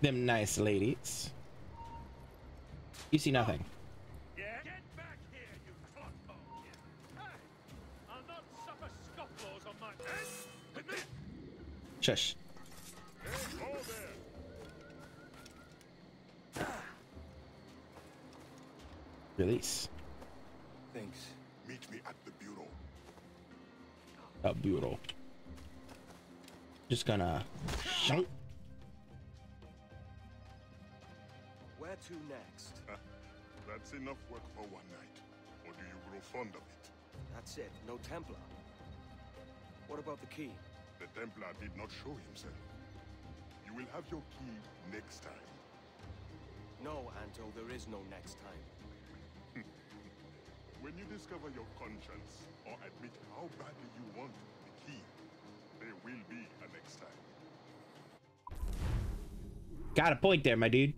Them nice ladies. You see nothing. Shush. Release. Thanks. Meet me at the bureau. A bureau. Just gonna shunk. Where to next? Uh, that's enough work for one night. Or do you grow fond of it? That's it. No Templar. What about the key? The Templar did not show himself. You will have your key next time. No, Anto, there is no next time. When you discover your conscience, or admit how badly you want the key, there will be a next time. Got a point there, my dude.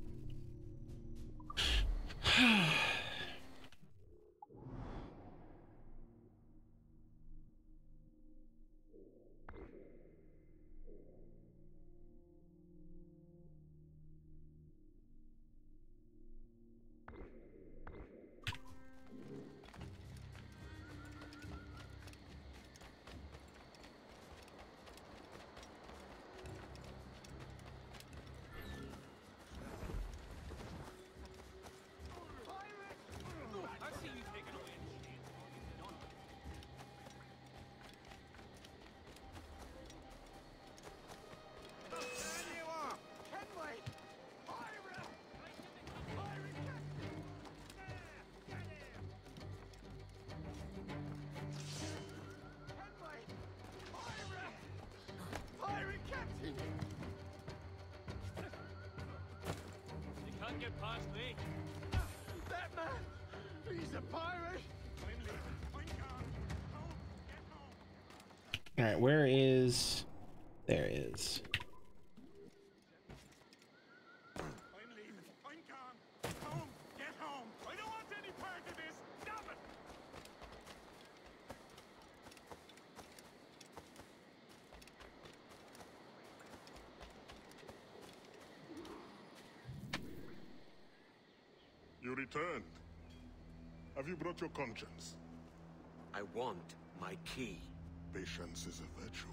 can't get past me. That man! He's a pirate! Alright, where is... There it is. You returned. Have you brought your conscience? I want my key. Patience is a virtue.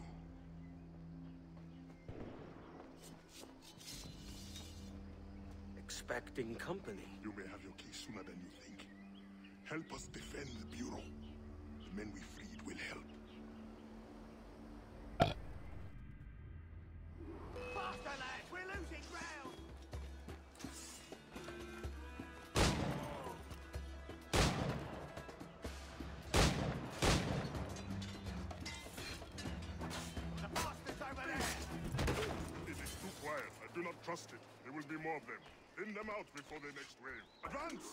Expecting company. You may have your key sooner than you think. Help us defend the Bureau. The men we freed will help. Trusted. There will be more of them. Thin them out before the next wave. Advance!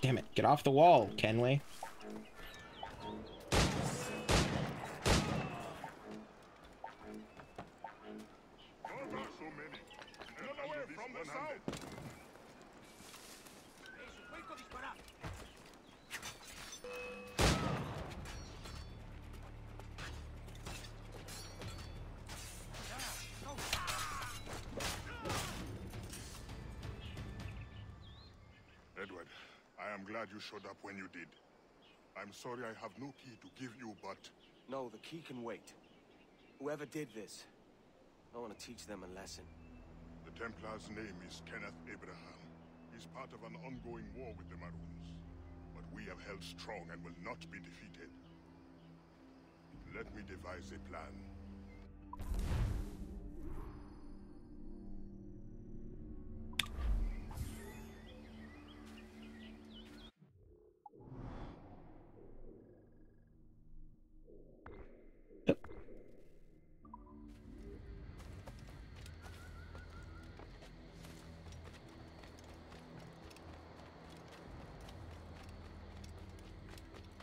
Damn it, get off the wall, Kenway. Showed up when you did. I'm sorry I have no key to give you, but... No, the key can wait. Whoever did this, I want to teach them a lesson. The Templar's name is Kenneth Abraham. He's part of an ongoing war with the Maroons. But we have held strong and will not be defeated. Let me devise a plan.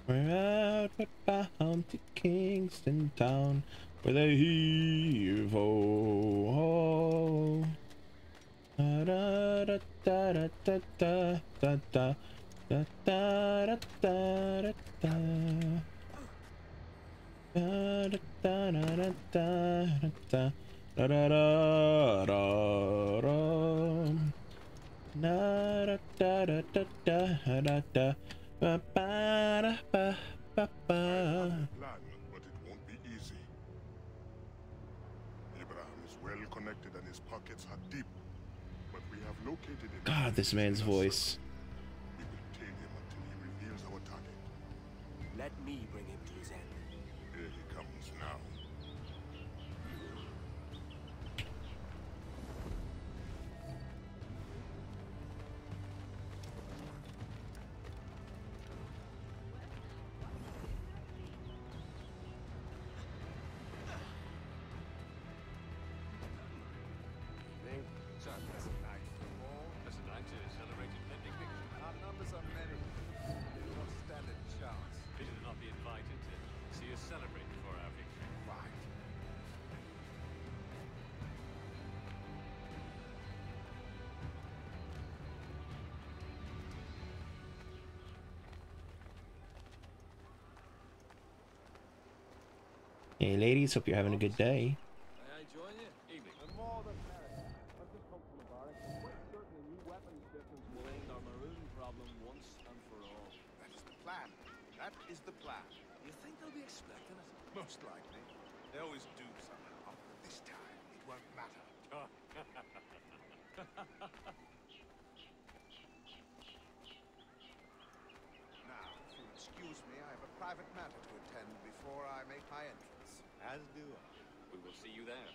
We're out bound to Kingston Town with a heave ho. Da da da da da da da da da da da da da da da da. God, this man's voice. We will kill him until he reveals our target. Let me bring him to his end. Here he comes now. Hey ladies, hope you're having a good day. May I join you? Evening. I'm more than Paris. I've just come from the barracks. Certainly new weapons systems will end our maroon problem once and for all. That is the plan. That is the plan. You think they'll be expecting it? Most likely. They always do somehow. This time, it won't matter. Now, if you'll excuse me, I have a private matter to attend before I make my entrance. As do I. We will see you there.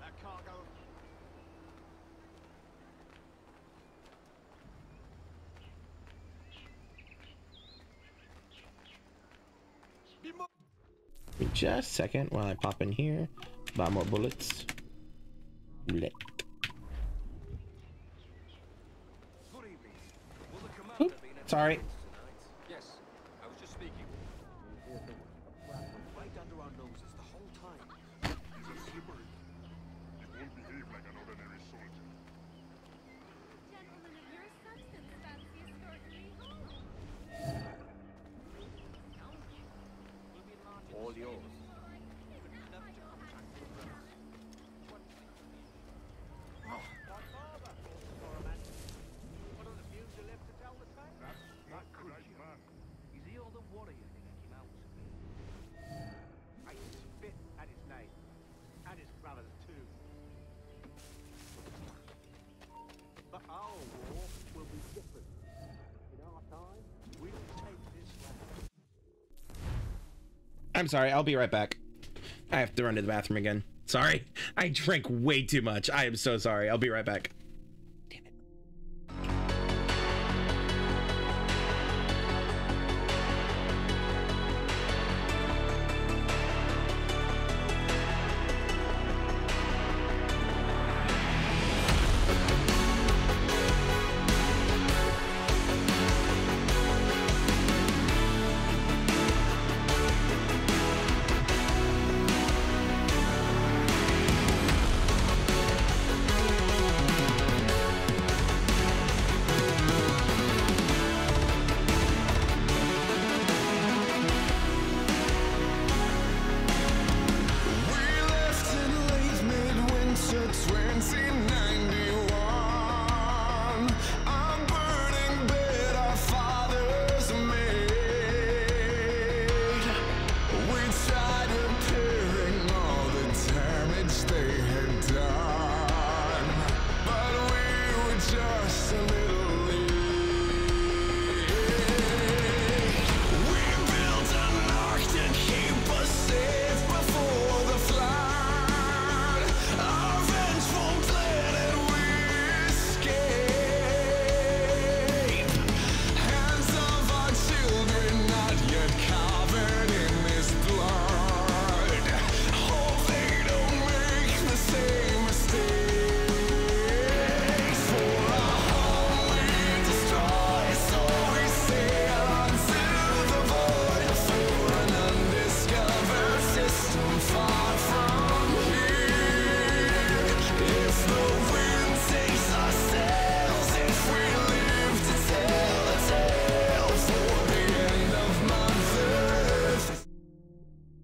That cargo. Just a second while I pop in here, buy more bullets. Bullet. Oop, sorry. Yes, I was just speaking. Right under our noses the whole time. He's a slippery. He won't behave like an ordinary soldier. Gentlemen of your substance fancy escorting me home. All yours. One of the few who left to tell the same. That great man. Is he all the warrior that came out to me? I spit at his name. And his brothers too. But our war will be different. In our time, we'll take this land. I'm sorry, I'll be right back. I have to run to the bathroom again. Sorry, I drank way too much. I am so sorry. I'll be right back. Damn it.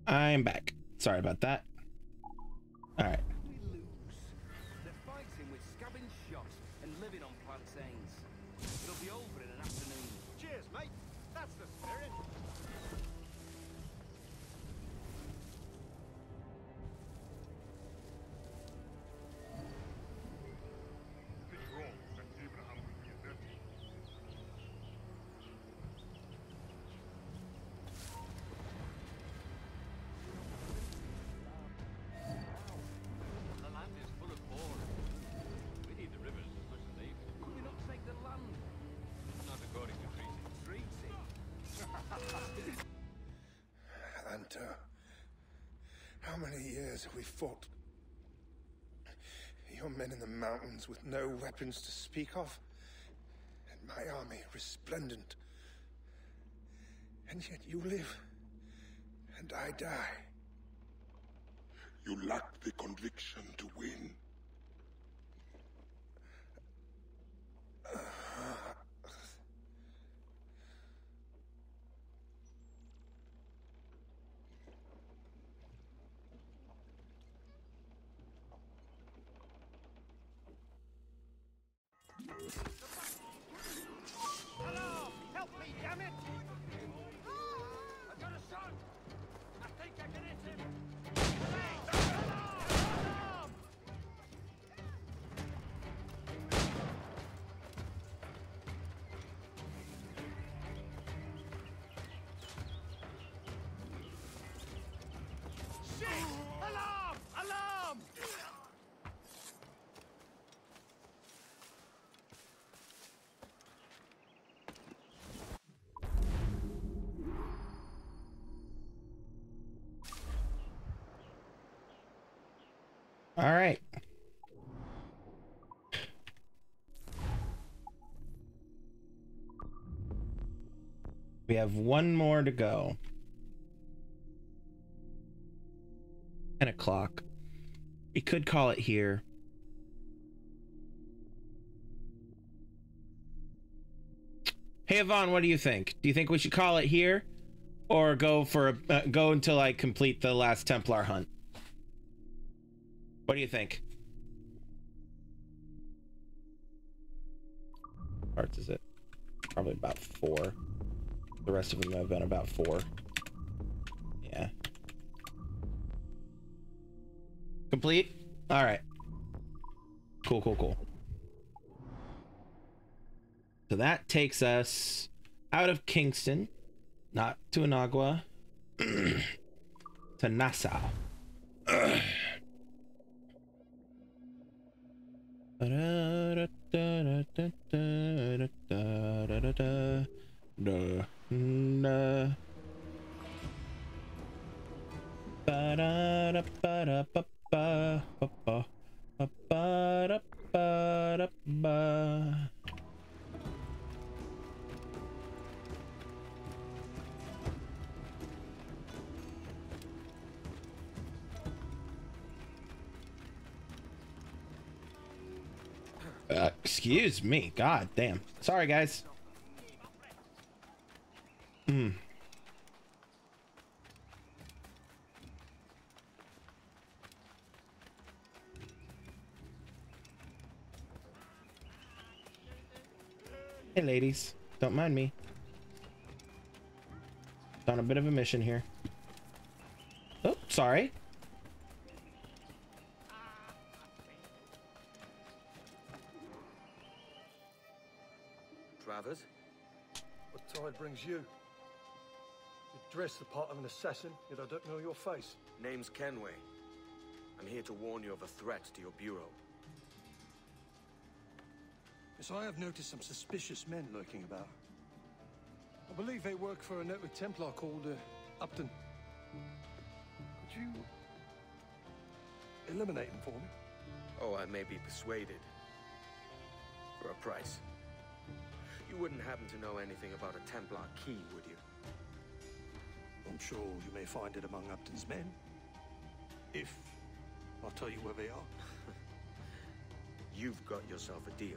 I'm back. Sorry about that. All right. We lose. They're fighting with scabbing shots and living on plantains. It'll be over in an afternoon. Cheers, mate. That's the spirit. We fought your men in the mountains with no weapons to speak of, and my army resplendent, and yet you live and I die. You lack the conviction to win. Uh-huh. Hello! Help me, damn it! I got a shot! I think I can hit him! All right. We have one more to go. ten o'clock. We could call it here. Hey, Yvonne, what do you think? Do you think we should call it here or go for a, uh, go until I complete the last Templar hunt? What do you think? What parts is it? Probably about four. The rest of them have been about four. Yeah. Complete? All right. Cool, cool, cool. So that takes us out of Kingston, not to Inagua, to Nassau. Uh, excuse me, god damn. Sorry, guys. Mm. Hey, ladies, don't mind me. On a bit of a mission here. Oh, sorry. What tide brings you? You dress the part of an assassin, yet I don't know your face. Name's Kenway. I'm here to warn you of a threat to your bureau. Yes, I have noticed some suspicious men lurking about. I believe they work for a network Templar called uh, Upton. Could you eliminate them for me? Oh, I may be persuaded. For a price. You wouldn't happen to know anything about a Templar key, would you? I'm sure you may find it among Upton's men. If I'll tell you where they are. You've got yourself a deal.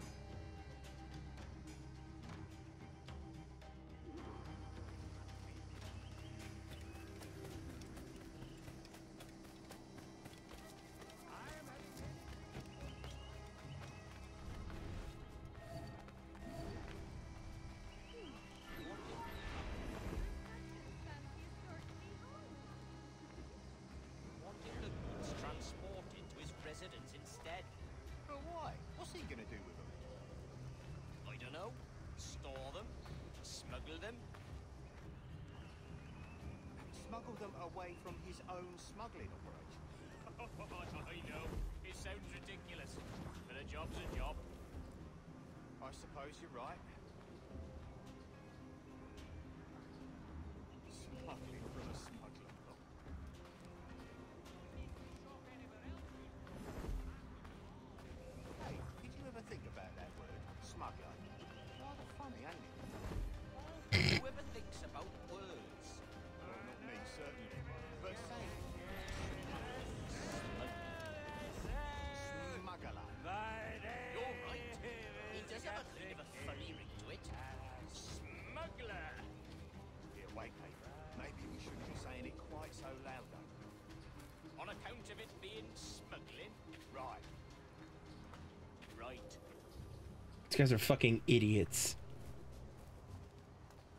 These guys are fucking idiots.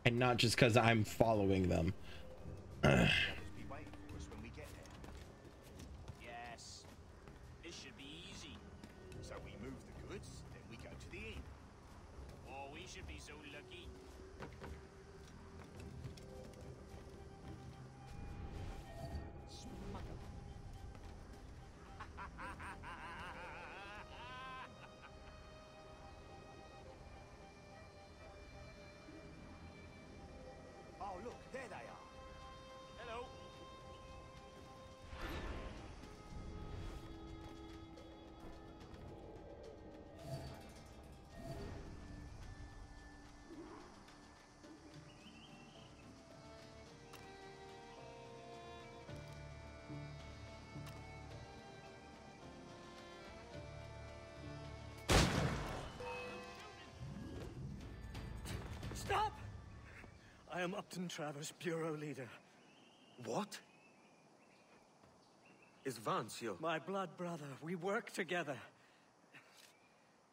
And not just because I'm following them. Ugh. Stop! I am Upton Travers, Bureau Leader. What? Is Vance your... My blood brother. We work together.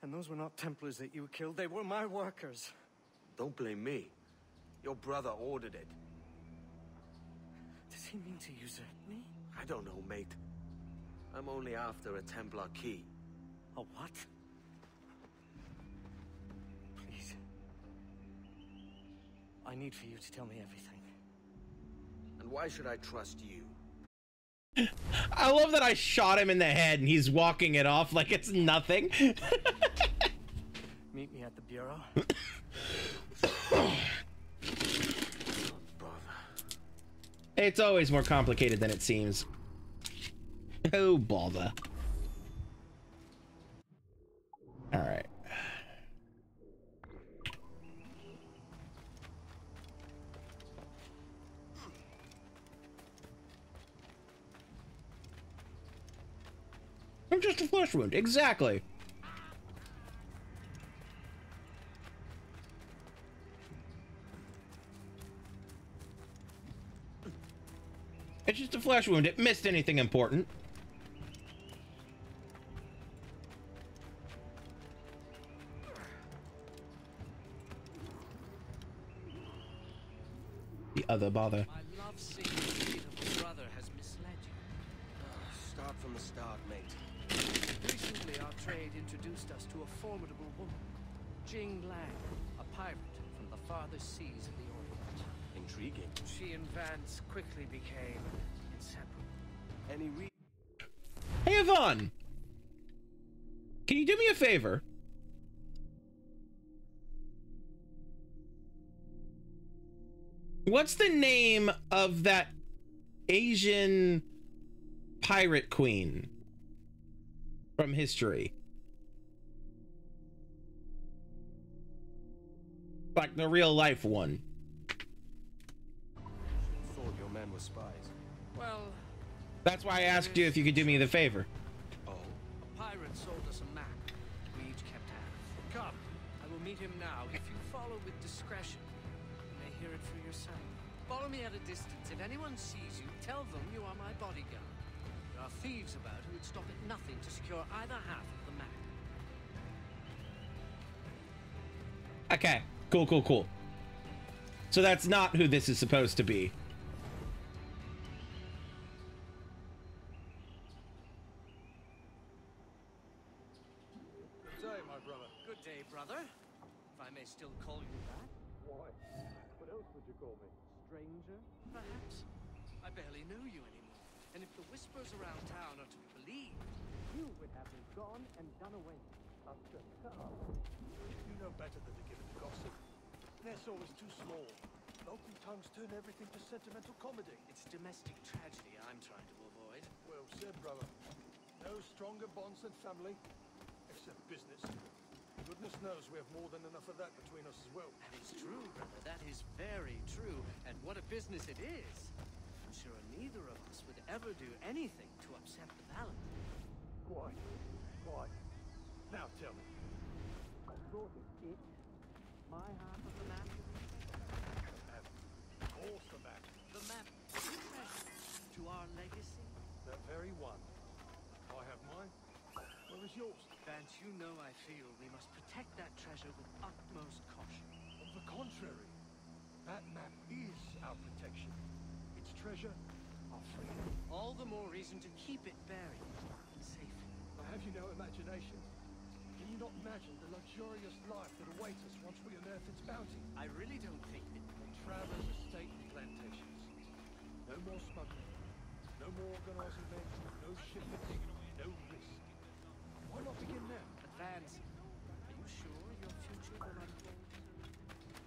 And those were not Templars that you killed. They were my workers. Don't blame me. Your brother ordered it. Does he mean to usurp me? I don't know, mate. I'm only after a Templar key. A what? I need for you to tell me everything. And why should I trust you? I love that I shot him in the head and he's walking it off like it's nothing. Meet me at the bureau. Oh, brother. It's always more complicated than it seems. Oh, bother. All right. I'm just a flesh wound, exactly. It's just a flesh wound. It missed anything important. The other bother. My love seems to be that the brother has misled you. Oh, start from the start, mate. Recently, our trade introduced us to a formidable woman, Jing Lang, a pirate from the farthest seas of the Orient. Intriguing. She and Vance quickly became inseparable. Any re Hey, Yvonne! Can you do me a favor? What's the name of that Asian pirate queen? From history, like the real life one. Thought your men were spies. Well, that's why I asked you if you could do me the favor. Oh, a pirate sold us a map. We each kept half. Come, I will meet him now. If you follow with discretion, you may hear it for yourself. Follow me at a distance. If anyone sees you, tell them you are my bodyguard. There are thieves about who would stop at nothing to secure either half of the map. Okay, cool, cool, cool. So that's not who this is supposed to be. Good day, my brother. Good day, brother. If I may still call you that. Why? What else would you call me? Stranger? Perhaps. I barely knew you anymore. And if the whispers around town are to be believed, you would have been gone and done away. After Carl. If you know better than to give it gossip, their soul is too small. Local tongues turn everything to sentimental comedy. It's domestic tragedy I'm trying to avoid. Well said, brother. No stronger bonds than family, except business. Goodness knows we have more than enough of that between us as well. That is true, brother. That is very true. And what a business it is. I'm sure neither of us would ever do anything to upset the balance. Why? Why? Now tell me. I thought it did. My half of the map. The map. Of course the map. The map. To our legacy. That very one. I have mine. Where is yours? Vance, you know I feel we must protect that treasure with utmost caution. On the contrary, that map is our protection. Its treasure, our freedom. All the more reason to keep it buried and safely. I have you no imagination. Can you not imagine the luxurious life that awaits us once we unearth its bounty? I really don't think it. On Travers' estate plantations. No more smuggling. No more organised events. No shipping. No risk. Why not begin now? But Vance, are you sure your future will unfold?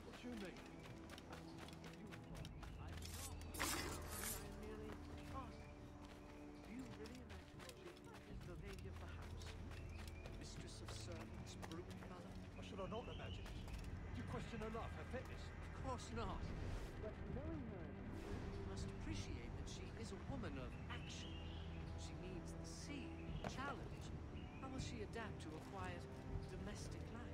What do you mean? Do you really imagine Jane is the lady of the house? Mistress of servants, brood-mother? Why should I not imagine it? You question her life, her fitness? Of course not. But knowing her, you must appreciate that she is a woman of action. She needs the sea, challenge. How will she adapt to a quiet, domestic life?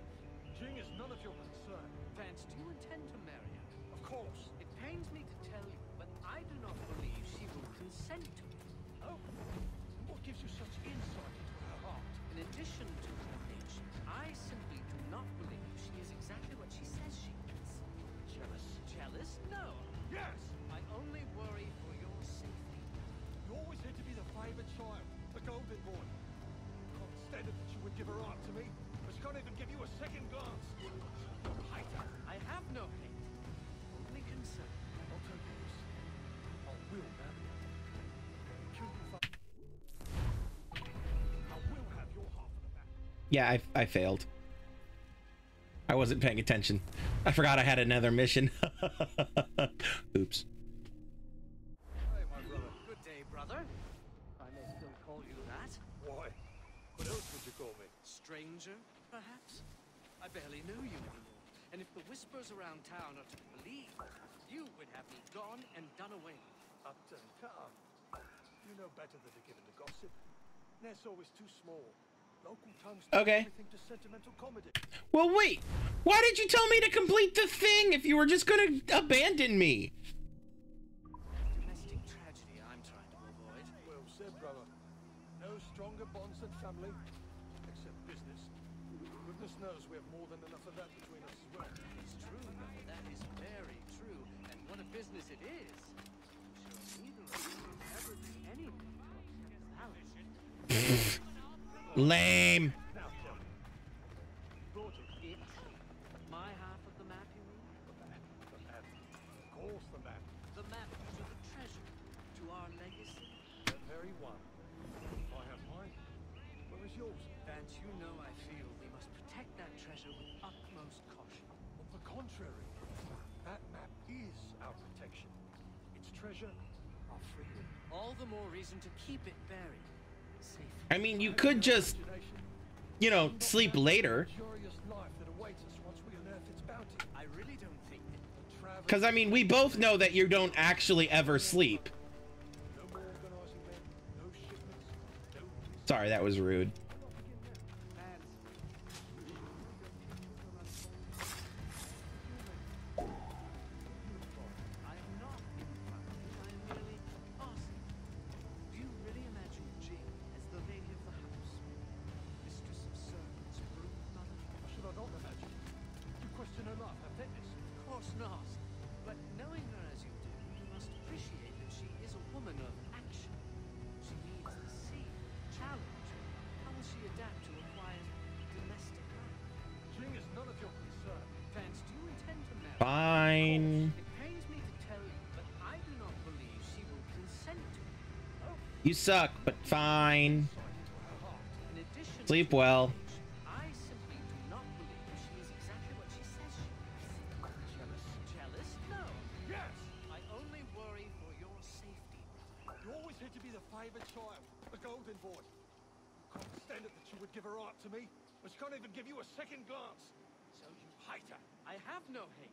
Jing is none of your concern. Vance, do you intend to marry her? Of course. It pains me to tell you, but I do not believe she will consent to it. Oh? And what gives you such insight into her heart? In addition to her nature, I simply do not believe she is exactly what she says she is. Jealous? Jealous? No. Yes! I only worry for your safety. You're always here to be the favored child, the golden boy. Instead of that, she would give her up to me, but she can't even give you a second glance. Hate her. I have no hate. Only concern. Not her views. I will marry her. I will have your half of the map. Yeah, I, I failed. I wasn't paying attention. I forgot I had another mission. Oops. Hey, my brother. Good day, brother. I may still call you that. Why? What else would you call me? Stranger, perhaps? I barely knew you anymore. And if the whispers around town are to be believed, you would have me gone and done away with. Upton, come. You know better than to give in to gossip. Ness always too small. Local tongues do everything to sentimental comedy. Well, wait. Why did you tell me to complete the thing if you were just going to abandon me? Domestic tragedy I'm trying to avoid. Well said, brother. No stronger bonds than family, except business. Goodness knows we have more than enough of that between us as well. It's true, brother. That is very true. And what a business it is. I'm sure neither of you ever do anything else. Lame. Now, tell me. Brought it. It? My half of the map, you mean? The map. The map. Of course, the map. The map to the treasure, to our legacy. The very one. I have mine. Where is yours? Vance, you know I feel we must protect that treasure with utmost caution. On the contrary, that map is our protection. Its treasure, our freedom. All the more reason to keep it buried. Safe. I mean, you could just, you know, sleep later. Because, I mean, we both know that you don't actually ever sleep. Sorry, that was rude. You suck, but fine. Sleep well. I simply do not believe she is exactly what she says she is. Jealous? Jealous? No. Yes. I only worry for your safety. You're always here to be the favored child, the golden boy. You can't stand it that she would give her up to me, but she can't even give you a second glance. So you hate her. I have no hate.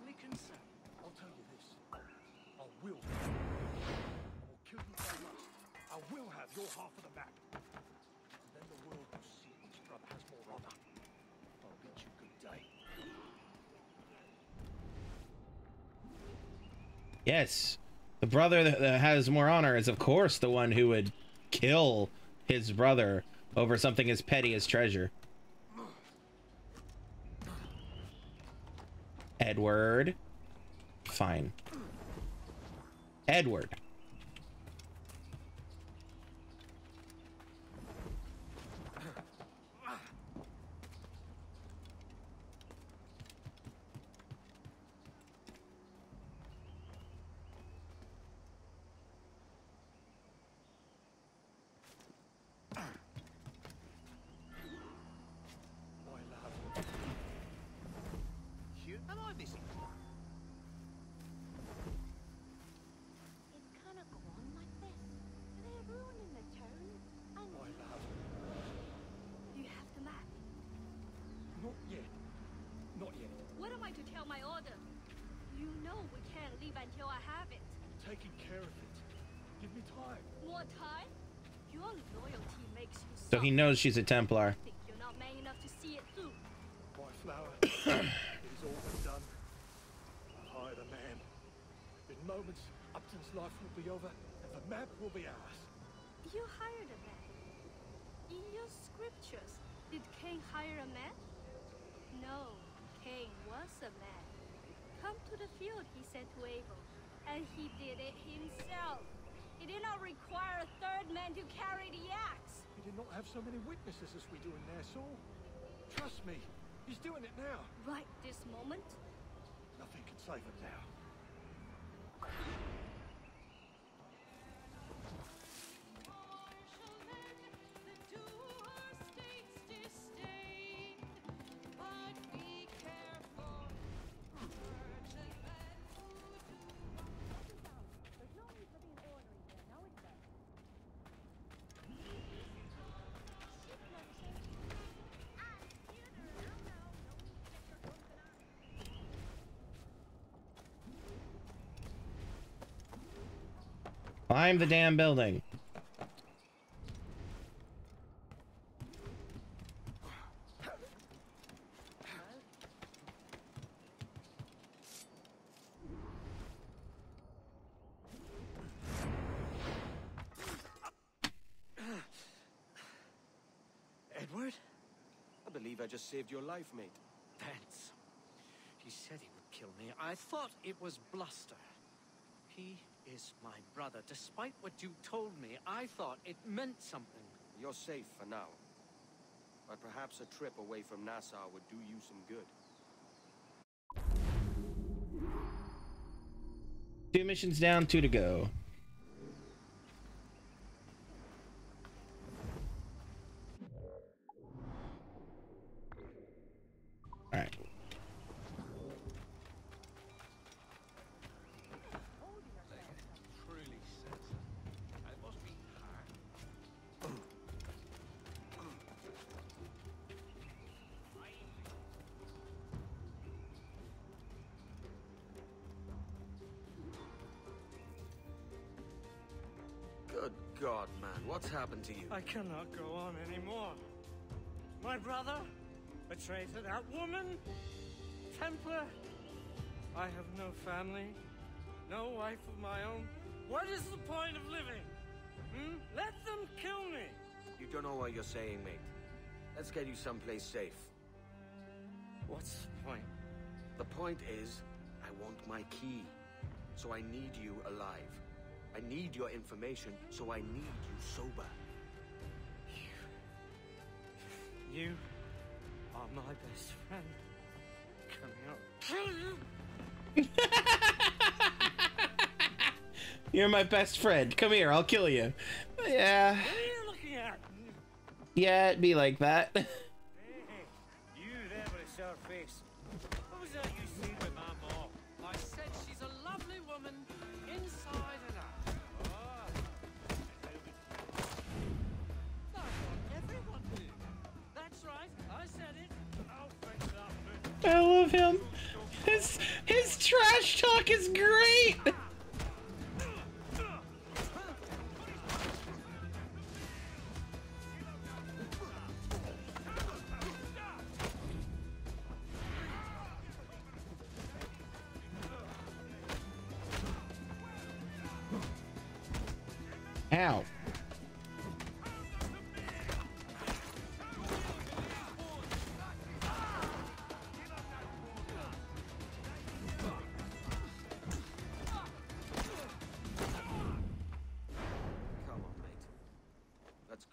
Only concern. I'll tell you this. I will. Kill you by lust. I will have your half of the map. And then the world will see which brother has more honor. I'll bid you good day. Yes. The brother that has more honor is, of course, the one who would kill his brother over something as petty as treasure. Edward. Fine. Edward. So he knows she's a Templar. You're not man enough to see it through. My flower, it is all but done. I hired a man. In moments, Upton's life will be over, and the map will be ours. You hired a man. In your scriptures, did Cain hire a man? No, Cain was a man. Come to the field, he said to Abel, and he did it himself. It did not require a third man to carry the axe. We did not have so many witnesses as we do in Nassau. Trust me, he's doing it now. Right this moment? Nothing can save him now. Climb the damn building. Edward? I believe I just saved your life, mate. Vance. He said he would kill me. I thought it was bluster. He... is my brother. Despite what you told me, I thought it meant something. You're safe for now. But perhaps a trip away from Nassau would do you some good. Two missions down, two to go. God, man, what's happened to you? I cannot go on anymore. My brother, a traitor, that woman, Templar. I have no family, no wife of my own. What is the point of living? Hmm? Let them kill me. You don't know what you're saying, mate. Let's get you someplace safe. What's the point? The point is, I want my key, so I need you alive. I need your information, so I need you sober. You... you are my best friend. Come here, I'll kill you! You're my best friend. Come here, I'll kill you. Yeah. What are you looking at? Yeah, it'd be like that. Hey, you there with a sharp face. What was that you seen with my mom? I said she's a lovely woman, inside and out. I love him. His his trash talk is great. Ow.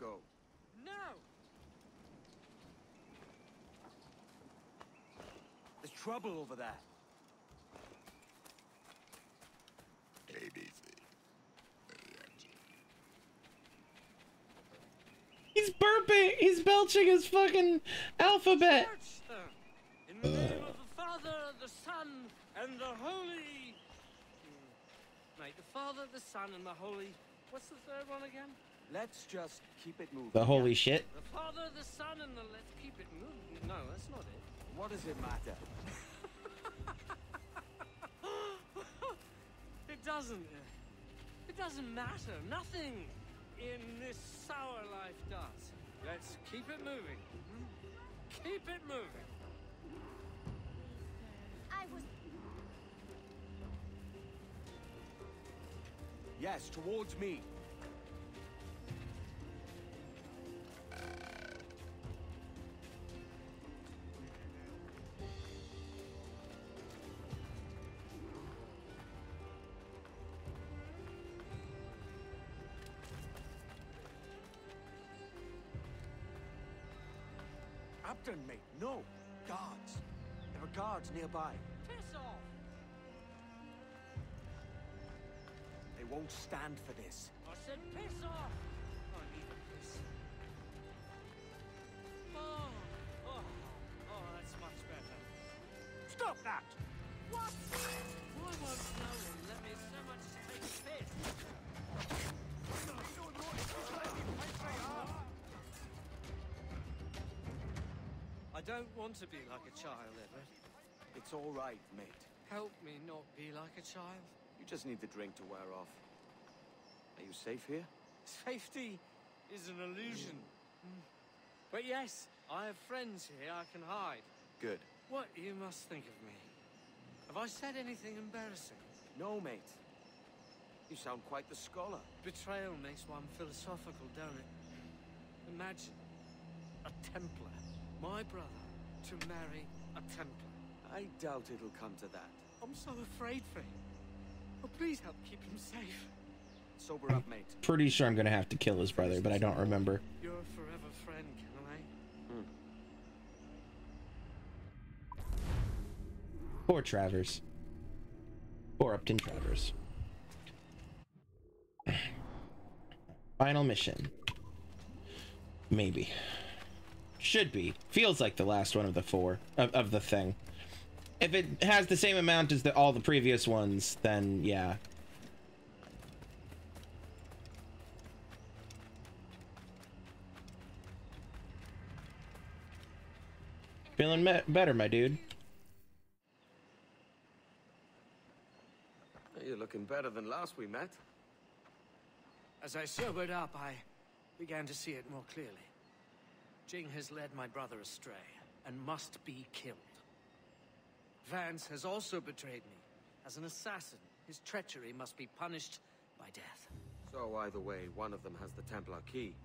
go. No! There's trouble over there. He's burping. He's belching his fucking alphabet. In the name of the Father, the Son, and the Holy. Mate, the Father, the Son, and the Holy. What's the third one again? Let's just keep it moving. The holy shit. The Father, the Son, and the let's keep it moving. No, that's not it. What does it matter? It doesn't. It doesn't matter. Nothing in this sour life does. Let's keep it moving. Keep it moving. I was... Yes, towards me. Upton, mate, no. Guards. There are guards nearby. Piss off! They won't stand for this. I said piss off! I need this. Oh, oh, oh, that's much better. Stop that! What? Why won't no one let me so much take piss? No, no, no, it's like you piss me off. I don't want to be like a child, Edward. It's all right, mate. Help me not be like a child. You just need the drink to wear off. Are you safe here? Safety is an illusion. Mm. But yes, I have friends here I can hide. Good. What you must think of me. Have I said anything embarrassing? No, mate. You sound quite the scholar. Betrayal makes one philosophical, don't it? Imagine a Templar. My brother to marry a Templar. I doubt it'll come to that. I'm so afraid for him. Oh, please help keep him safe. Sober up, mate. Pretty sure I'm gonna have to kill his brother, but I don't remember. You're a forever friend, Kenway. Hmm. Poor Travers. Poor Upton Travers. Final mission. Maybe. Should be. Feels like the last one of the four of, of the thing. If it has the same amount as the all the previous ones, then yeah. Feeling better, my dude. You're looking better than last we met. As I sobered up, I began to see it more clearly. Jing has led my brother astray, and must be killed. Vance has also betrayed me. As an assassin, his treachery must be punished by death. So either way, one of them has the Templar key.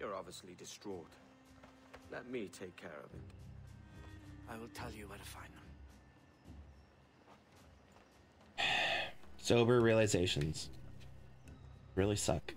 You're obviously distraught. Let me take care of it. I will tell you where to find them. Sober realizations. Really suck.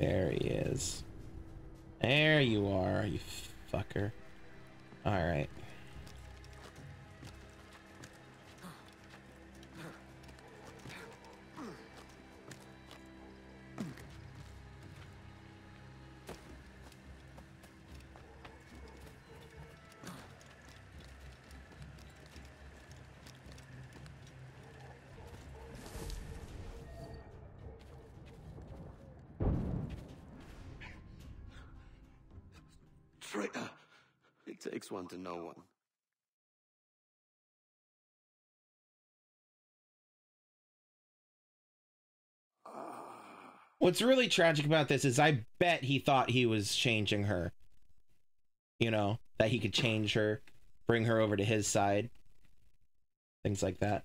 There he is. There you are, you fucker. All right. traitor. It takes one to know one. What's really tragic about this is I bet he thought he was changing her. You know, that he could change her, bring her over to his side. Things like that.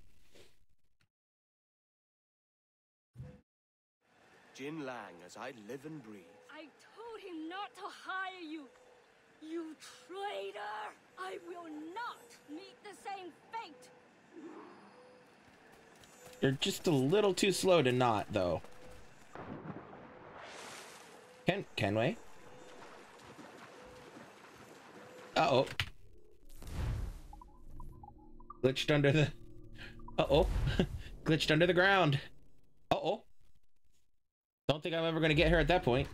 Jing Lang, as I live and breathe. I told him not to hire you. You traitor! I will not meet the same fate. You're just a little too slow to not, though. Ken Kenway. Uh oh. Glitched under the. Uh oh. Glitched under the ground. Uh oh. Don't think I'm ever gonna get her at that point.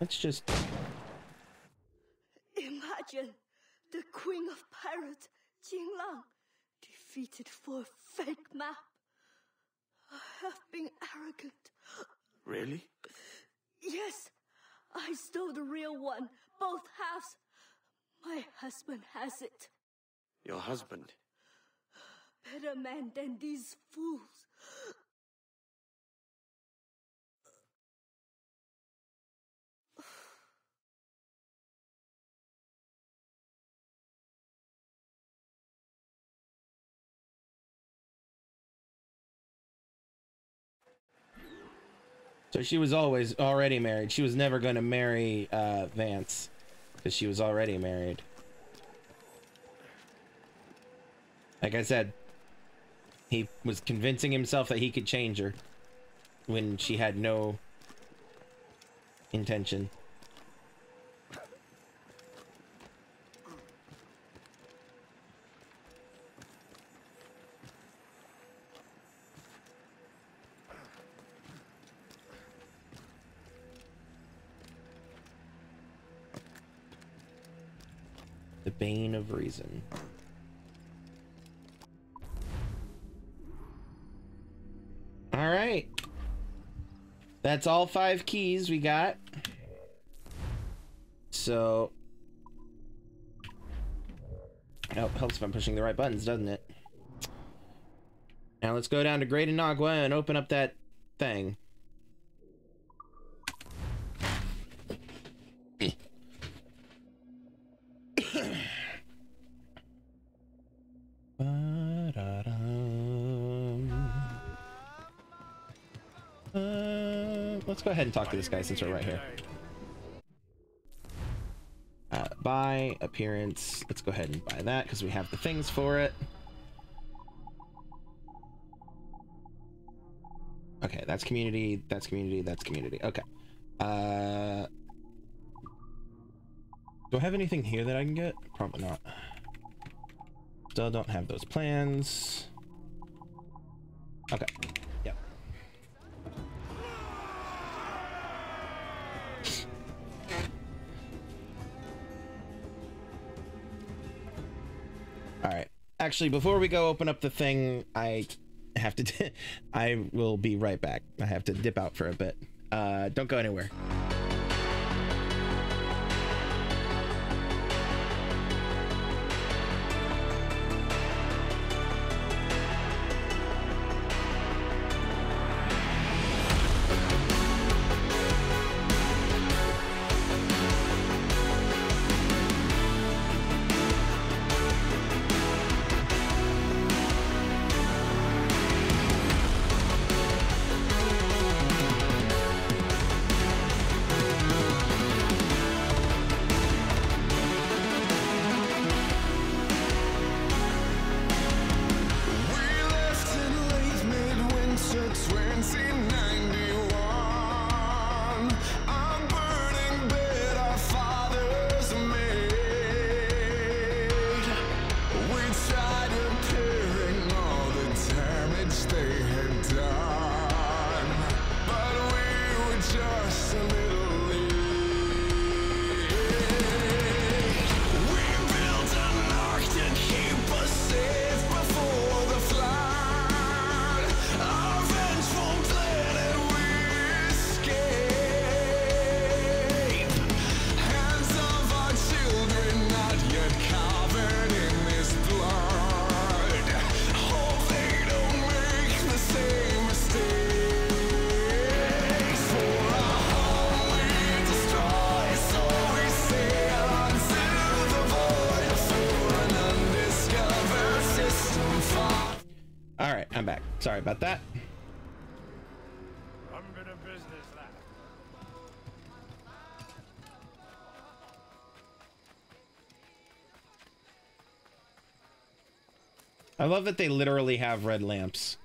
Let's just. Imagine the Queen of Pirates, Jing Lang, defeated for a fake map. I have been arrogant. Really? Yes. I stole the real one. Both halves. My husband has it. Your husband? Better man than these fools. So she was always already married. She was never going to marry uh, Vance because she was already married. Like I said, he was convincing himself that he could change her when she had no intention. Bane of reason. All right. That's all five keys we got. So. Oh, helps if I'm pushing the right buttons, doesn't it? Now let's go down to Great Inagua and open up that thing. Go ahead and talk to this guy since we're right here. Uh, buy appearance. Let's go ahead and buy that because we have the things for it. Okay, that's community. That's community. That's community. Okay. Uh, do I have anything here that I can get? Probably not. Still don't have those plans. Okay. Actually, before we go open up the thing, I have to, I will be right back. I have to dip out for a bit. Uh, don't go anywhere. I'm back. Sorry about that. I'm good at business, lad. I love that they literally have red lamps.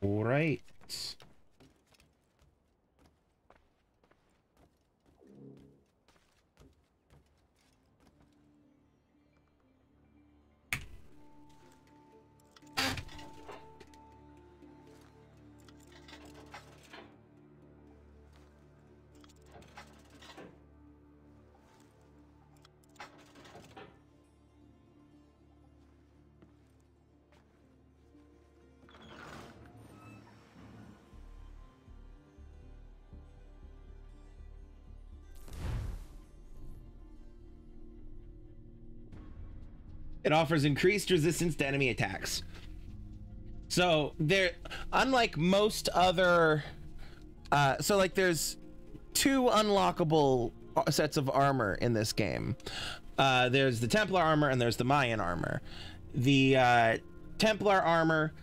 All right. It offers increased resistance to enemy attacks. So there, unlike most other, uh, so like there's two unlockable sets of armor in this game. Uh, there's the Templar armor and there's the Mayan armor. The uh, Templar armor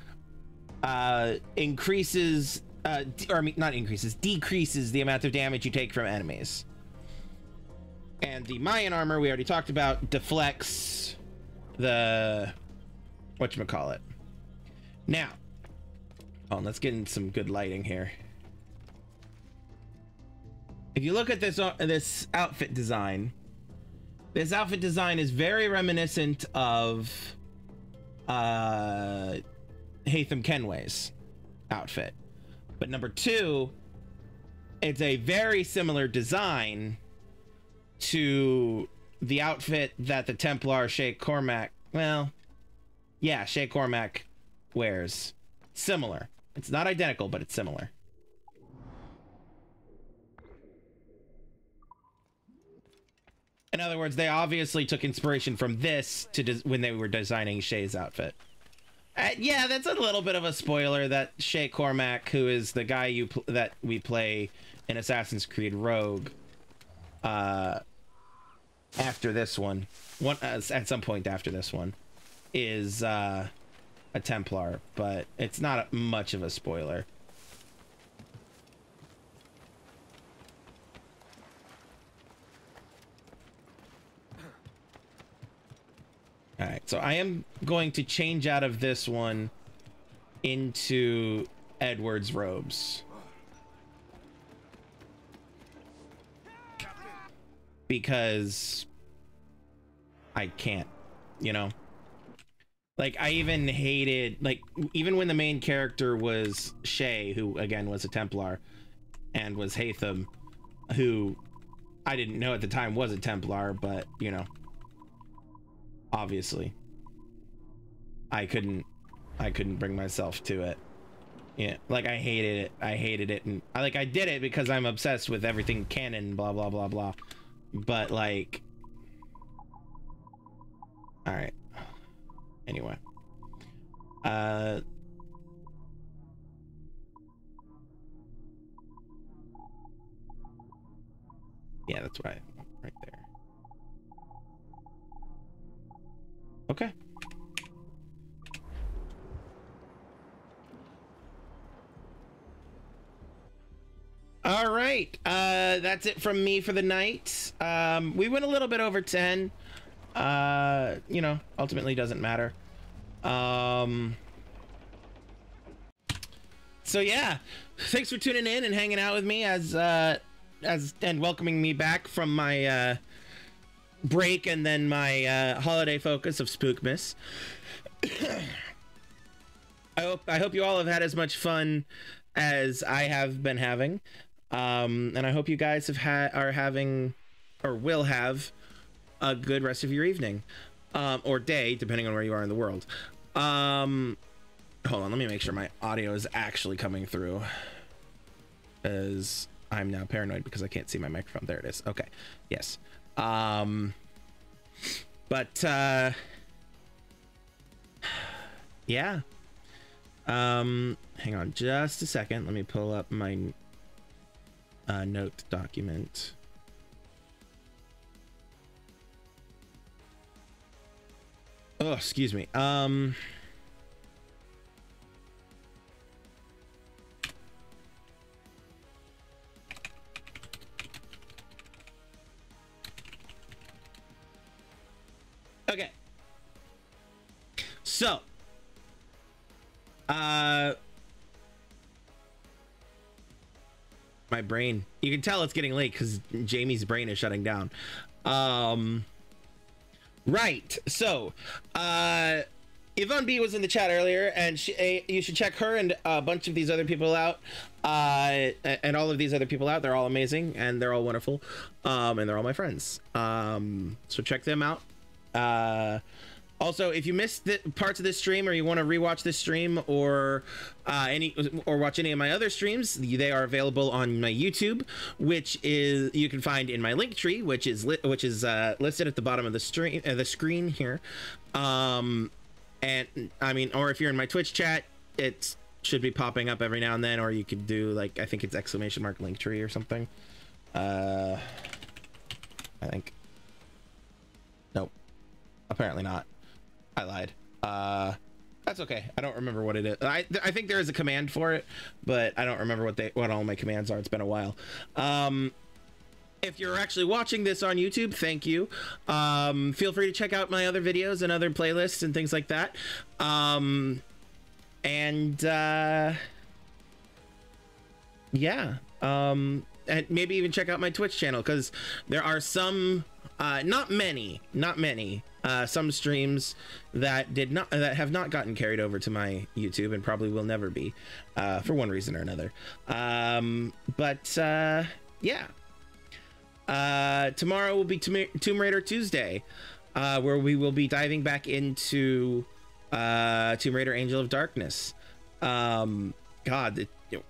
uh, increases, uh, or not increases, decreases the amount of damage you take from enemies. And the Mayan armor, we already talked about, deflects the whatchamacallit. Now, oh, let's get in some good lighting here. If you look at this uh, this outfit design, this outfit design is very reminiscent of uh, Haytham Kenway's outfit. But number two, it's a very similar design to the outfit that the Templar Shay Cormac, well, yeah, Shay Cormac wears. Similar. It's not identical, but it's similar. In other words, they obviously took inspiration from this to when they were designing Shay's outfit. Uh, yeah, that's a little bit of a spoiler that Shay Cormac, who is the guy you pl that we play in Assassin's Creed Rogue, uh... after this one, one uh, at some point after this one, is uh, a Templar, but it's not a, much of a spoiler. All right, so I am going to change out of this one into Edward's robes, because I can't, you know, like I even hated, like even when the main character was Shay, who again was a Templar, and was Haytham, who I didn't know at the time was a Templar, but you know, obviously I couldn't, I couldn't bring myself to it. Yeah, like I hated it. I hated it. And I like, I did it because I'm obsessed with everything canon, blah, blah, blah, blah. But like, all right, anyway, uh, yeah, that's right, right there. Okay. All right, uh, that's it from me for the night. Um, we went a little bit over ten. Uh, you know, ultimately doesn't matter. Um, so yeah, thanks for tuning in and hanging out with me as uh, as and welcoming me back from my uh, break and then my uh, holiday focus of Spookmas. I hope I hope you all have had as much fun as I have been having. Um, and I hope you guys have had are having or will have a good rest of your evening, um, or day, depending on where you are in the world. Um, hold on, let me make sure my audio is actually coming through, as I'm now paranoid because I can't see my microphone. There it is. Okay. Yes. Um, but, uh, yeah. Um, hang on just a second. Let me pull up my uh, note document. Oh, excuse me. Um, okay. So, uh, my brain, you can tell it's getting late because Jamie's brain is shutting down. Um, Right, so uh, Yvonne B was in the chat earlier, and she, uh, you should check her and a bunch of these other people out, uh, and all of these other people out. They're all amazing, and they're all wonderful, um, and they're all my friends. Um, so check them out. Uh, also, if you missed the parts of this stream, or you want to rewatch this stream, or uh, any, or watch any of my other streams, they are available on my YouTube, which is you can find in my link tree, which is li which is uh, listed at the bottom of the stream, uh, the screen here. Um, and I mean, or if you're in my Twitch chat, it should be popping up every now and then, or you could do like I think it's exclamation mark link tree or something. Uh, I think. Nope. Apparently not. I lied. Uh, that's okay. I don't remember what it is. I th I think there is a command for it, but I don't remember what they what all my commands are. It's been a while. Um, if you're actually watching this on YouTube, thank you. Um, feel free to check out my other videos and other playlists and things like that. Um, and uh, yeah, um, and maybe even check out my Twitch channel because there are some, uh, not many, not many. Uh, some streams that did not that have not gotten carried over to my YouTube and probably will never be, uh, for one reason or another. Um, but uh, yeah, uh, tomorrow will be Tomb Raider Tuesday, uh, where we will be diving back into uh, Tomb Raider Angel of Darkness. Um, God, it, you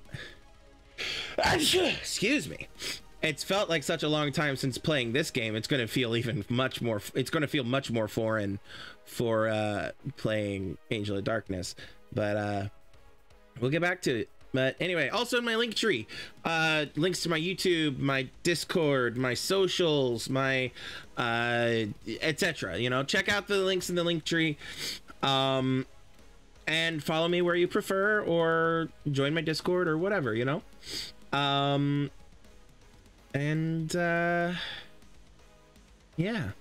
know, excuse me. It's felt like such a long time since playing this game. It's going to feel even much more. It's going to feel much more foreign for uh, playing Angel of Darkness. But uh, we'll get back to it. But anyway, also in my link tree, uh, links to my YouTube, my Discord, my socials, my uh, et cetera. You know, check out the links in the link tree, um, and follow me where you prefer, or join my Discord or whatever. You know. Um, And, uh, yeah,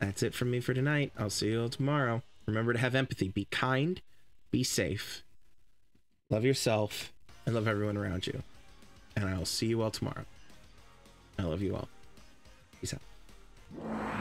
that's it from me for tonight. I'll see you all tomorrow. Remember to have empathy, be kind, be safe, love yourself, and love everyone around you. And I'll see you all tomorrow. I love you all. Peace out.